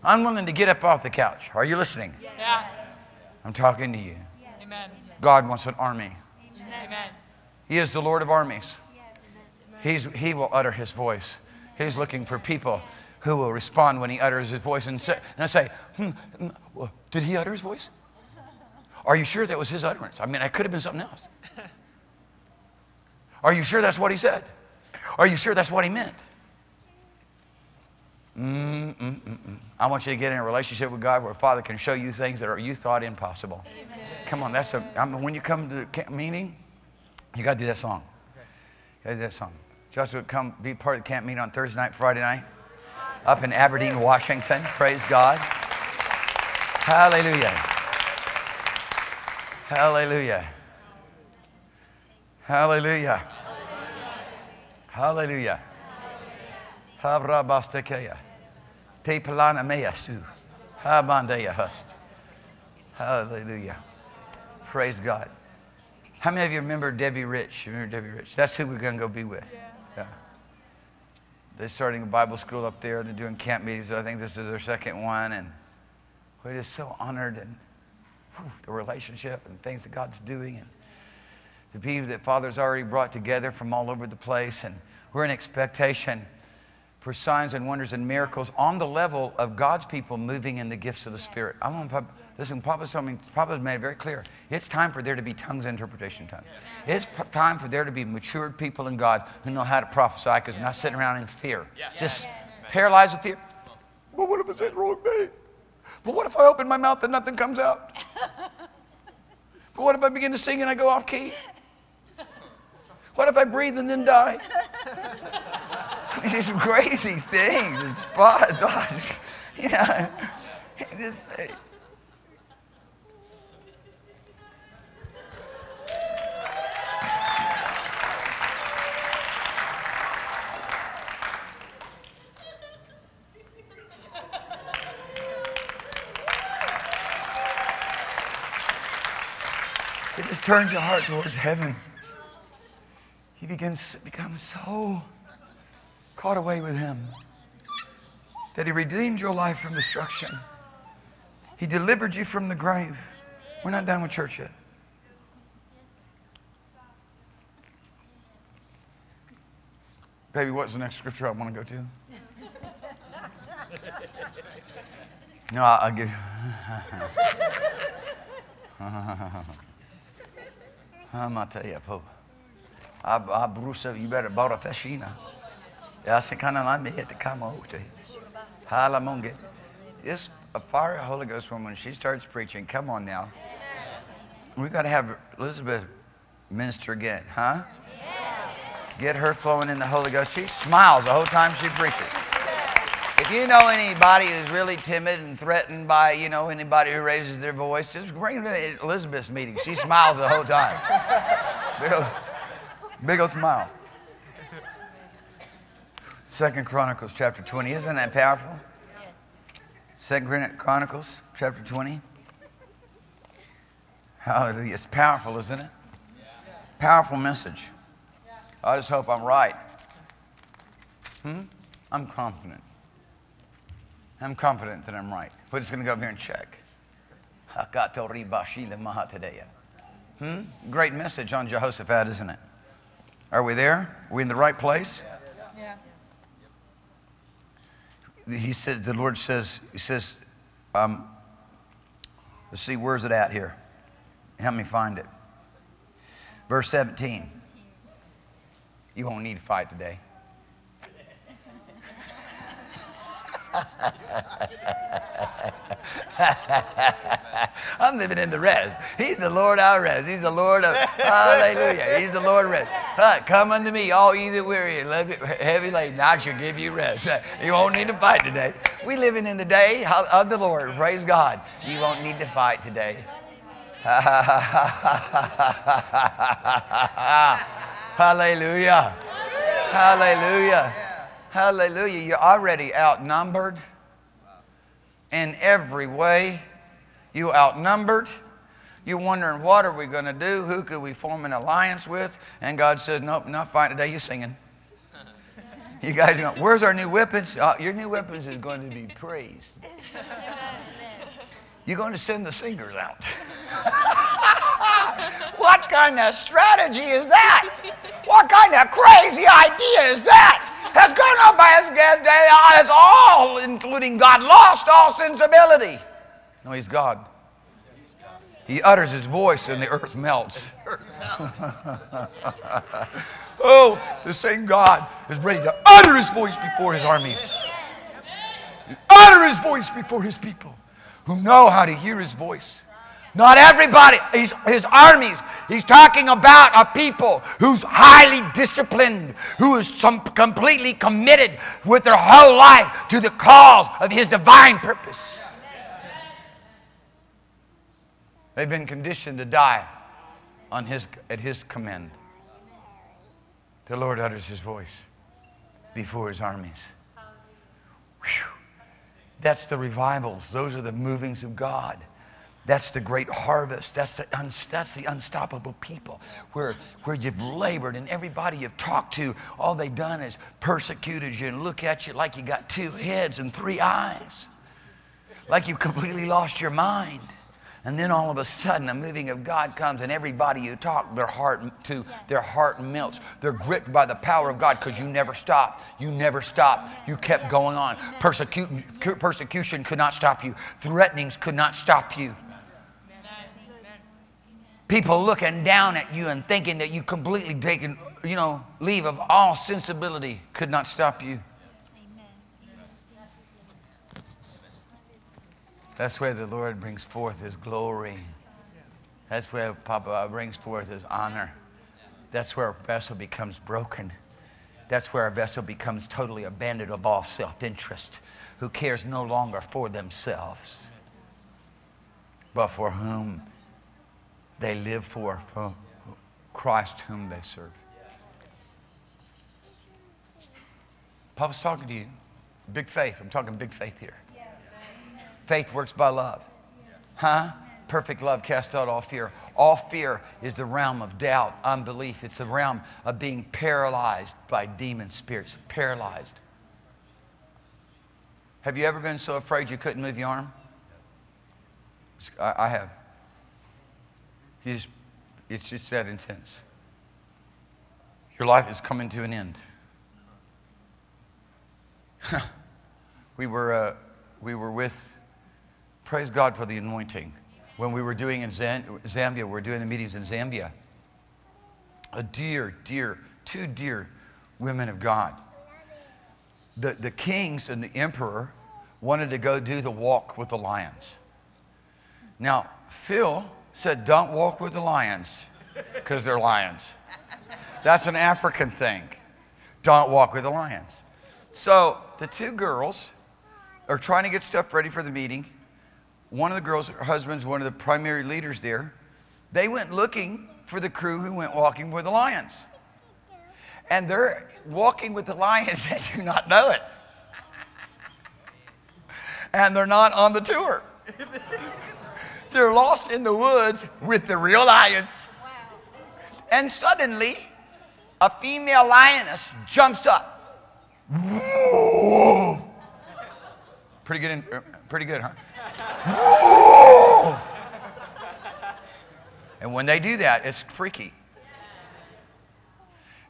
I'm willing to get up off the couch. Are you listening? Yes. I'm talking to you. Yes. Amen. God wants an army. Amen. He is the Lord of armies. Yes. He will utter his voice. He's looking for people who will respond when he utters his voice and say, did he utter his voice? Are you sure that was his utterance? I mean, it could have been something else. Are you sure that's what he said? Are you sure that's what he meant? I want you to get in a relationship with God where Father can show you things that you thought impossible. Amen. Come on, when you come to the meeting, you got to do that song. You got to do that song. Joshua, come be part of the camp meeting on Thursday night, Friday night, up in Aberdeen, Washington. Praise God. Hallelujah. Hallelujah. Hallelujah. Hallelujah. Hallelujah. Hallelujah. Praise God. How many of you remember Debbie Rich? You remember Debbie Rich? That's who we're going to go be with. Yeah. They're starting a Bible school up there. They're doing camp meetings. I think this is their second one. And we're just so honored and the relationship and things that God's doing and the people that Father's already brought together from all over the place. And we're in expectation for signs and wonders and miracles on the level of God's people moving in the gifts of the Spirit. I want Papa, listen, Papa's made it very clear. It's time for there to be tongues, interpretation tongues. It's time for there to be matured people in God who know how to prophesy because they're not sitting around in fear. Just paralyzed with fear. But what if it's the wrong thing? But what if I open my mouth and nothing comes out? But what if I begin to sing and I go off key? What if I breathe and then die? These crazy things. It just turns your heart towards heaven. You begin to become so caught away with him, that he redeemed your life from destruction. He delivered you from the grave. We're not done with church yet. Baby, what's the next scripture I want to go to? No, I'll give you. I'm going to tell you, Pope. I Bruce, you better borrow Fashina. I said, kind of like me hit the come over to you. This fire of Holy Ghost woman, she starts preaching. Come on now. We got to have Elizabeth minister again, huh? Get her flowing in the Holy Ghost. She smiles the whole time she preaches. If you know anybody who's really timid and threatened by, you know, anybody who raises their voice, just bring them to Elizabeth's meeting. She smiles the whole time. Big old smile. 2 Chronicles chapter 20. Isn't that powerful? Yes. 2 Chronicles chapter 20. Hallelujah. It's powerful, isn't it? Yeah. Powerful message. Yeah. I just hope I'm right. I'm confident. I'm confident that I'm right. We're just going to go up here and check. Great message on Jehoshaphat, isn't it? Are we there? Are we in the right place? Yes. Yeah. He said, the Lord says, he says, let's see, where's it at here? Help me find it. Verse 17. You won't need to fight today. I'm living in the rest. He's the Lord our rest. He's the Lord of hallelujah. He's the Lord rest. Come unto me, all ye that weary and heavy laden. I shall give you rest. You won't need to fight today. We living in the day of the Lord. Praise God. You won't need to fight today. Hallelujah. Hallelujah. Hallelujah. You're already outnumbered in every way. You outnumbered. You're wondering, what are we going to do? Who could we form an alliance with? And God says, nope, not fighting today. You're singing. You guys are going, where's our new weapons? Your new weapons is going to be praised. You're going to send the singers out. What kind of strategy is that? What kind of crazy idea is that? Has gone on by us all, including God, lost all sensibility. No, he's God. He utters his voice and the earth melts. Oh, the same God is ready to utter his voice before his armies. Utter his voice before his people who know how to hear his voice. Not everybody, his armies. He's talking about a people who's highly disciplined, who is completely committed with their whole life to the cause of his divine purpose. They've been conditioned to die on at his command. The Lord utters his voice before his armies. Whew. That's the revivals. Those are the movings of God. That's the great harvest. That's the unstoppable people where you've labored and everybody you've talked to, all they've done is persecuted you and look at you like you got two heads and three eyes, like you've completely lost your mind. And then all of a sudden, the moving of God comes, and everybody you talk, their heart melts. They're gripped by the power of God because you never stopped. You never stopped. You kept going on. Persecution could not stop you. Threatenings could not stop you. People looking down at you and thinking that you completely taken, you know, leave of all sensibility could not stop you. That's where the Lord brings forth his glory. That's where Papa brings forth his honor. That's where our vessel becomes broken. That's where our vessel becomes totally abandoned of all self-interest, who cares no longer for themselves, but for whom they live for Christ whom they serve. Papa's talking to you. Big faith. I'm talking big faith here. Faith works by love. Huh? Perfect love casts out all fear. All fear is the realm of doubt, unbelief. It's the realm of being paralyzed by demon spirits. Paralyzed. Have you ever been so afraid you couldn't move your arm? I have. It's that intense. Your life is coming to an end. We were with, praise God for the anointing. When we were doing in Zambia, we were doing the meetings in Zambia. Two dear women of God. The kings and the emperor wanted to go do the walk with the lions. Now, Phil said, don't walk with the lions because they're lions. That's an African thing. Don't walk with the lions. So the two girls are trying to get stuff ready for the meeting. One of the girls, her husband's one of the primary leaders there. They went looking for the crew who went walking with the lions. And they're walking with the lions and do not know it. And they're not on the tour. They're lost in the woods with the real lions. Wow. And suddenly, a female lioness jumps up. Whoa. Pretty good, huh? And when they do that, it's freaky.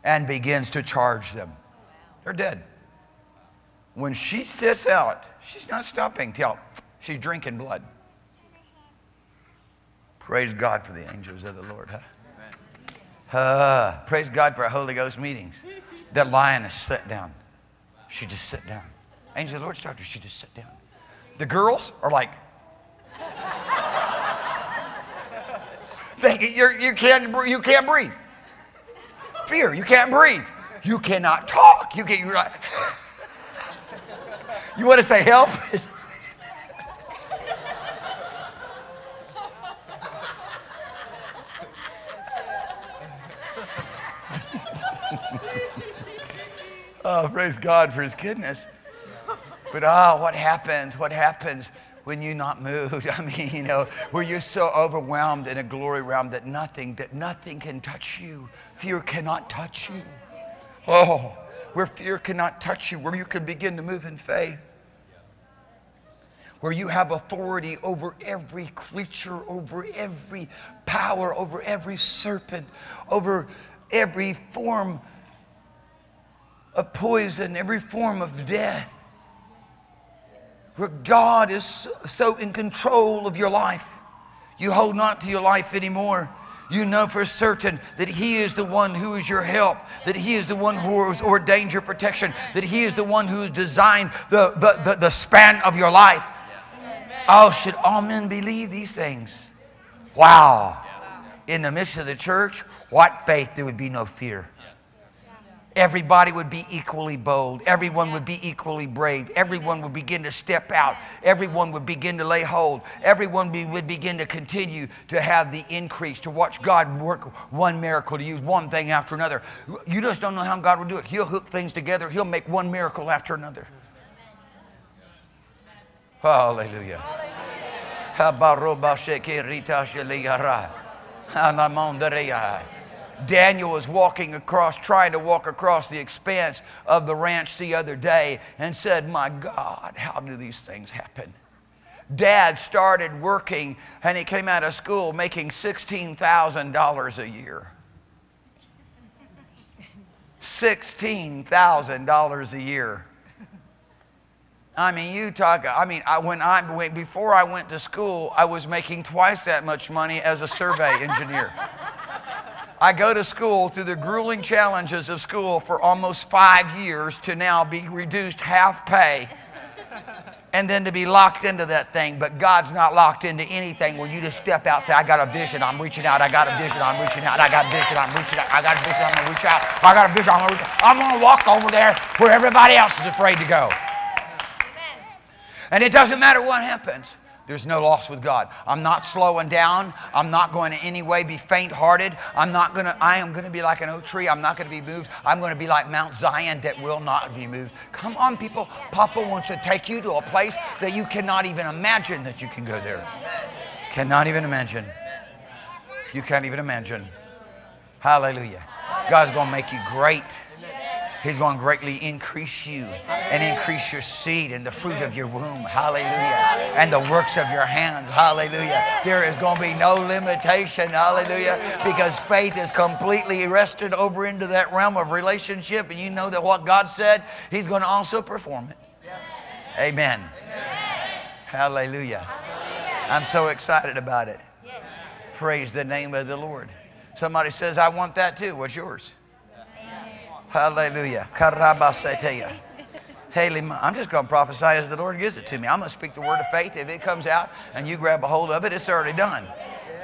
And begins to charge them. They're dead. When she sits out, she's not stopping till she's drinking blood. Praise God for the angels of the Lord, huh? Praise God for our Holy Ghost meetings. That lioness sat down. She just sat down. Angel of the Lord started her. She just sat down. The girls are like, thinking you can't breathe. Fear, you can't breathe. You cannot talk. You can't. You're like, you want to say help? Oh, praise God for his goodness. But oh, what happens when you not moved? I mean, you know, where you're so overwhelmed in a glory realm that nothing can touch you. Fear cannot touch you. Oh, where fear cannot touch you, where you can begin to move in faith. Where you have authority over every creature, over every power, over every serpent, over every form of poison, every form of death, where God is so in control of your life. You hold not to your life anymore. You know for certain that He is the one who is your help, that He is the one who has ordained your protection, that He is the one who has designed the span of your life. Oh, should all men believe these things? Wow. In the midst of the church, what faith, there would be no fear. Everybody would be equally bold. Everyone would be equally brave. Everyone would begin to step out. Everyone would begin to lay hold. Everyone would begin to continue to have the increase, to watch God work one miracle, to use one thing after another. You just don't know how God will do it. He'll hook things together. He'll make one miracle after another. Hallelujah. Hallelujah. Daniel was trying to walk across the expanse of the ranch the other day and said, my God, how do these things happen? Dad started working and he came out of school making $16,000 a year. $16,000 a year. I mean, you talk, I mean, before I went to school, I was making twice that much money as a survey engineer. I go to school through the grueling challenges of school for almost 5 years to now be reduced half pay and then to be locked into that thing. But God's not locked into anything when you just step out and say, I got a vision, I'm reaching out. I got a vision, I'm reaching out. I got a vision, I'm reaching out. I got a vision, I'm going to reach out. I got a vision, I'm going to reach out. I'm going to walk over there where everybody else is afraid to go. And it doesn't matter what happens. There's no loss with God. I'm not slowing down. I'm not going to in any way be faint-hearted. I am going to be like an oak tree. I'm not going to be moved. I'm going to be like Mount Zion that will not be moved. Come on, people. Papa wants to take you to a place that you cannot even imagine that you can go there. Cannot even imagine. You can't even imagine. Hallelujah. God's going to make you great. He's going to greatly increase you and increase your seed and the fruit of your womb. Hallelujah. And the works of your hands. Hallelujah. There is going to be no limitation. Hallelujah. Because faith is completely rested over into that realm of relationship. And you know that what God said, He's going to also perform it. Amen. Hallelujah. I'm so excited about it. Praise the name of the Lord. Somebody says, I want that too. What's yours? Hallelujah. I'm just going to prophesy as the Lord gives it to me. I'm going to speak the word of faith. If it comes out and you grab a hold of it, it's already done.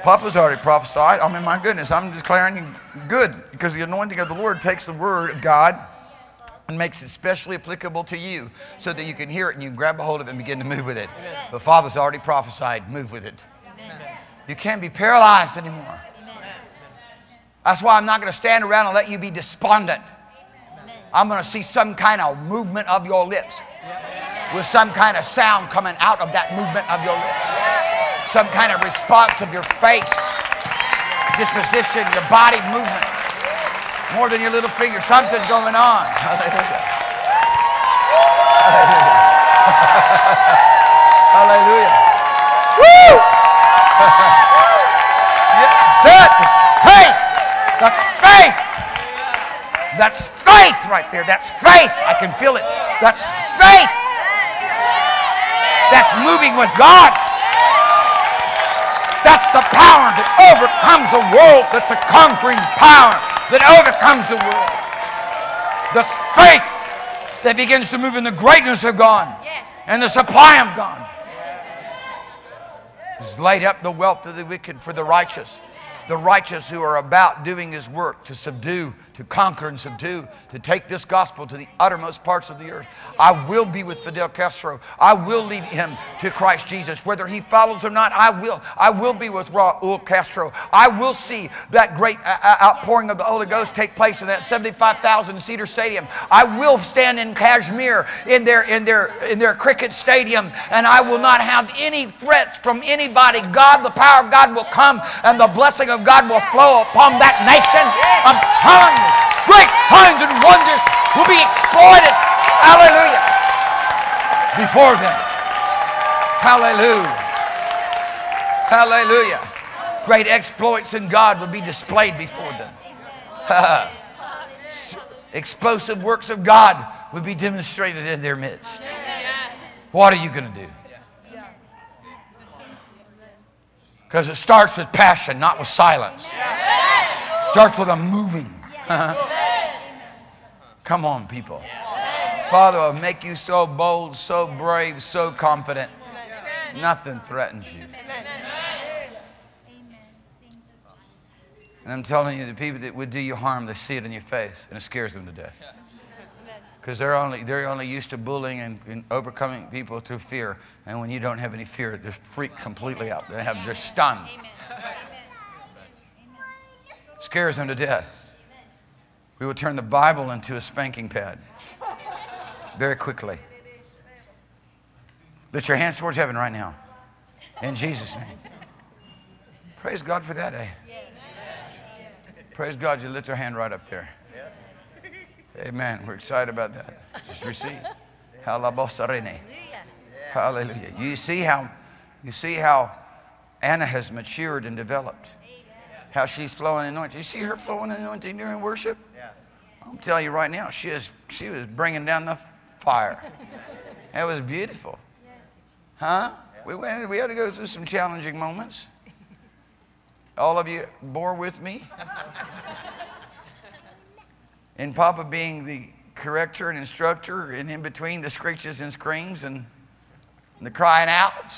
Papa's already prophesied. I mean, my goodness, I'm declaring good because the anointing of the Lord takes the word of God and makes it specially applicable to you so that you can hear it and you grab a hold of it and begin to move with it. But Father's already prophesied. Move with it. You can't be paralyzed anymore. That's why I'm not going to stand around and let you be despondent. I'm going to see some kind of movement of your lips with some kind of sound coming out of that movement of your lips. Some kind of response of your face, disposition, your body movement. More than your little finger. Something's going on. Hallelujah. Hallelujah. Woo! That is faith. That's faith. That's faith right there. That's faith. I can feel it. That's faith. That's moving with God. That's the power that overcomes the world. That's the conquering power that overcomes the world. That's faith that begins to move in the greatness of God and the supply of God. He's laid up the wealth of the wicked for the righteous. The righteous who are about doing His work to subdue, to conquer and subdue, to take this gospel to the uttermost parts of the earth. I will be with Fidel Castro. I will lead him to Christ Jesus. Whether he follows or not, I will. I will be with Raul Castro. I will see that great outpouring of the Holy Ghost take place in that 75,000-seater stadium. I will stand in Kashmir in their cricket stadium, and I will not have any threats from anybody. God, the power of God will come, and the blessing of God will flow upon that nation. Great signs and wonders will be exploited. Hallelujah. Before them. Hallelujah. Hallelujah. Great exploits in God will be displayed before them. Explosive works of God will be demonstrated in their midst. What are you going to do? Because it starts with passion, not with silence. It starts with a moving. Come on, people. Father will make you so bold, so brave, so confident. Nothing threatens you. And I'm telling you, the people that would do you harm, they see it in your face, and it scares them to death. Because they're only used to bullying and overcoming people through fear. And when you don't have any fear, they're freaked completely out. They're stunned. Scares them to death. We will turn the Bible into a spanking pad very quickly. Lift your hands towards heaven right now. In Jesus' name. Praise God for that, eh? Praise God, you lift your hand right up there. Amen. We're excited about that. Just receive. Hallelujah. Hallelujah. You see how Anna has matured and developed. How she's flowing in anointing. You see her flowing in anointing during worship? Yeah. I'm telling you right now, she was bringing down the fire. It was beautiful. Huh? Yeah. We had to go through some challenging moments. All of you bore with me. And Papa being the corrector and instructor, and in between the screeches and screams and the crying outs.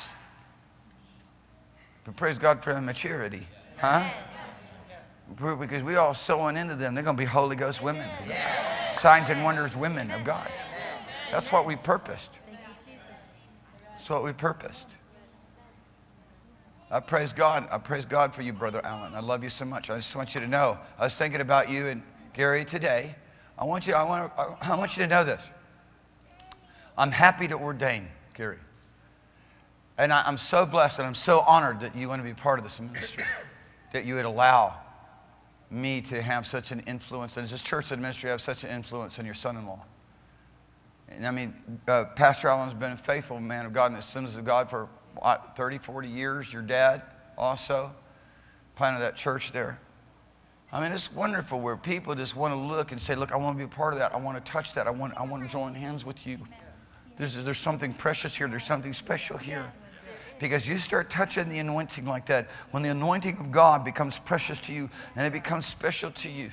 But praise God for the maturity. Huh? Because we all sowing into them. They're going to be Holy Ghost women. Yeah. Signs and wonders women of God. That's what we purposed. That's what we purposed. I praise God. I praise God for you, Brother Allen. I love you so much. I just want you to know. I was thinking about you and Gary today. I want you to know this. I'm happy to ordain Gary. And I'm so blessed and I'm so honored that you want to be part of this ministry. That you would allow me to have such an influence, and as this church and ministry have such an influence on your son-in-law. And I mean, Pastor Allen's been a faithful man of God and sons of God for what, 30, 40 years. Your dad also planted that church there. I mean, it's wonderful where people just want to look and say, look, I want to be a part of that. I want to touch that. I want to join hands with you. There's something precious here. There's something special here. Because you start touching the anointing like that. When the anointing of God becomes precious to you and it becomes special to you,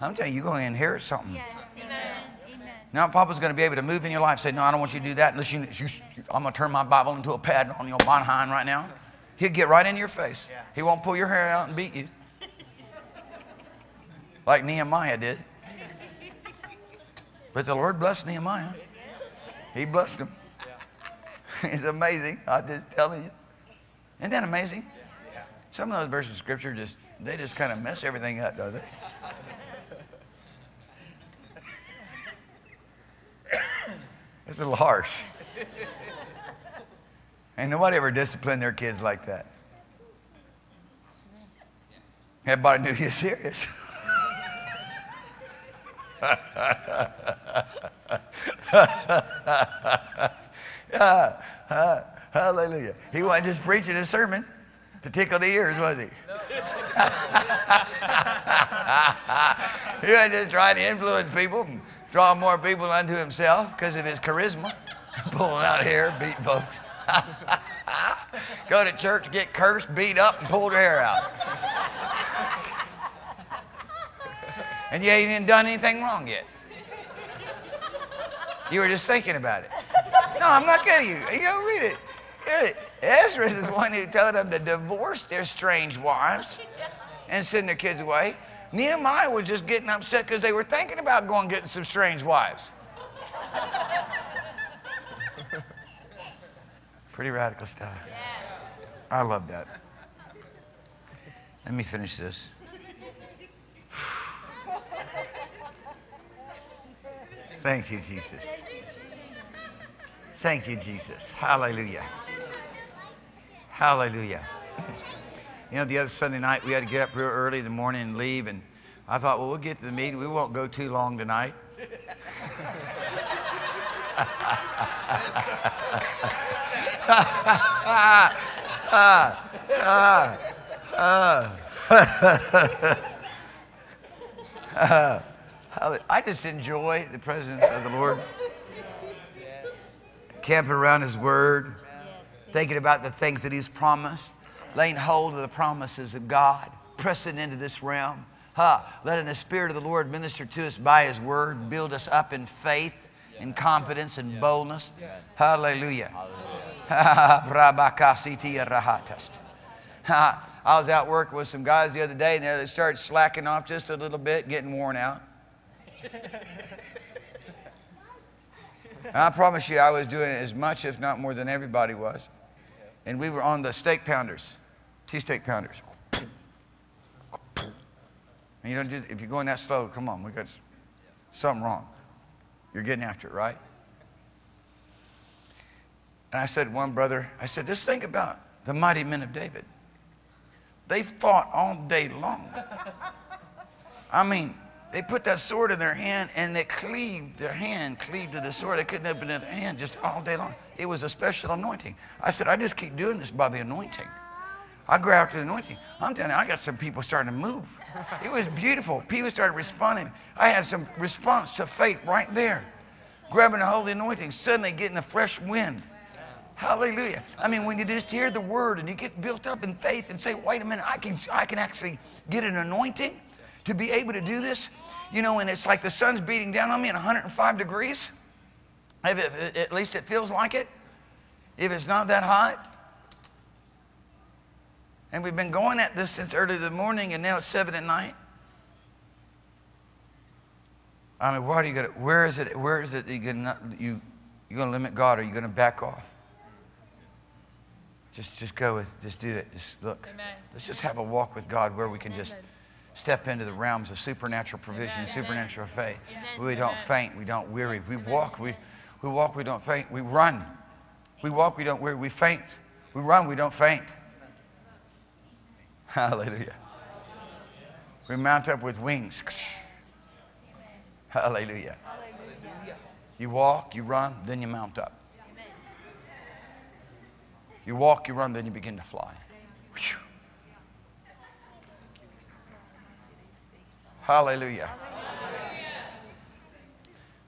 I'm telling you, you're going to inherit something. Yes. Amen. Now Papa's going to be able to move in your life. Say, no, I don't want you to do that unless you I'm going to turn my Bible into a pad on your behind right now. He'll get right in your face. He won't pull your hair out and beat you. Like Nehemiah did. But the Lord blessed Nehemiah. He blessed him. It's amazing. I'm just telling you. Isn't that amazing? Some of those verses of Scripture, they just kind of mess everything up, don't they? It's a little harsh. Ain't nobody ever disciplined their kids like that. Everybody knew you were serious. Hallelujah. He wasn't just preaching a sermon to tickle the ears, was he? He wasn't just trying to influence people. Draw more people unto himself because of his charisma. Pulling out hair, beat folks. Go to church, get cursed, beat up, and pull their hair out. And you ain't even done anything wrong yet. You were just thinking about it. No, I'm not kidding you. You go read it. Read it. Ezra is the one who told them to divorce their strange wives and send their kids away. Nehemiah was just getting upset because they were thinking about going and getting some strange wives. Pretty radical stuff. Yeah. I love that. Let me finish this. Thank you, Jesus. Thank you, Jesus. Hallelujah. Hallelujah. You know, the other Sunday night, we had to get up real early in the morning and leave, and I thought, well, we'll get to the meeting. We won't go too long tonight. I just enjoy the presence of the Lord, camping around His Word, thinking about the things that He's promised. Laying hold of the promises of God, pressing into this realm, letting the Spirit of the Lord minister to us by His Word, build us up in faith, in confidence, and boldness. Hallelujah. I was out working with some guys the other day, and they started slacking off just a little bit, getting worn out. And I promise you, I was doing it as much, if not more, than everybody was. And we were on the steak pounders. 2 steak pounders. And you don't do, if you're going that slow, come on, we got something wrong. You're getting after it, right? And I said, one brother, I said, just think about the mighty men of David. They fought all day long. I mean, they put that sword in their hand and they cleaved, their hand cleaved to the sword. They couldn't open their hand just all day long. It was a special anointing. I said, I just keep doing this by the anointing. I grabbed the anointing. I'm telling you, I got some people starting to move. It was beautiful. People started responding. I had some response to faith right there. Grabbing the holy anointing, suddenly getting a fresh wind. Hallelujah. I mean, when you just hear the word and you get built up in faith and say, wait a minute, I can actually get an anointing to be able to do this. You know, and it's like the sun's beating down on me at 105 degrees. If at least it feels like it, if it's not that hot. And we've been going at this since early in the morning, and now it's 7 at night. I mean, what are you gonna, where is it that you're gonna limit God, or you're gonna back off? Just go with, just do it, just look. Amen. Let's just have a walk with God where we can just step into the realms of supernatural provision, amen, supernatural faith. Amen. We don't faint, we don't weary. We walk, we walk, we don't faint. We run. We walk, we don't weary. We faint. We run, we don't faint. Hallelujah. We mount up with wings. Hallelujah. Hallelujah. You walk, you run, then you mount up. Amen. You walk, you run, then you begin to fly. Whew. Hallelujah.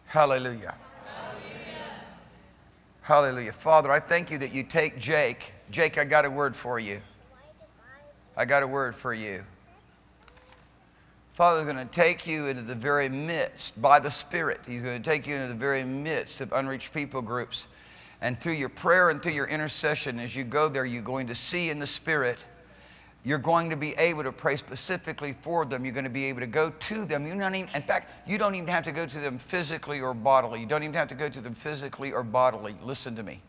Hallelujah. Hallelujah. Father, I thank you that you take Jake. Jake, I got a word for you. I got a word for you. Father, is going to take you into the very midst, by the Spirit, He's going to take you into the very midst of unreached people groups. And through your prayer and through your intercession, as you go there, you're going to see in the Spirit. You're going to be able to pray specifically for them. You're going to be able to go to them. You're not even, in fact, you don't even have to go to them physically or bodily. You don't even have to go to them physically or bodily. Listen to me.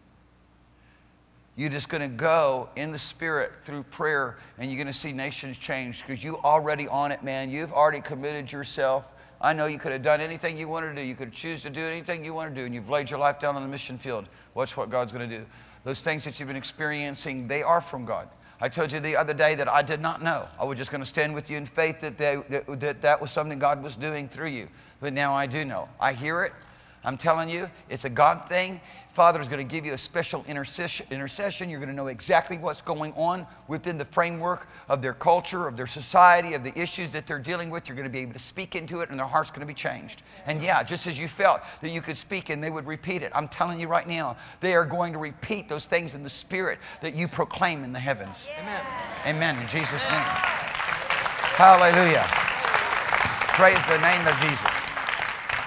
You're just going to go in the Spirit through prayer, and you're going to see nations change because you're already on it, man. You've already committed yourself. I know you could have done anything you wanted to do. You could choose to do anything you want to do, and you've laid your life down on the mission field. Watch what God's going to do. Those things that you've been experiencing, they are from God. I told you the other day that I did not know. I was just going to stand with you in faith that was something God was doing through you. But now I do know. I hear it. I'm telling you, it's a God thing. Father is going to give you a special intercession. You're going to know exactly what's going on within the framework of their culture, of their society, of the issues that they're dealing with. You're going to be able to speak into it, and their heart's going to be changed. And yeah, just as you felt that you could speak and they would repeat it, I'm telling you right now, they are going to repeat those things in the Spirit that you proclaim in the heavens. Yeah. Amen. Amen. In Jesus' name. Hallelujah. Praise the name of Jesus.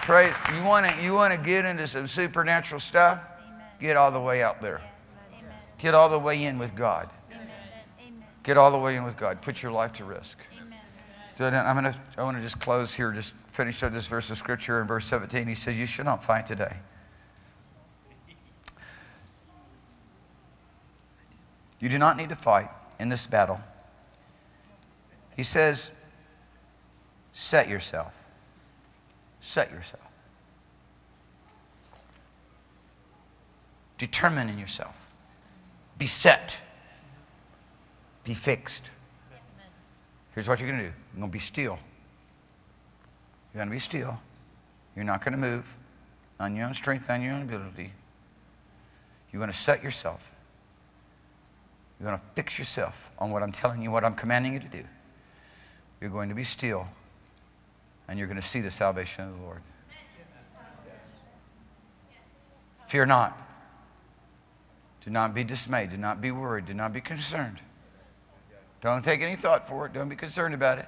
Praise. You want to get into some supernatural stuff? Amen. Get all the way out there. Amen. Get all the way in with God. Amen. Get all the way in with God. Put your life to risk. Amen. So then I want to just close here, just finish up this verse of Scripture in verse 17. He says, you should not fight today. You do not need to fight in this battle. He says, set yourself. Set yourself. Determine in yourself. Be set. Be fixed. Here's what you're going to do. You're going to be still. You're going to be still. You're not going to move on your own strength, on your own ability. You're going to set yourself. You're going to fix yourself on what I'm telling you, what I'm commanding you to do. You're going to be still. And you're going to see the salvation of the Lord. Fear not. Do not be dismayed. Do not be worried. Do not be concerned. Don't take any thought for it. Don't be concerned about it.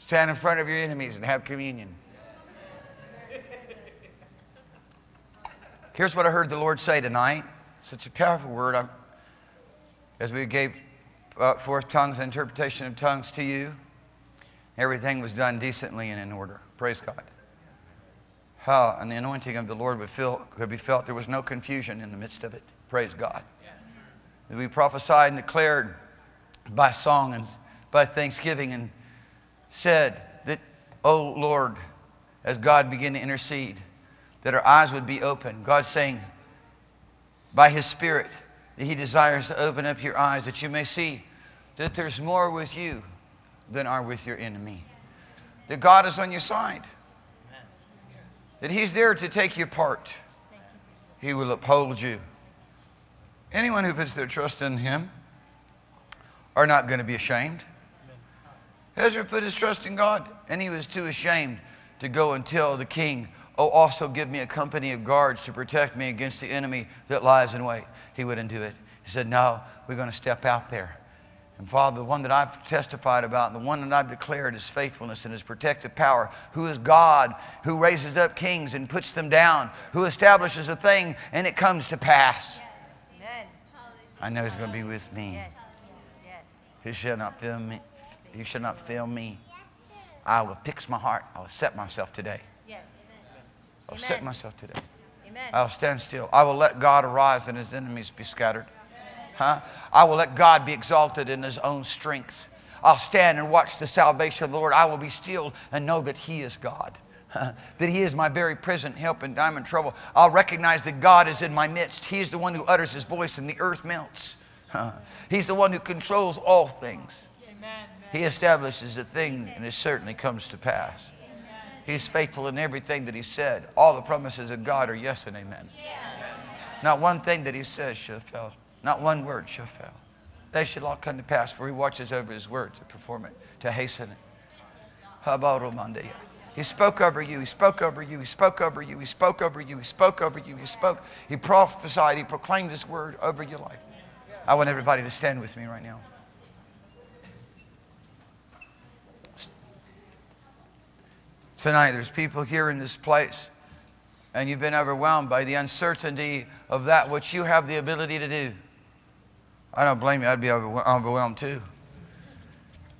Stand in front of your enemies and have communion. Here's what I heard the Lord say tonight. Such a powerful word. As we gave forth tongues, interpretation of tongues to you, everything was done decently and in order. Praise God. How and the anointing of the Lord could be felt. There was no confusion in the midst of it. Praise God. Yeah. We prophesied and declared by song and by thanksgiving and said that, oh Lord, as God began to intercede, that our eyes would be open. God's saying, by His Spirit, that He desires to open up your eyes, that you may see that there's more with you than are with your enemy. That God is on your side. That He's there to take your part. He will uphold you. Anyone who puts their trust in Him are not going to be ashamed. Ezra put his trust in God, and he was too ashamed to go and tell the king, oh, also give me a company of guards to protect me against the enemy that lies in wait. He wouldn't do it. He said, no, we're going to step out there. And Father, the one that I've testified about, the one that I've declared His faithfulness and His protective power, who is God, who raises up kings and puts them down, who establishes a thing and it comes to pass. Yes. I know He's going to be with me. Yes. Yes. He shall not fail me. I will fix my heart. I will set myself today. I'll set myself today. Amen. I'll stand still. I will let God arise and His enemies be scattered. Huh? I will let God be exalted in His own strength. I'll stand and watch the salvation of the Lord. I will be still and know that He is God. that He is my very present help in time and trouble. I'll recognize that God is in my midst. He is the one who utters His voice and the earth melts. He's the one who controls all things. Amen. He establishes a thing and it certainly comes to pass. Amen. He's faithful in everything that He said. All the promises of God are yes and amen. Yeah. Not one thing that He says shall fail. Not one word shall fail. They shall all come to pass, for He watches over His word to perform it, to hasten it. He spoke over you. He spoke over you. He spoke over you. He spoke over you. He spoke over you. He spoke. He prophesied. He proclaimed His word over your life. I want everybody to stand with me right now. Tonight, there's people here in this place, and you've been overwhelmed by the uncertainty of that which you have the ability to do. I don't blame you. I'd be overwhelmed too.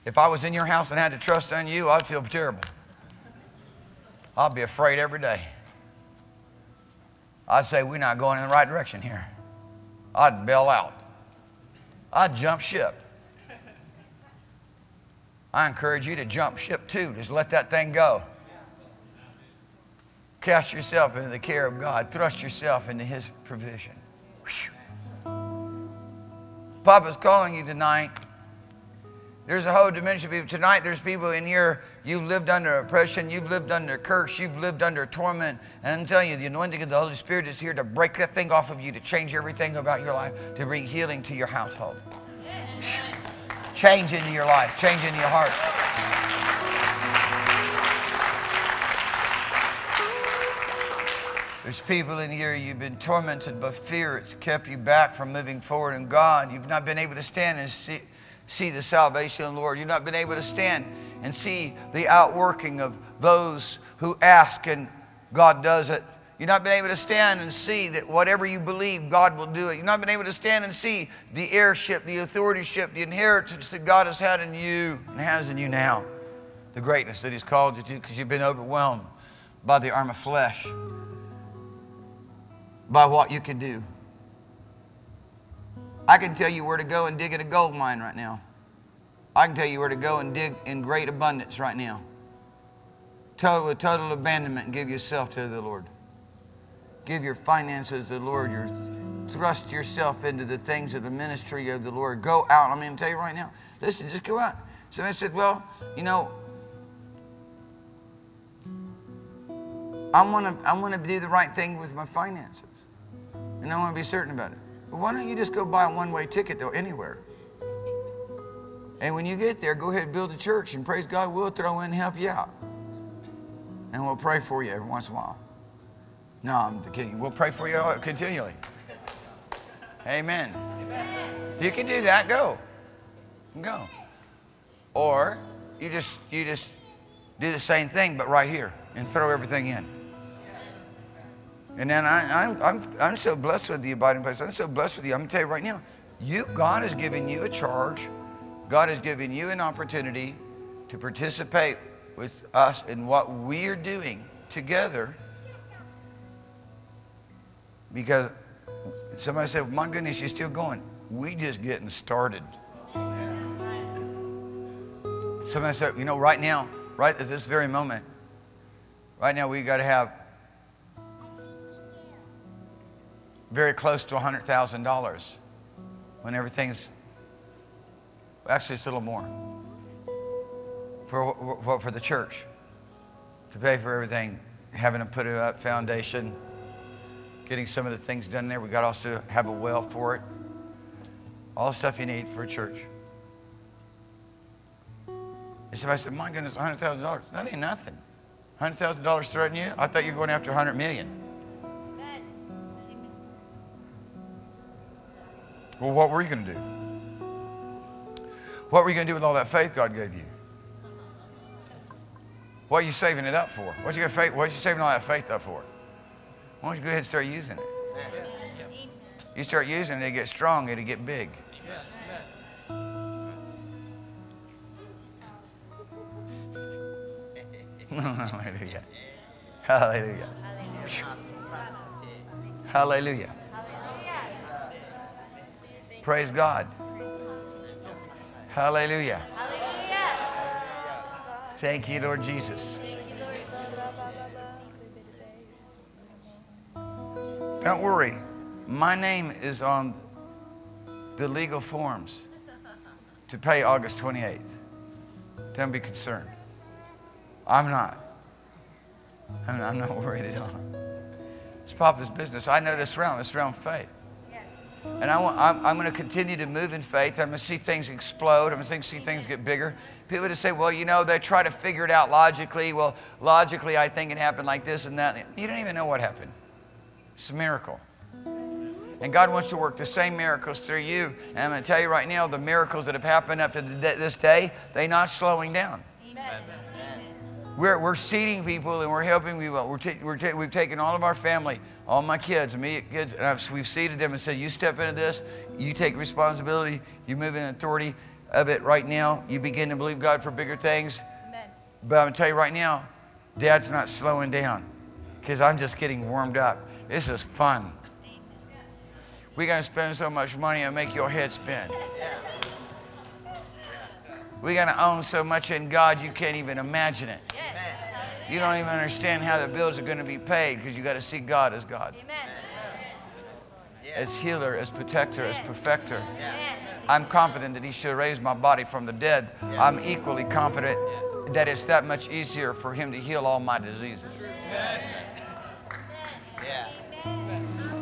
If I was in your house and had to trust on you, I'd feel terrible. I'd be afraid every day. I'd say, we're not going in the right direction here. I'd bail out. I'd jump ship. I encourage you to jump ship too. Just let that thing go. Cast yourself into the care of God. Thrust yourself into His provision. Whew. Papa's calling you tonight. There's a whole dimension of people. Tonight there's people in here, you've lived under oppression, you've lived under curse, you've lived under torment. And I'm telling you, the anointing of the Holy Spirit is here to break that thing off of you, to change everything about your life, to bring healing to your household. Yeah. Change into your life, change into your heart. There's people in here, you've been tormented by fear. It's kept you back from moving forward in God. You've not been able to stand and see the salvation of the Lord. You've not been able to stand and see the outworking of those who ask and God does it. You've not been able to stand and see that whatever you believe, God will do it. You've not been able to stand and see the heirship, the authorityship, the inheritance that God has had in you and has in you now. The greatness that He's called you to, because you've been overwhelmed by the arm of flesh, by what you can do. I can tell you where to go and dig at a gold mine right now. I can tell you where to go and dig in great abundance right now. Total abandonment. Give yourself to the Lord. Give your finances to the Lord. Thrust yourself into the things of the ministry of the Lord. Go out. I mean, I'm telling you right now. Listen, just go out. So I said, well, you know, I want to do the right thing with my finances. And I want to be certain about it. Why don't you just go buy a one-way ticket though, anywhere? And when you get there, go ahead and build a church, and praise God, we'll throw in and help you out. And we'll pray for you every once in a while. No, I'm kidding. We'll pray for you continually. Amen. Amen. You can do that. Go. Go. Or you just do the same thing, but right here, and throw everything in. And then I'm so blessed with the abiding place. I'm so blessed with you. I'm going to tell you right now, God has given you a charge. God has given you an opportunity to participate with us in what we're doing together. Because somebody said, my goodness, you're still going. We just getting started. Somebody said, you know, right now, right at this very moment, right now we've got to have very close to $100,000 when everything's, actually it's a little more for the church to pay for everything, having to put a foundation, getting some of the things done there. We got to also have a well for it. All the stuff you need for a church. And somebody said, my goodness, $100,000, that ain't nothing. $100,000 threaten you? I thought you were going after $100 million. Well, what were you going to do? What were you going to do with all that faith God gave you? What are you saving it up for? What are you saving all that faith up for? Why don't you go ahead and start using it? Yeah. You start using it, it'll get strong, it'll get big. Hallelujah. Hallelujah. Hallelujah. Praise God. Hallelujah. Hallelujah. Thank you, Lord Jesus. Don't worry. My name is on the legal forms to pay August 28th. Don't be concerned. I'm not. I'm not worried at all. It's Papa's business. I know this realm. This realm of faith. Yes. And I'm going to continue to move in faith. I'm going to see things explode. I'm going to see things get bigger. People just say, well, you know, they try to figure it out logically. Well, logically, I think it happened like this and that. You don't even know what happened. It's a miracle. And God wants to work the same miracles through you. And I'm going to tell you right now, the miracles that have happened up to this day, they're not slowing down. Amen. We're seating people and we're helping people. We've taken all of our family, all my kids, immediate kids, and we've seated them and said, you step into this, you take responsibility, you move in authority of it right now. You begin to believe God for bigger things. Amen. But I'm going to tell you right now, Dad's not slowing down because I'm just getting warmed up. This is fun. We're going to spend so much money and make your head spin. We're going to own so much in God you can't even imagine it. You don't even understand how the bills are going to be paid because you've got to see God as God. As healer, as protector, as perfecter. I'm confident that He should raise my body from the dead. I'm equally confident that it's that much easier for Him to heal all my diseases.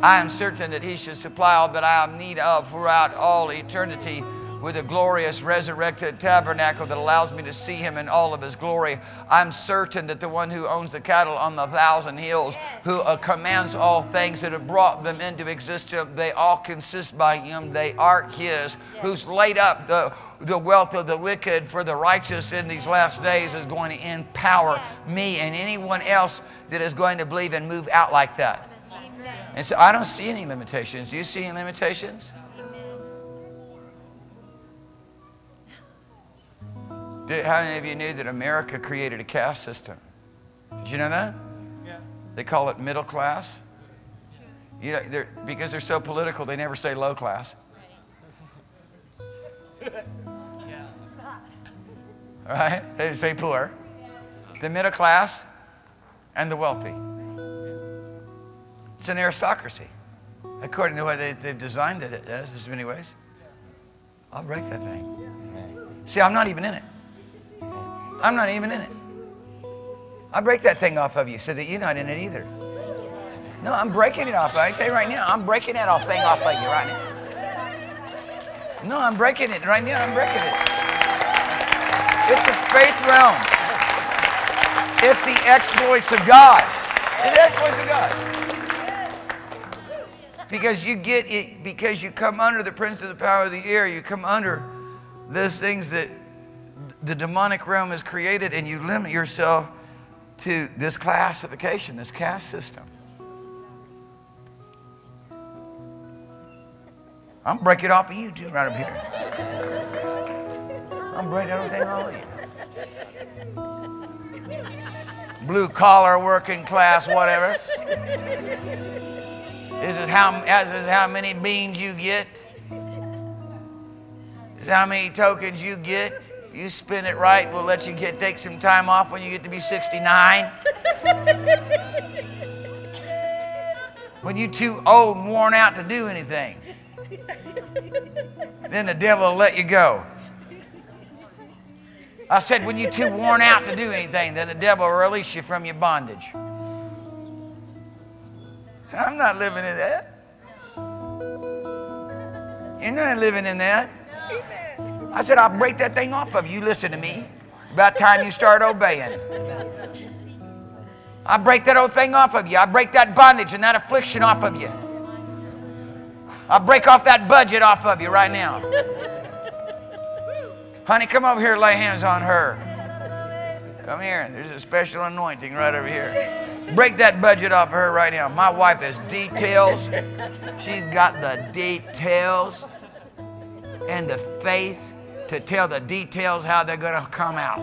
I am certain that He should supply all that I am in need of throughout all eternity with a glorious resurrected tabernacle that allows me to see Him in all of His glory. I'm certain that the one who owns the cattle on the thousand hills, who commands all things that have brought them into existence, they all consist by Him. They are His. Who's laid up the wealth of the wicked for the righteous in these last days is going to empower me and anyone else that is going to believe and move out like that. And so I don't see any limitations. Do you see any limitations? Amen. How many of you knew that America created a caste system? Did you know that? Yeah. They call it middle class. True. You know, because they're so political, they never say low class. Right? Yeah. Right? They say poor. Yeah. The middle class and the wealthy. It's an aristocracy, according to what they've designed it as, in many ways. I'll break that thing. See, I'm not even in it. I'm not even in it. I'll break that thing off of you so that you're not in it either. No, I'm breaking it off. I tell you right now, I'm breaking that thing off of you right now. No, I'm breaking it right now. I'm breaking it. It's a faith realm. It's the exploits of God. It's the exploits of God. Because you get it, because you come under the prince of the power of the air, you come under those things that the demonic realm has created, and you limit yourself to this classification, this caste system. I'm breaking it off of you too, right up here. I'm breaking everything off of you. Blue collar, working class, whatever. This is how many beans you get. This is how many tokens you get. You spin it right, we'll let you take some time off when you get to be 69. When you're too old and worn out to do anything, then the devil will let you go. I said, when you're too worn out to do anything, then the devil will release you from your bondage. I'm not living in that. You're not living in that. I said, I'll break that thing off of you. Listen to me. About time you start obeying. I break that old thing off of you. I break that bondage and that affliction off of you. I break off that budget off of you right now. Honey, come over here and lay hands on her. Come here. There's a special anointing right over here. Break that budget off her right now. My wife has details. She's got the details and the faith to tell the details how they're going to come out.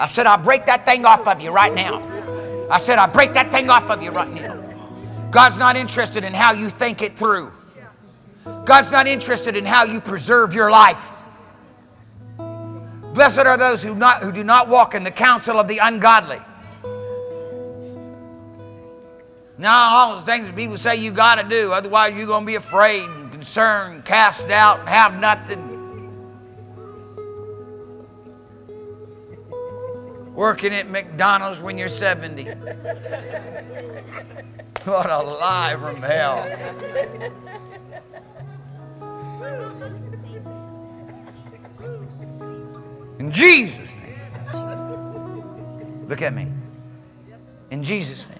I said, I'll break that thing off of you right now. I said, I'll break that thing off of you right now. God's not interested in how you think it through. God's not interested in how you preserve your life. Blessed are those who do not walk in the counsel of the ungodly. Now, all the things that people say you got to do, otherwise you're going to be afraid and concerned, cast out, and have nothing. Working at McDonald's when you're 70. What a lie from hell. In Jesus' name. Look at me. In Jesus' name.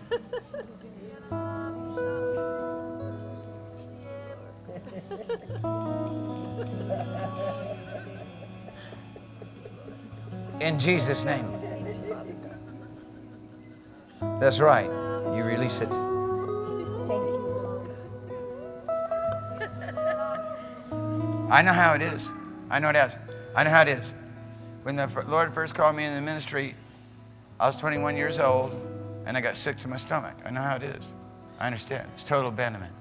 In Jesus' name. That's right. You release it. I know how it is. I know it is. I know how it is. When the Lord first called me in the ministry, I was 21 years old, and I got sick to my stomach. I know how it is. I understand. It's total abandonment.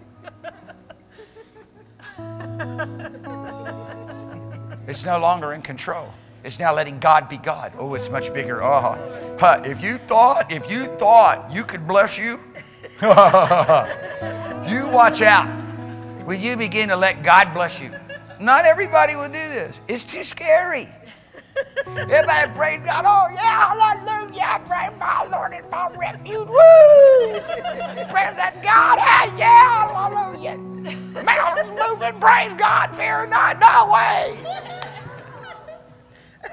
It's no longer in control. It's now letting God be God. Oh, it's much bigger. Huh. If you thought you could bless you, you watch out. Will you begin to let God bless you? Not everybody will do this. It's too scary. Everybody praise God. Oh, yeah, hallelujah. Praise my Lord is my refuge. Woo! Praise that God. Hey, yeah, hallelujah. Mountains moving. Praise God. Fear not. No way.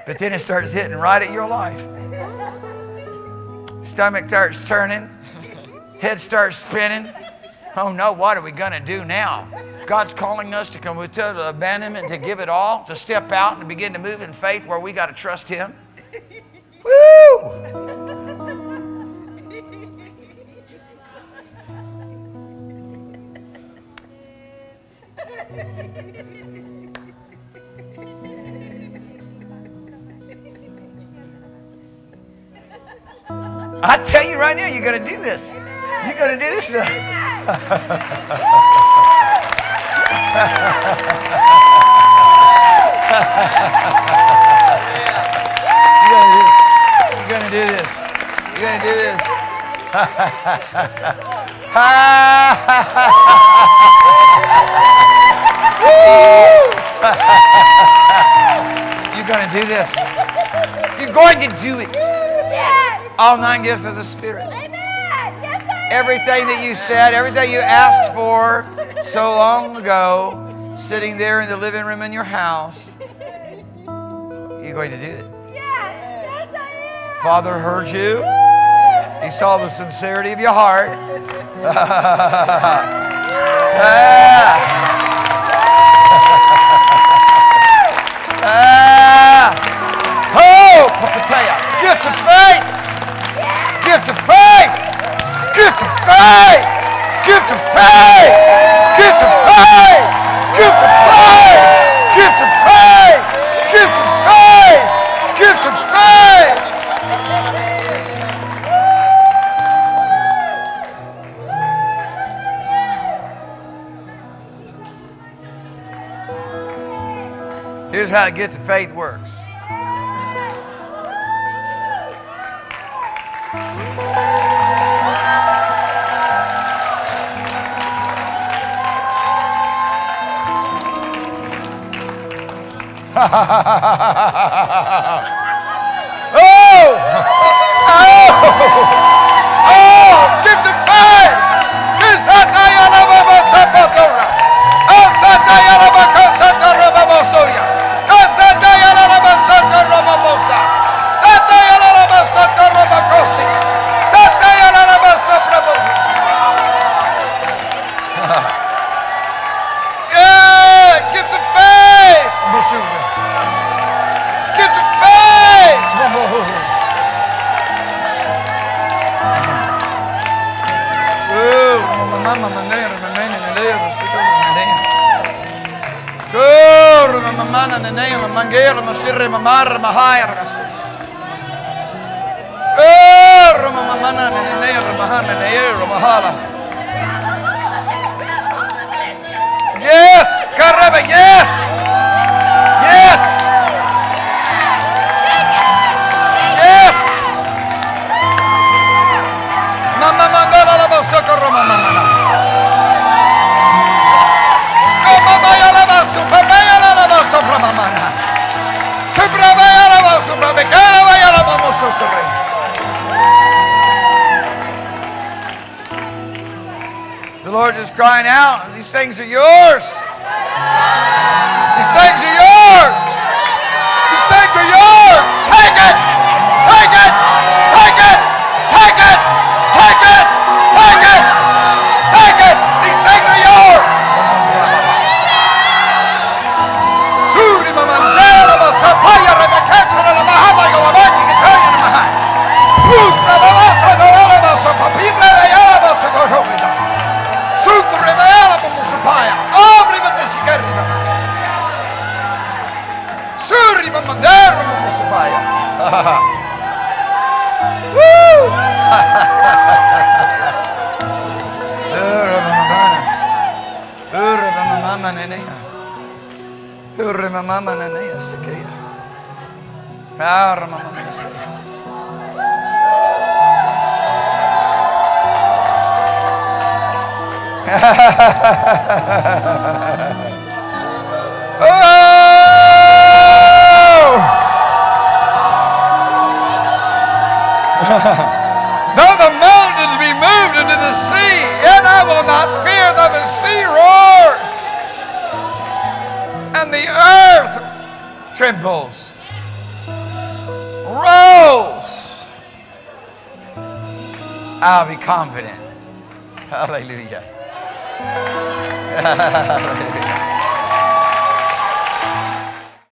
But then it starts hitting right at your life. Stomach starts turning. Head starts spinning. Oh no, what are we going to do now? God's calling us to come with abandonment, to give it all, to step out and begin to move in faith where we got to trust Him. Woo! I tell you right now, you're going to do this. You're going to do this. You're going to do this. You're going to do this. You're going to do this. You're going to do it. All nine gifts of the Spirit. Amen. Yes, I everything that you said, everything you asked for so long ago, sitting there in the living room in your house, you're going to do it. Yes, yes I am. Father heard you. He saw the sincerity of your heart. Oh, Papatea, gift of faith. Gift of faith! Gift of faith! Gift of faith! Gift of faith! Gift of faith! Gift of faith! Gift of faith! Gift of faith! Here's how the gift of faith works. Oh! Oh! Oh! Gift of faith! Yeah! Gift of faith! Yes! Yes! Yes! Yes! Mama mandala la bosoco roma mama. Mama maya la bosu, mama la la bosu roma mama. Supra maya la bosu, mama cara maya la bosu sobre. The Lord is crying out, these things are yours. These things are yours. These things are yours. Take it. Take it. Take it. Take it. Take it. Take it. Take it. These things are yours. Though the mountains be moved into the sea, yet I will not fear, though the sea roars and the earth trembles, rolls. I'll be confident. Hallelujah. Hallelujah.